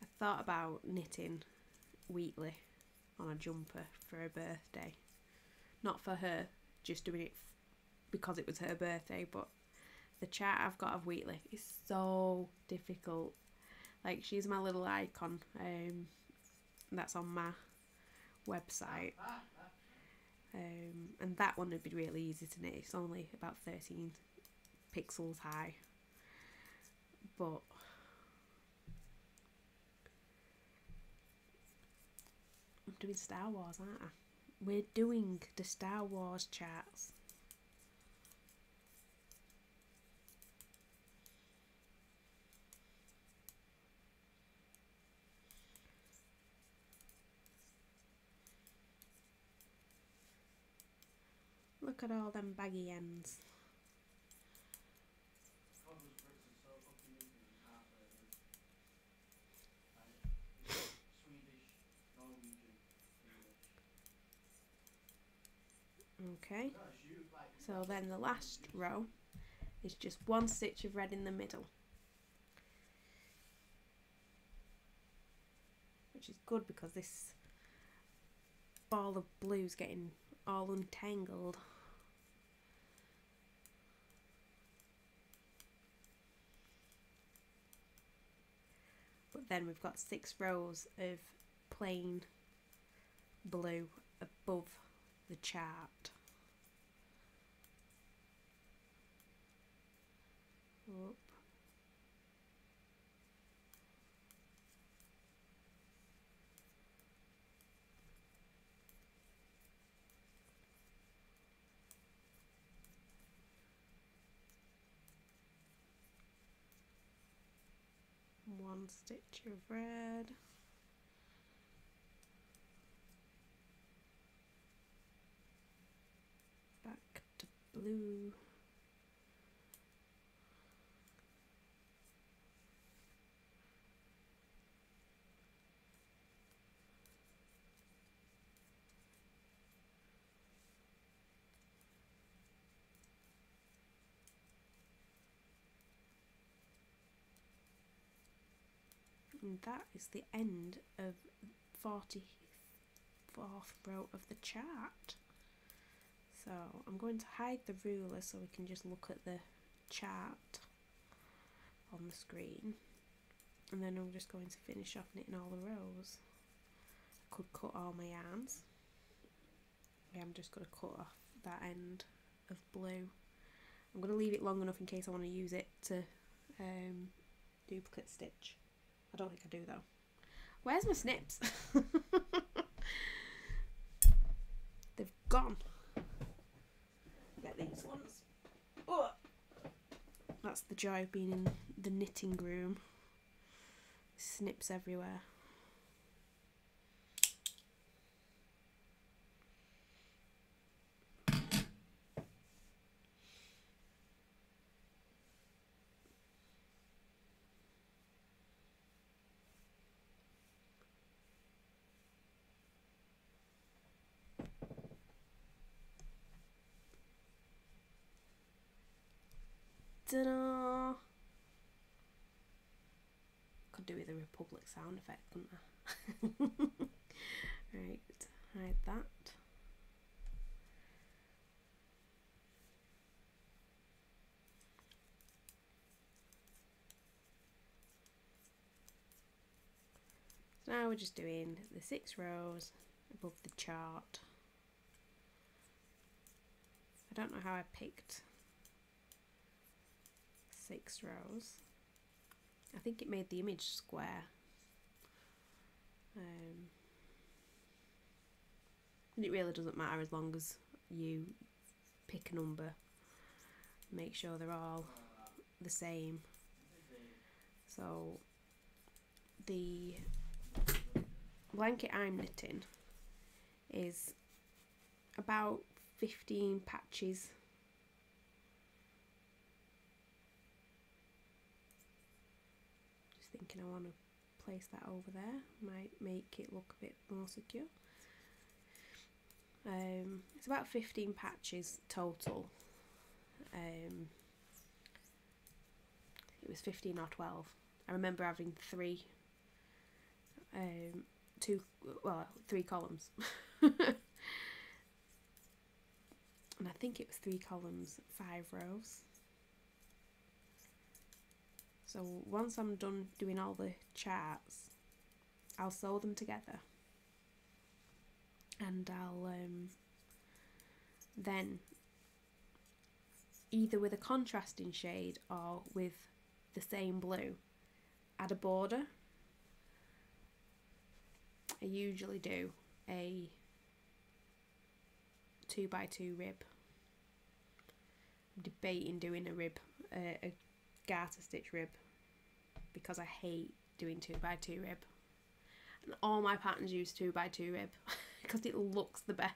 I thought about knitting Wheatley on a jumper for her birthday. Not for her, just doing it because it was her birthday, but the chart I've got of Wheatley is so difficult. Like, she's my little icon. That's on my website, and that one would be really easy to knit. It's only about 13 pixels high, but I'm doing Star Wars, aren't I? We're doing the Star Wars charts. Look at all them baggy ends. Okay, so then the last row is just one stitch of red in the middle, which is good because this ball of blue's getting all untangled. But then we've got 6 rows of plain blue above the chart. Up. One stitch of red. Back to blue. And that is the end of 44th row of the chart. So I'm going to hide the ruler so we can just look at the chart on the screen, and then I'm just going to finish off knitting all the rows. I could cut all my yarns. Yeah, I'm just going to cut off that end of blue. I'm going to leave it long enough in case I want to use it to duplicate stitch. I don't think I do though. Where's my snips? They've gone. Get these ones. Oh, that's the joy of being in the knitting room. Snips everywhere. Ta-da! Could do with a Republic sound effect, couldn't I? Right, hide that. So now we're just doing the 6 rows above the chart. I don't know how I picked 6 rows. I think it made the image square. And it really doesn't matter as long as you pick a number. Make sure they're all the same. So the blanket I'm knitting is about 15 patches. Thinking I want to place that over there, might make it look a bit more secure. It's about 15 patches total. It was 15 or 12. I remember having 3 columns. And I think it was 3 columns, 5 rows. So once I'm done doing all the charts, I'll sew them together, and I'll then either with a contrasting shade or with the same blue add a border. I usually do a 2x2 rib. I'm debating doing a garter stitch rib, because I hate doing 2x2 rib, and all my patterns use 2x2 rib because it looks the best.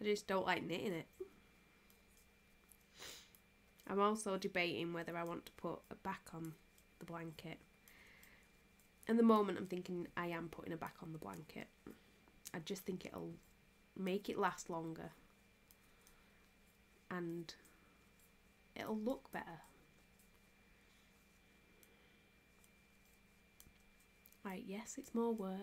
I just don't like knitting it. I'm also debating whether I want to put a back on the blanket. At the moment I'm thinking I am putting a back on the blanket. I just think it'll make it last longer and it'll look better. Like, yes, it's more work.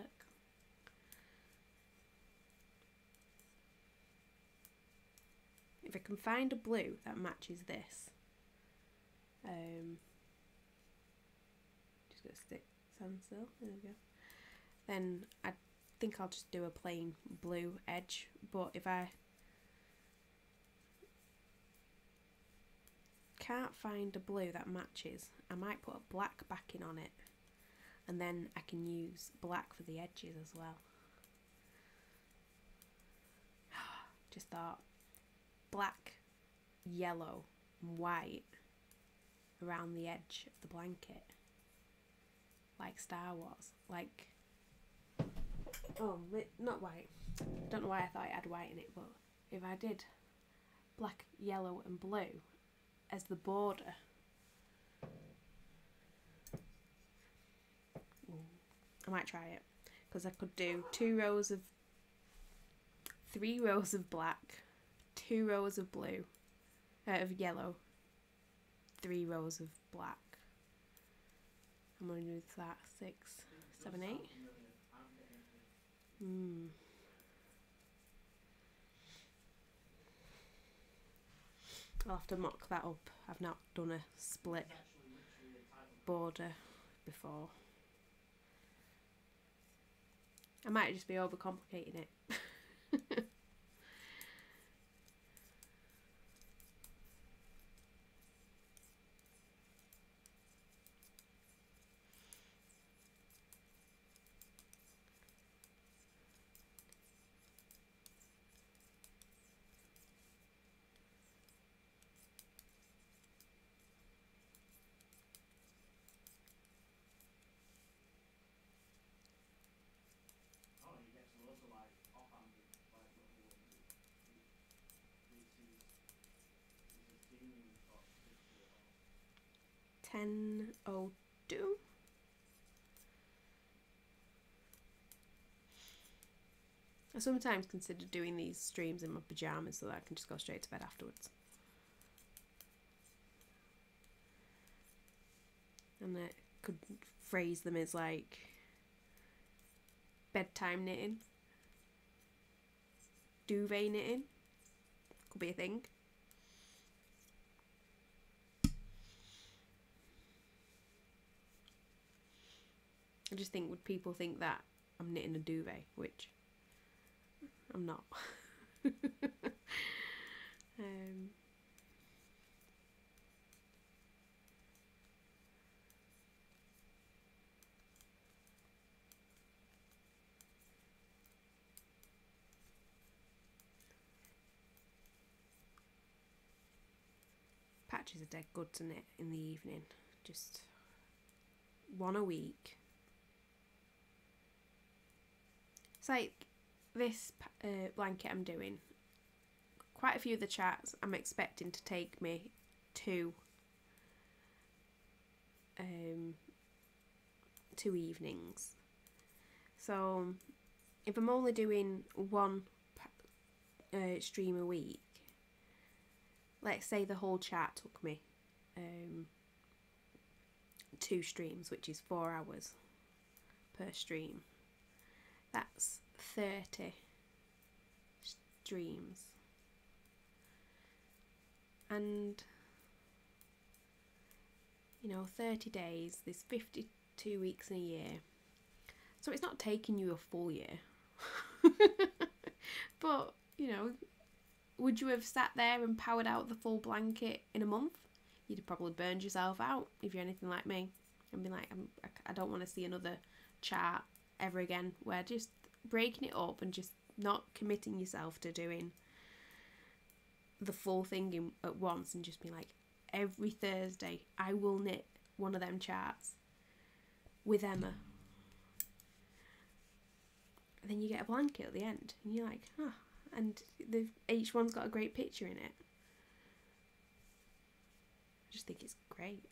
If I can find a blue that matches this, just gonna stick sand still. There we go. Then I think I'll just do a plain blue edge. But if I can't find a blue that matches, I might put a black backing on it. And then I can use black for the edges as well. Just thought, black, yellow and white around the edge of the blanket. Like Star Wars. Like, oh, not white. I don't know why I thought it had white in it, but if I did black, yellow and blue as the border. I might try it, because I could do 3 rows of black, 2 rows of blue, of yellow, 3 rows of black. I'm going to do that 6, 7, 8. I'll have to mock that up. I've not done a split border before. I might just be overcomplicating it. Do. I sometimes consider doing these streams in my pajamas so that I can just go straight to bed afterwards. And I could phrase them as like bedtime knitting, duvet knitting, could be a thing. I just think, would people think that I'm knitting a duvet, which I'm not. Patches are dead good to knit in the evening, just one a week. It's like this blanket I'm doing, quite a few of the charts I'm expecting to take me to 2 evenings. So if I'm only doing one stream a week, let's say the whole chart took me 2 streams, which is 4 hours per stream. That's 30 streams, and you know, 30 days, there's 52 weeks in a year, so it's not taking you a full year. But you know, would you have sat there and powered out the full blanket in a month? You'd have probably burned yourself out if you're anything like me, and been like, I don't want to see another chart ever again. Where just breaking it up and just not committing yourself to doing the full thing at once, and just be like, every Thursday I will knit one of them charts with Emma, and then you get a blanket at the end and you're like, ah, oh. And each one's got a great picture in it. I just think it's great.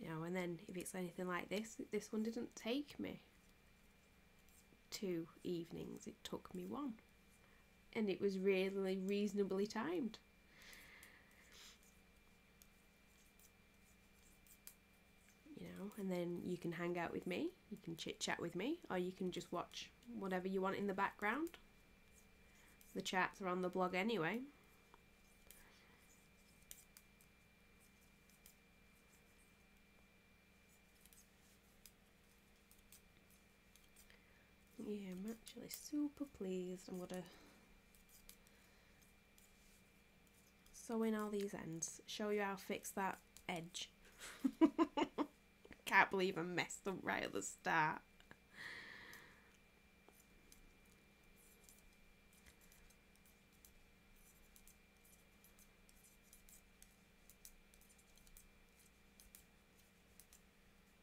You know, and then if it's anything like this, this one didn't take me 2 evenings, it took me 1. And it was really reasonably timed. You know, and then you can hang out with me, you can chit chat with me, or you can just watch whatever you want in the background. The chats are on the blog anyway. Yeah, I'm actually super pleased. I'm gonna sew in all these ends, show you how to fix that edge. Can't believe I messed up right at the start.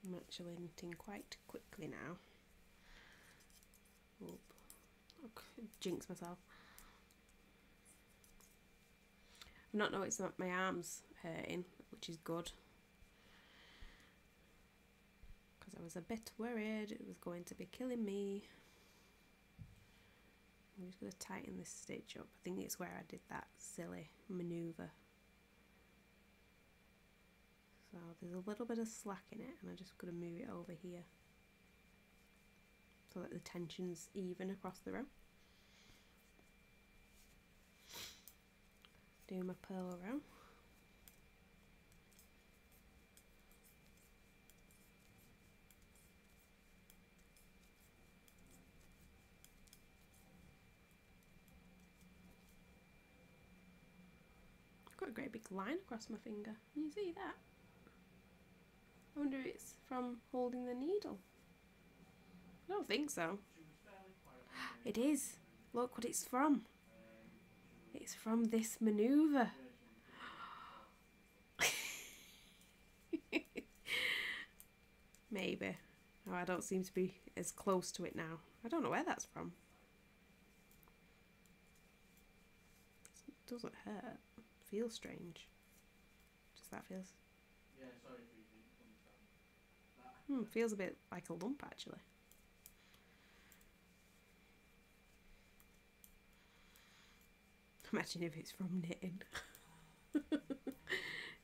I'm actually knitting quite quickly now. Oop. Okay, jinx myself. I've not noticed that my arm's hurting, which is good, because I was a bit worried it was going to be killing me. I'm just going to tighten this stitch up. I think it's where I did that silly manoeuvre well. There's a little bit of slack in it, and I'm just going to move it over here so that the tension's even across the row. Do my pearl row. Got a great big line across my finger. Can you see that? I wonder if it's from holding the needle. I don't think so. It is. Look what it's from. It's from this manoeuvre. Maybe. Oh, I don't seem to be as close to it now. I don't know where that's from. It doesn't hurt. Feels strange. Just that feels. Yeah, sorry if you didn't understand that. Feels a bit like a lump actually. Imagine if it's from knitting.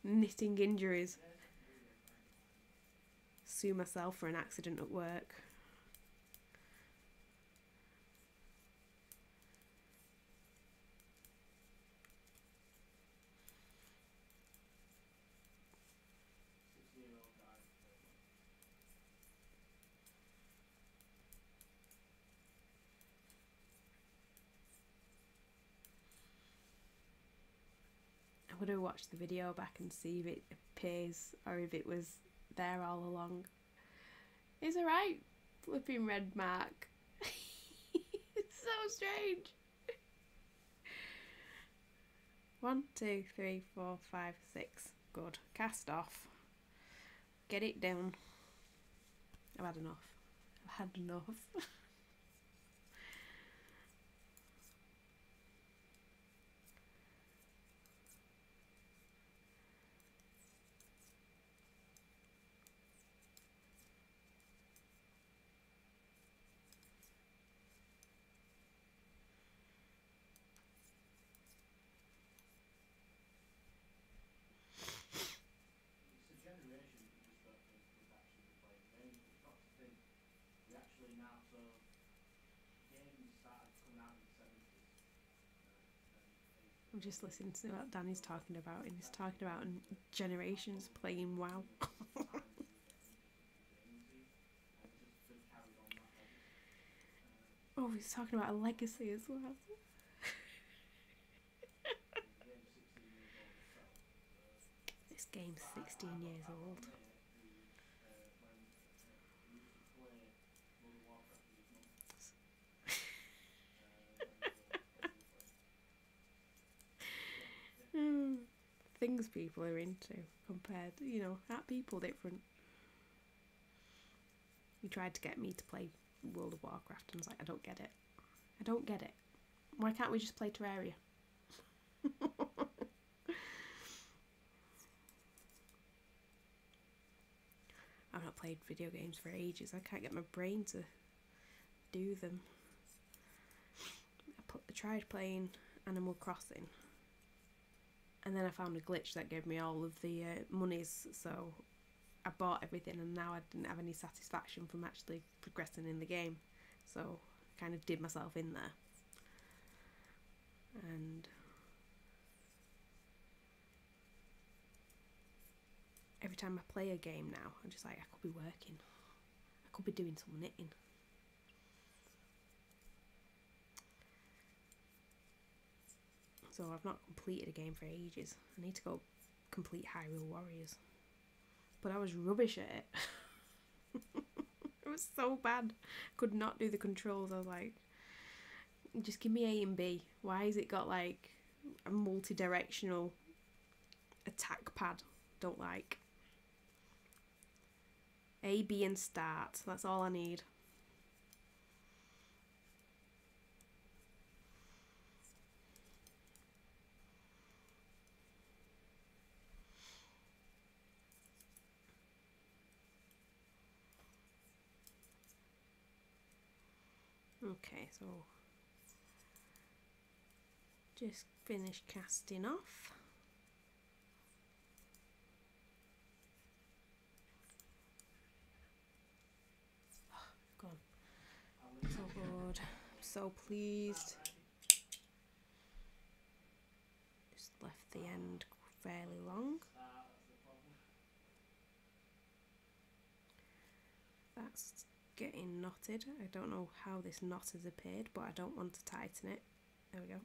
Knitting injuries. Sue myself for an accident at work. To watch the video back and see if it appears or if it was there all along. It's alright, flipping red mark. It's so strange. 1, 2, 3, 4, 5, 6. Good. Cast off. Get it down. I've had enough. I've had enough. Just listening to what Danny's talking about, and he's talking about generations playing WoW. Oh, he's talking about a legacy as well. This game's 16 years old. Things people are into compared, you know, that people different. You tried to get me to play World of Warcraft and I was like, I don't get it. I don't get it. Why can't we just play Terraria? I've not played video games for ages. I can't get my brain to do them. I tried playing Animal Crossing. And then I found a glitch that gave me all of the monies, so I bought everything, and now I didn't have any satisfaction from actually progressing in the game. So I kind of did myself in there. And every time I play a game now, I'm just like, I could be working. I could be doing some knitting. So I've not completed a game for ages. I need to go complete Hyrule Warriors. But I was rubbish at it. It was so bad. Could not do the controls. I was like, just give me A and B. Why has it got like a multi-directional attack pad? Don't like. A, B and start. That's all I need. Okay, so just finish casting off. God, I'm so pleased. Just left the end fairly long. That's getting knotted. I don't know how this knot has appeared, but I don't want to tighten it. There we go.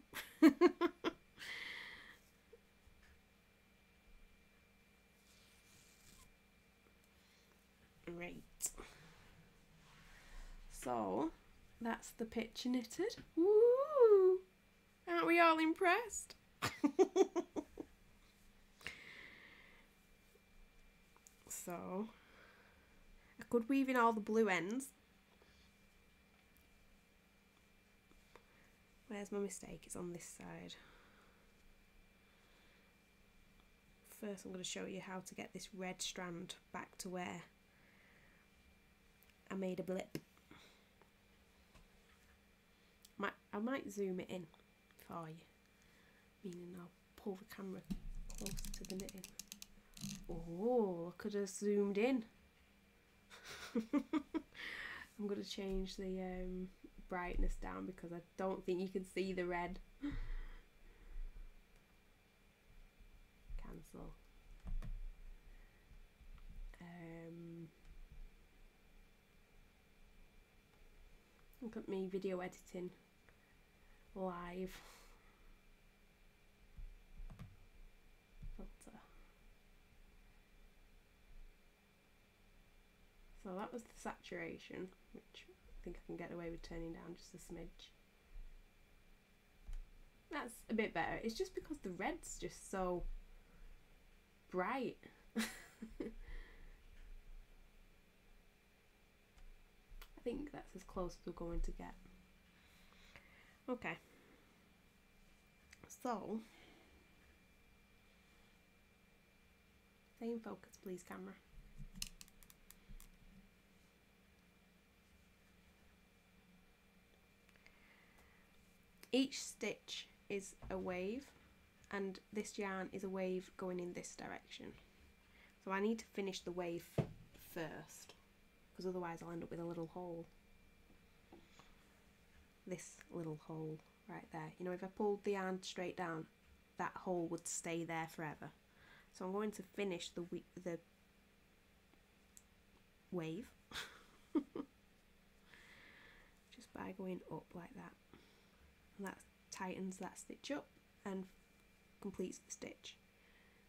Right. So that's the picture knitted. Woo! Aren't we all impressed? So I could weave in all the blue ends. Where's my mistake? It's on this side. First I'm going to show you how to get this red strand back to where I made a blip. I might zoom it in for you, meaning I'll pull the camera closer to the knitting. Oh, I could have zoomed in. I'm going to change the brightness down because I don't think you can see the red. Cancel. Look at me video editing live. Filter. So that was the saturation, which I think I can get away with turning down just a smidge. That's a bit better. It's just because the red's just so bright. I think that's as close as we're going to get. Okay. So, stay in focus, please, camera. Each stitch is a wave, and this yarn is a wave going in this direction. So I need to finish the wave first, because otherwise I'll end up with a little hole. This little hole right there. You know, if I pulled the yarn straight down, that hole would stay there forever. So I'm going to finish the wave just by going up like that. And that tightens that stitch up and completes the stitch.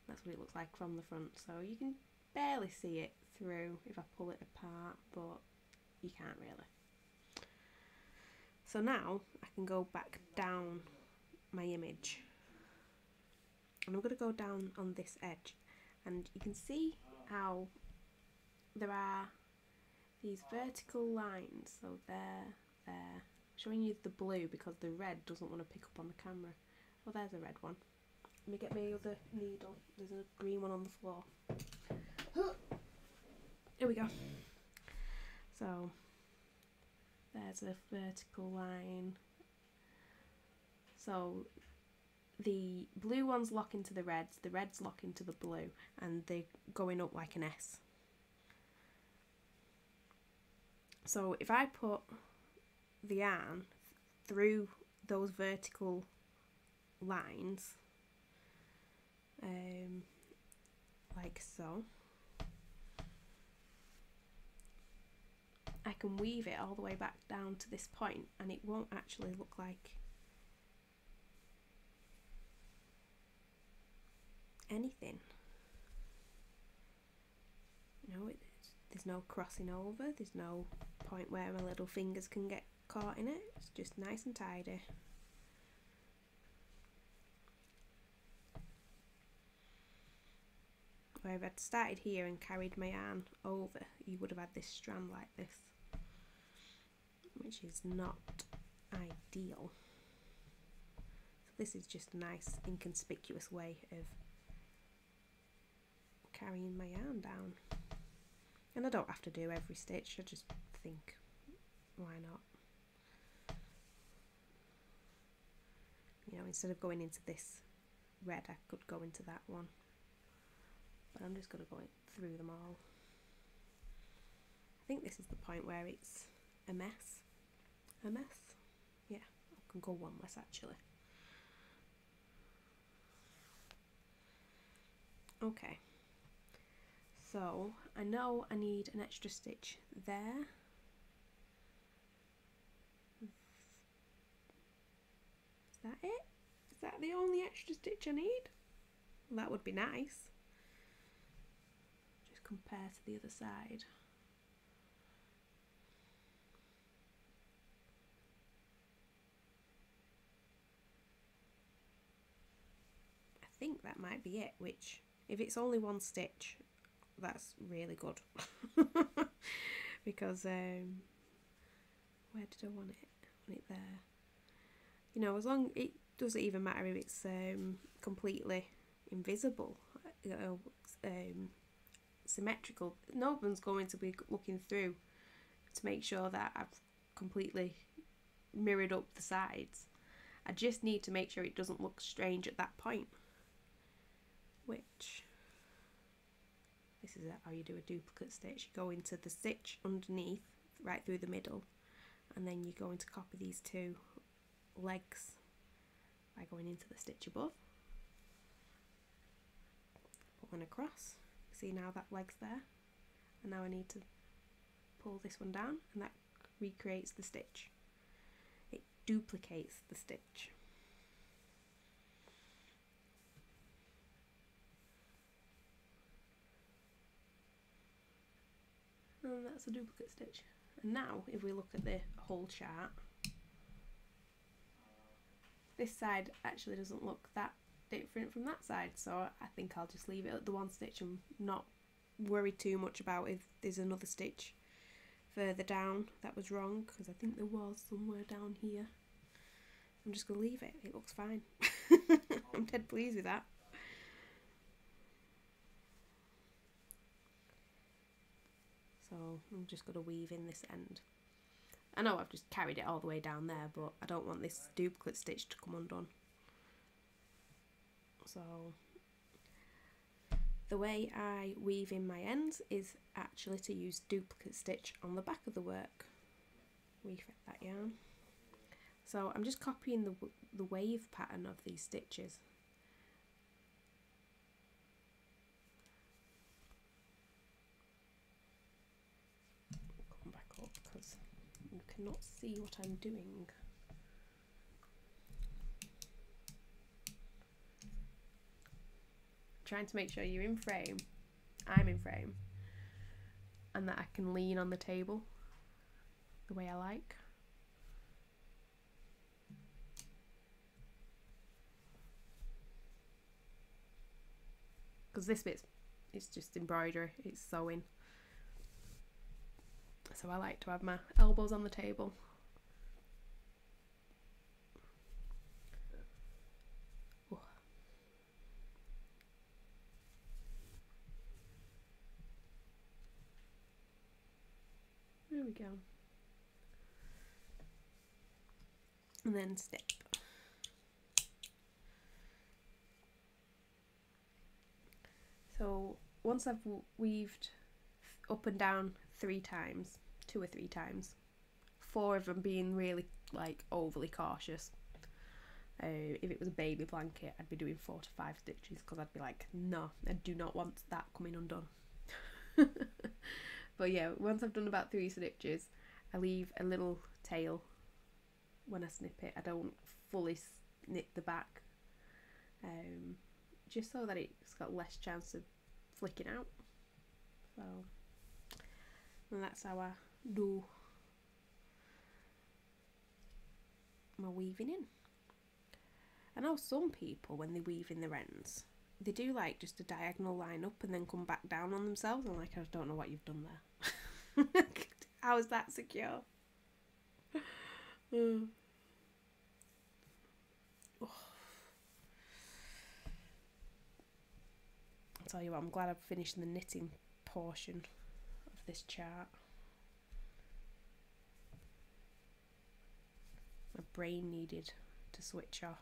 That's what it looks like from the front. So you can barely see it through if I pull it apart, but you can't really. So now I can go back down my image, and I'm going to go down on this edge, and you can see how there are these vertical lines, so there, showing you the blue because the red doesn't want to pick up on the camera. Oh, there's a red one. Let me get my other needle. There's a green one on the floor. Here we go. So there's a vertical line. So the blue ones lock into the reds lock into the blue, and they're going up like an S. So if I put the yarn through those vertical lines, like so, I can weave it all the way back down to this point, and it won't actually look like anything. You know, there's no crossing over, there's no point where my little fingers can get caught in it. It's just nice and tidy. Where if I'd started here and carried my yarn over, you would have had this strand like this, which is not ideal. So this is just a nice inconspicuous way of carrying my yarn down. And I don't have to do every stitch, I just think, why not? You know, instead of going into this red, I could go into that one. But I'm just going to go through them all. I think this is the point where it's a mess. MS. Yeah, I can go one less actually. Okay, so I know I need an extra stitch there. Is that it? Is that the only extra stitch I need? Well, that would be nice. Just compare to the other side. I think that might be it, which, if it's only one stitch, that's really good. Because, where did I want it? I want it there. You know, as long, it doesn't even matter if it's completely invisible, symmetrical. No one's going to be looking through to make sure that I've completely mirrored up the sides. I just need to make sure it doesn't look strange at that point. Which, this is how you do a duplicate stitch. You go into the stitch underneath, right through the middle, and then you're going to copy these two legs by going into the stitch above, put one across. See, now that leg's there, and now I need to pull this one down, and that recreates the stitch. It duplicates the stitch. And that's a duplicate stitch. And now if we look at the whole chart, this side actually doesn't look that different from that side, so I think I'll just leave it at the one stitch and not worry too much about if there's another stitch further down that was wrong, because I think there was somewhere down here. I'm just going to leave it. It looks fine. I'm dead pleased with that. So I'm just going to weave in this end. I know I've just carried it all the way down there, but I don't want this duplicate stitch to come undone. So the way I weave in my ends is actually to use duplicate stitch on the back of the work. Weave that yarn. So I'm just copying the wave pattern of these stitches. Come back up because you cannot see what I'm doing. I'm trying to make sure you're in frame, I'm in frame, and that I can lean on the table the way I like. Because this bit, it's just embroidery, it's sewing. So I like to have my elbows on the table. Ooh. There we go. And then step. So once I've weaved up and down three times, two or three times, four of them being really like overly cautious. If it was a baby blanket, I'd be doing 4 to 5 stitches because I'd be like, no, I do not want that coming undone. But yeah, once I've done about 3 stitches, I leave a little tail when I snip it. I don't fully snip the back, just so that it's got less chance of flicking out. So. And that's how I do my weaving in. I know some people, when they weave in their ends, they do like just a diagonal line up and then come back down on themselves. I'm like, I don't know what you've done there. How is that secure? Oh. I'll tell you what, I'm glad I've finished the knitting portion. This chart, my brain needed to switch off.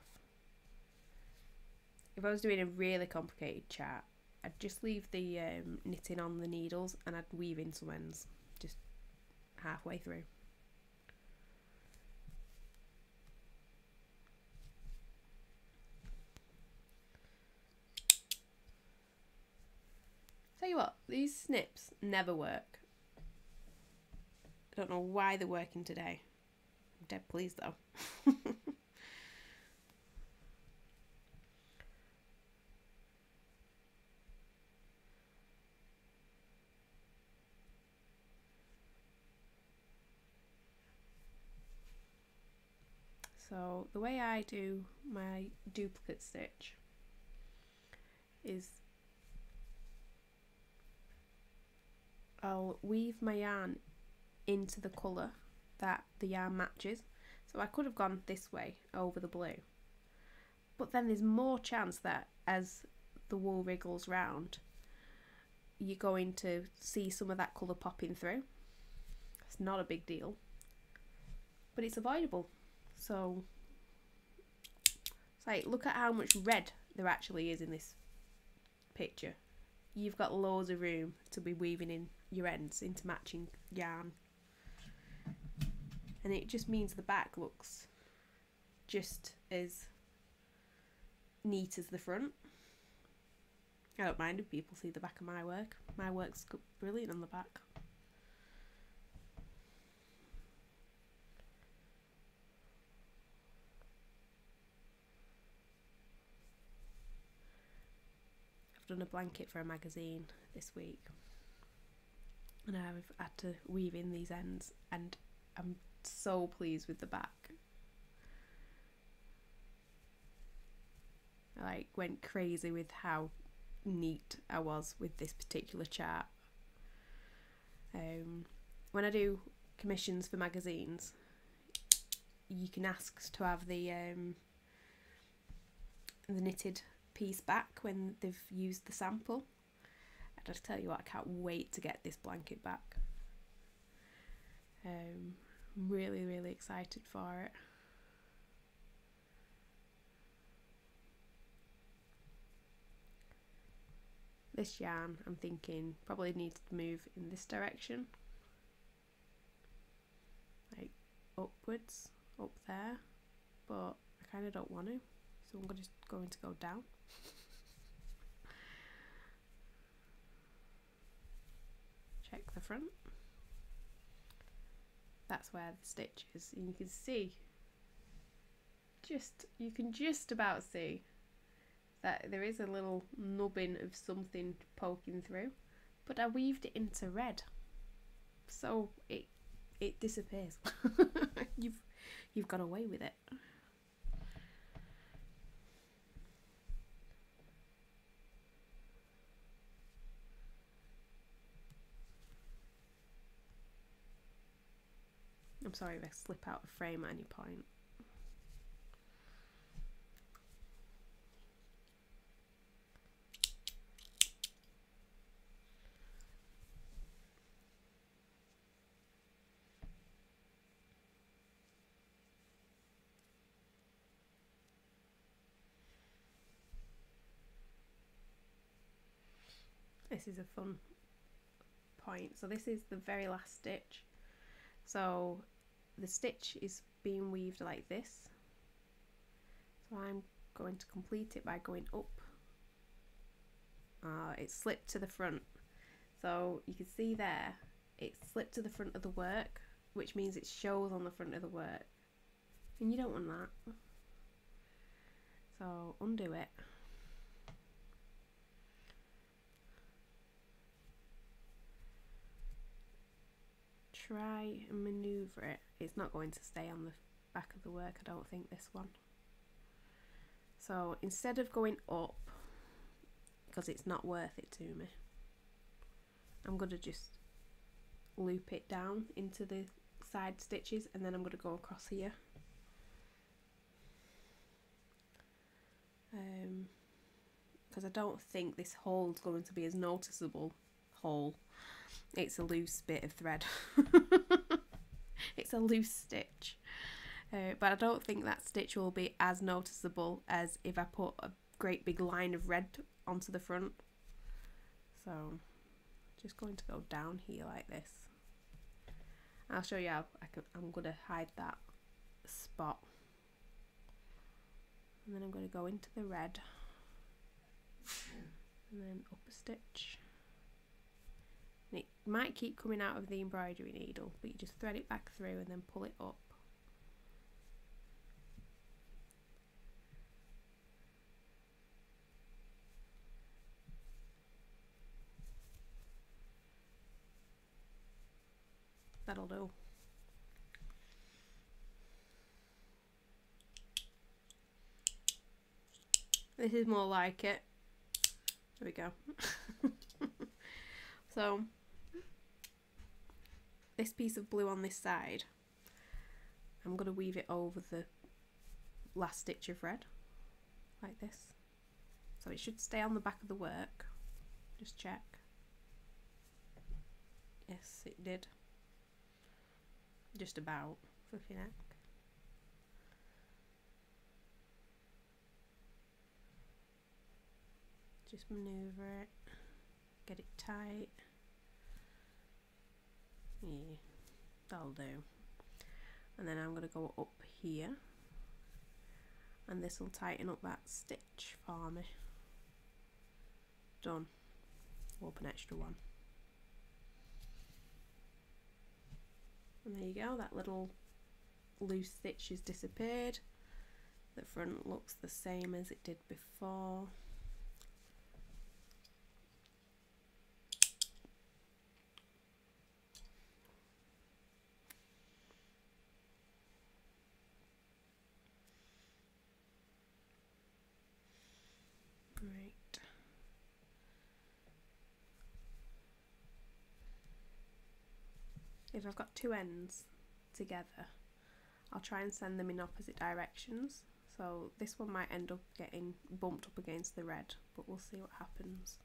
If I was doing a really complicated chart, I'd just leave the knitting on the needles and I'd weave in some ends just halfway through. Tell you what, these snips never work. I don't know why they're working today. I'm dead pleased though. So the way I do my duplicate stitch is I'll weave my yarn into the colour that the yarn matches. So I could have gone this way over the blue, but then there's more chance that as the wool wriggles round you're going to see some of that colour popping through. It's not a big deal, but it's avoidable. So it's like, look at how much red there actually is in this picture. You've got loads of room to be weaving in your ends into matching yarn, and it just means the back looks just as neat as the front. I don't mind if people see the back of my work. My work's brilliant on the back. Done a blanket for a magazine this week and I've had to weave in these ends, and I'm so pleased with the back. I like went crazy with how neat I was with this particular chart. When I do commissions for magazines, you can ask to have the knitted piece back when they've used the sample, and I tell you what, I can't wait to get this blanket back. I'm really excited for it. This yarn, I'm thinking, probably needs to move in this direction, like upwards, up there, but I kind of don't want to, so I'm just going to go down. Check the front. That's where the stitch is, and you can see, you can just about see that there is a little nubbin of something poking through, but I weaved it into red, so it disappears. You've got away with it. I'm sorry if I slip out of frame at any point. This is a fun point. So this is the very last stitch. So the stitch is being weaved like this, so I'm going to complete it by going up. It slipped to the front, so you can see there it slipped to the front of the work, which means it shows on the front of the work, and you don't want that, so undo it. Try and manoeuvre it. It's not going to stay on the back of the work, I don't think, this one. So instead of going up, because it's not worth it to me, I'm going to just loop it down into the side stitches, and then I'm going to go across here. Because I don't think this hole's going to be as noticeable hole. It's a loose bit of thread. It's a loose stitch, but I don't think that stitch will be as noticeable as if I put a great big line of red onto the front. So I'm just going to go down here like this. I'll show you how I'm going to hide that spot, and then I'm going to go into the red and then up a stitch. and it might keep coming out of the embroidery needle, but you just thread it back through and then pull it up. That'll do. This is more like it. There we go. So this piece of blue on this side, I'm going to weave it over the last stitch of red like this, so it should stay on the back of the work. Just check. Yes, it did. Just about, flipping heck. Just manoeuvre it, get it tight. Yeah, that'll do. And then I'm going to go up here, and this will tighten up that stitch for me. Done. Up an extra one. And there you go, that little loose stitch has disappeared. The front looks the same as it did before. If I've got two ends together, I'll try and send them in opposite directions, so this one might end up getting bumped up against the red, but we'll see what happens.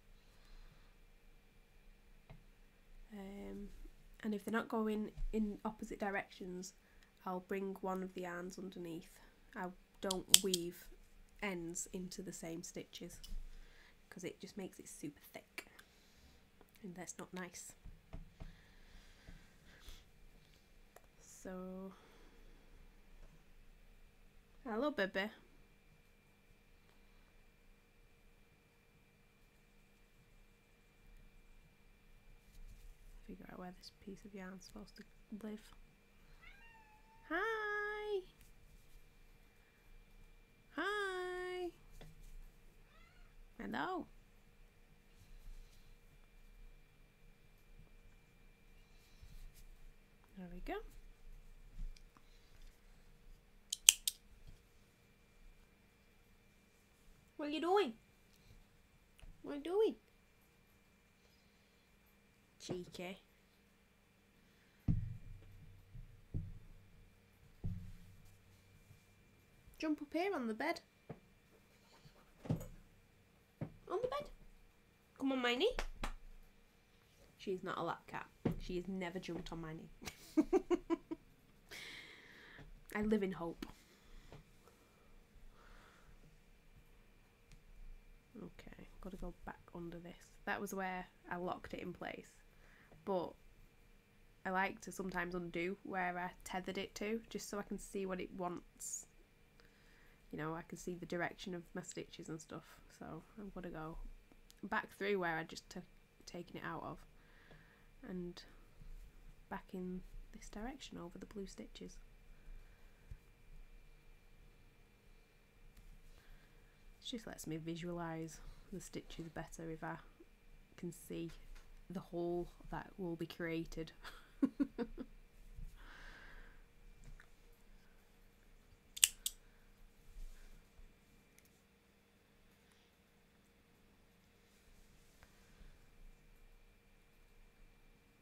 And if they're not going in opposite directions, I'll bring one of the yarns underneath. I don't weave ends into the same stitches because it just makes it super thick, and that's not nice. So, hello, baby. Figure out where this piece of yarn's supposed to live. Hi. Hi. Hello. There we go. What are you doing? What are you doing? Cheeky. Jump up here on the bed. On the bed. Come on my knee. She's not a lap cat. She has never jumped on my knee. I live in hope. Okay, got to go back under this. That was where I locked it in place, but I like to sometimes undo where I tethered it to, just so I can see what it wants. You know, I can see the direction of my stitches and stuff. So I'm going to go back through where I just taken it out of, and back in this direction over the blue stitches. Just lets me visualize the stitches better if I can see the hole that will be created.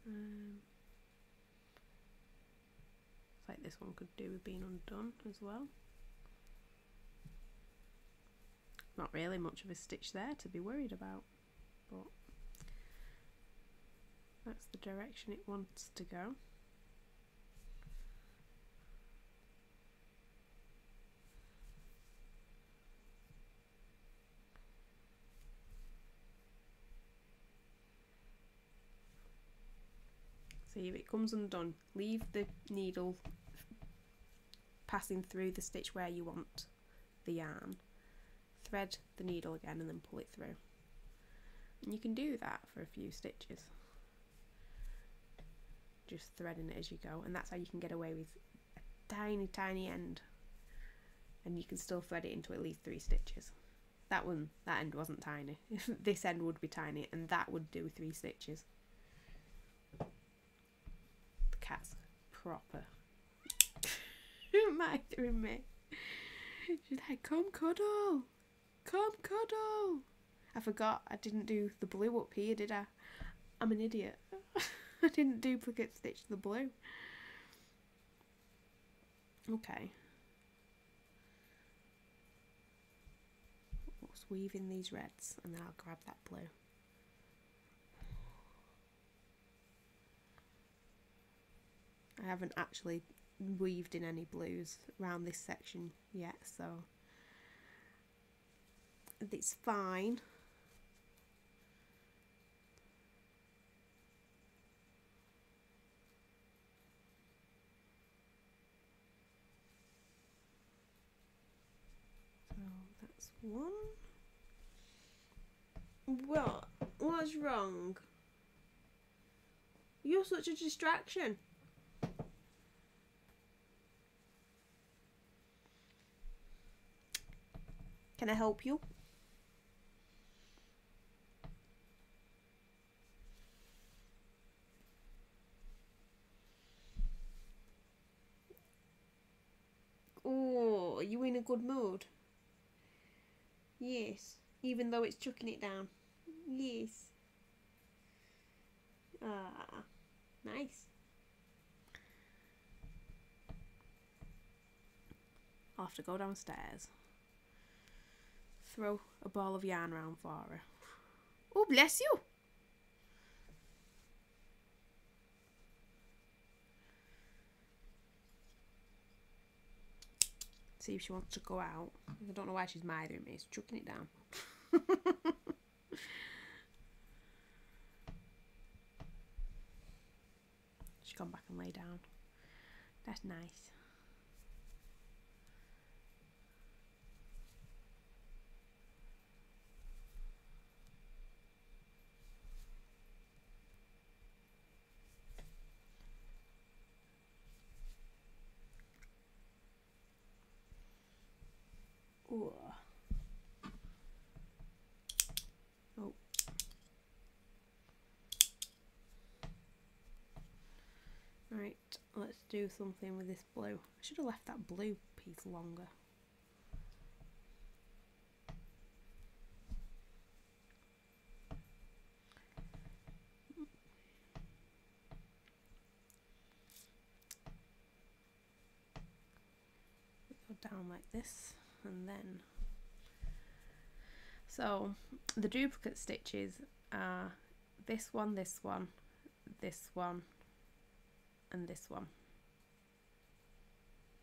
It's like this one could do with being undone as well. Not really much of a stitch there to be worried about, but that's the direction it wants to go. See if it comes undone, leave the needle passing through the stitch where you want the yarn. Thread the needle again and then pull it through, and you can do that for a few stitches. just threading it as you go, and that's how you can get away with a tiny, tiny end, and you can still thread it into at least 3 stitches. That one, that end wasn't tiny. This end would be tiny, and that would do 3 stitches. The cat's proper mithering me. She's like, come cuddle, come cuddle. I forgot I didn't do the blue up here, did I? I'm an idiot. I didn't duplicate stitch the blue. Okay. Let's weave in these reds and then I'll grab that blue. I haven't actually weaved in any blues around this section yet, so it's fine. One. What? What's wrong? You're such a distraction. Can I help you? Oh, are you in a good mood? Yes, even though it's chucking it down. Yes. Ah, nice. I'll have to go downstairs. Throw a ball of yarn round for her. Oh, bless you. See if she wants to go out. I don't know why she's mithering me. She's chucking it down. She's gone back and lay down. That's nice. Let's do something with this blue. I should have left that blue piece longer. Go down like this, and then. So the duplicate stitches are this one, this one, this one, and this one.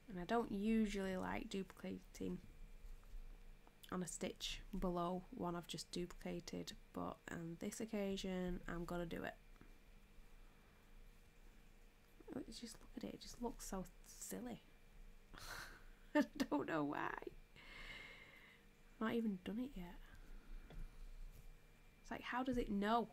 And I don't usually like duplicating on a stitch below one I've just duplicated, but on this occasion I'm gonna do it. Just look at it, it just looks so silly. I don't know why. I've not even done it yet. It's like, how does it know?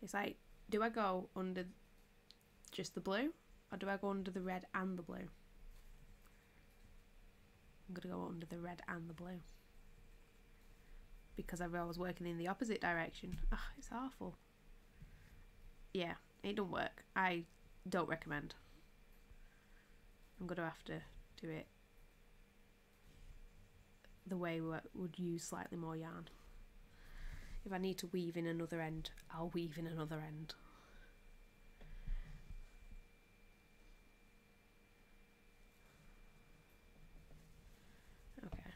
It's like, do I go under just the blue, or do I go under the red and the blue? I'm going to go under the red and the blue. Because I was working in the opposite direction. Oh, it's awful. Yeah, it don't work. I don't recommend. I'm going to have to do it the way we would use slightly more yarn. If I need to weave in another end, I'll weave in another end. Okay.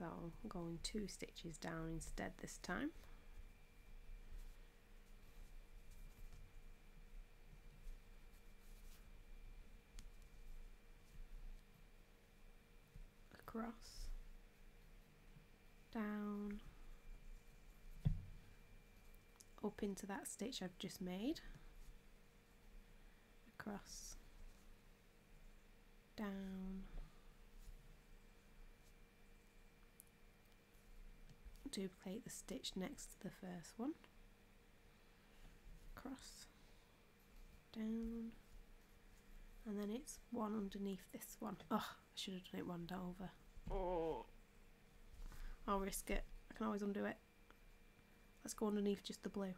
So I'm going 2 stitches down instead this time. Across. Down, up into that stitch I've just made, across, down, duplicate the stitch next to the first one, across, down, and then it's one underneath this one. Oh, I should have done it one over. Oh, I'll risk it. I can always undo it. Let's go underneath just the blue.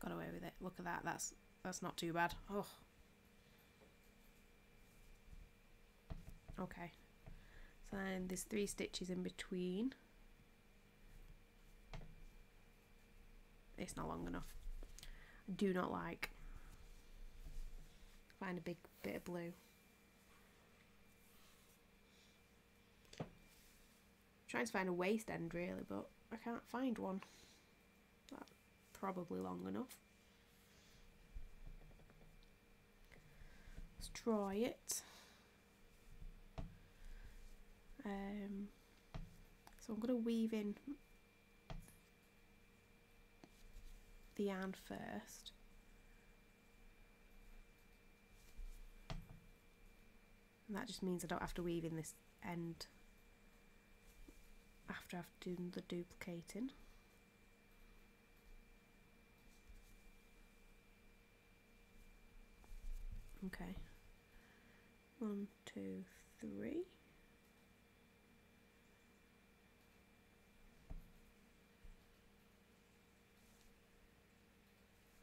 Got away with it. Look at that. That's not too bad. Oh. Okay. So then there's 3 stitches in between. It's not long enough. I do not like. Find a big bit of blue. Trying to find a waist end really, but I can't find one. That's probably long enough. Let's try it. So I'm going to weave in the yarn first. And that just means I don't have to weave in this end after I've done the duplicating. Okay. 1, 2, 3.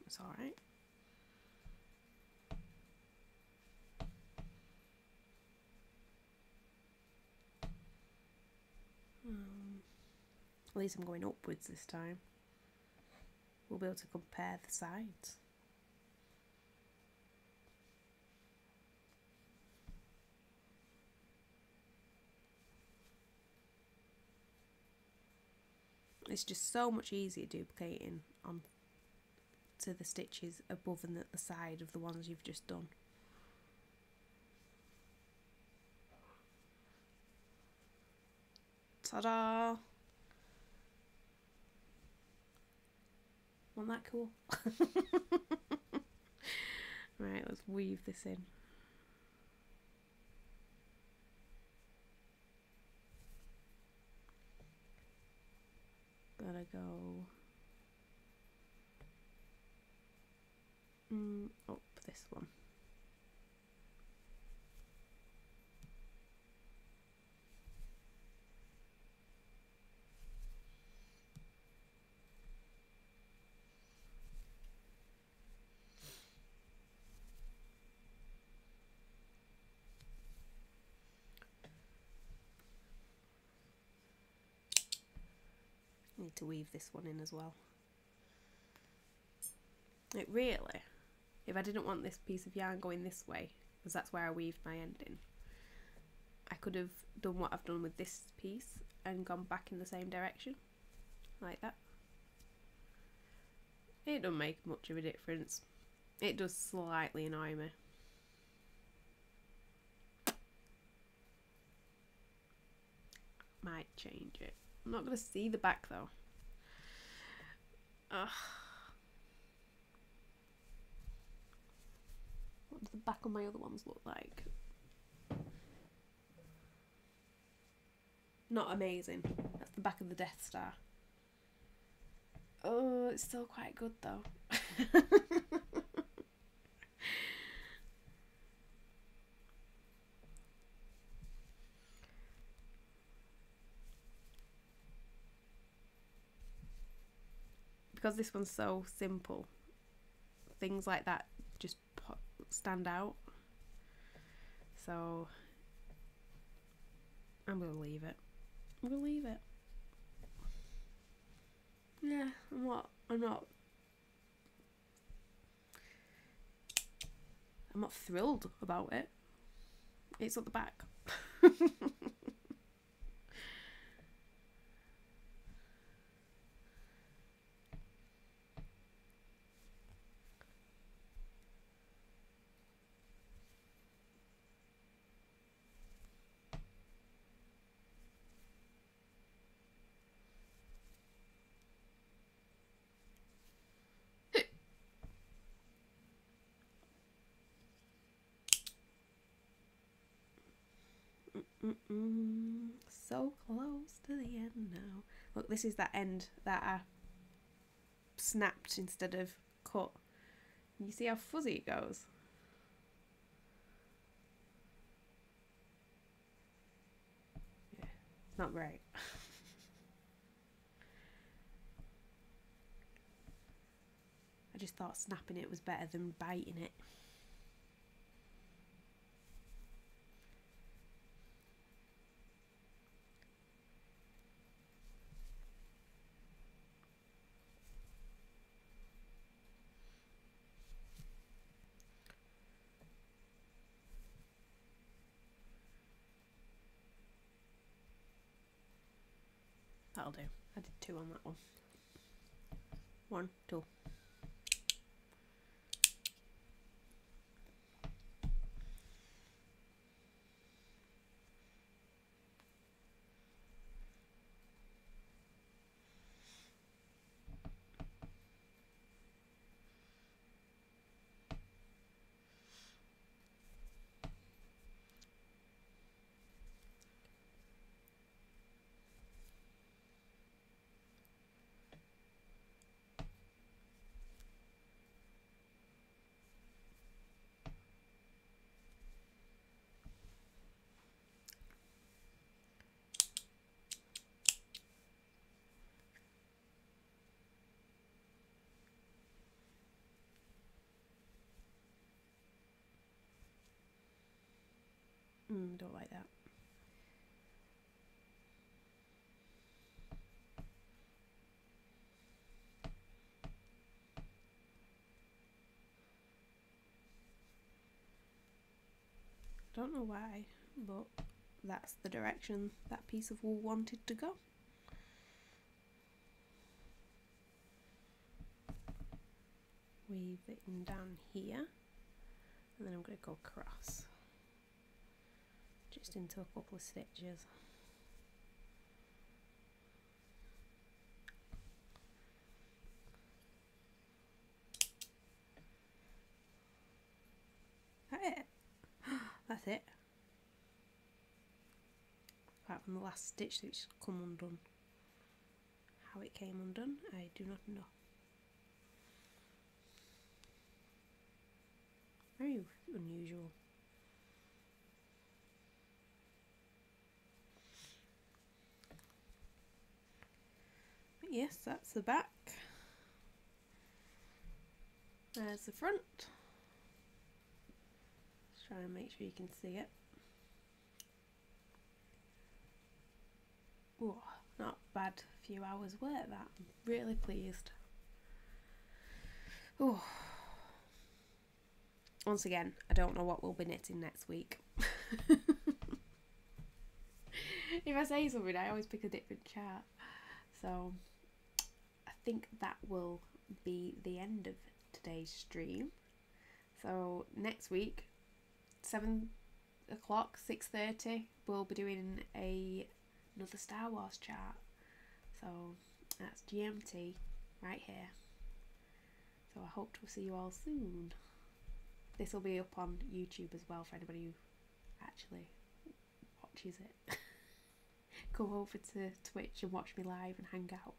That's all right. At least I'm going upwards this time. We'll be able to compare the sides. It's just so much easier duplicating on to the stitches above and at the side of the ones you've just done. Ta-da! Wasn't that cool? Right, let's weave this in. Gotta go up this one. Need to weave this one in as well. It really, if I didn't want this piece of yarn going this way, because that's where I weaved my end in, I could have done what I've done with this piece and gone back in the same direction like that. It doesn't make much of a difference. It does slightly annoy me. Might change it. I'm not going to see the back though. Ugh. What does the back of my other ones look like? Not amazing. That's the back of the Death Star. Oh, it's still quite good though. Because this one's so simple, things like that just stand out, so I'm gonna leave it. Yeah, I'm not thrilled about it. It's at the back. So close to the end now. Look, this is that end that I snapped instead of cut. You see how fuzzy it goes? Yeah, it's not great. I just thought snapping it was better than biting it. That'll do. I did two on that one. One, two. Don't like that. Don't know why, but that's the direction that piece of wool wanted to go. Weave it in down here, and then I'm going to go across. Just into a couple of stitches. That it? That's it. Apart from the last stitch that's come undone. How it came undone, I do not know. Very unusual. Yes, that's the back. There's the front. Let's try and make sure you can see it. Oh, not bad. A few hours work that. I'm really pleased. Oh. Once again, I don't know what we'll be knitting next week. If I say something, I always pick a different chart. So I think that will be the end of today's stream. So next week, 7 o'clock, 6:30, we'll be doing another Star Wars chart. So that's GMT right here. So I hope to see you all soon. This will be up on YouTube as well for anybody who actually watches it. Come over to Twitch and watch me live and hang out.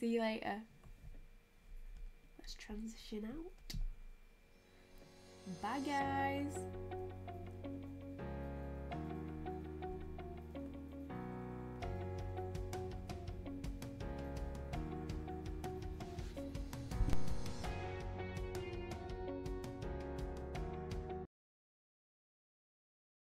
See you later. Let's transition out. Bye guys.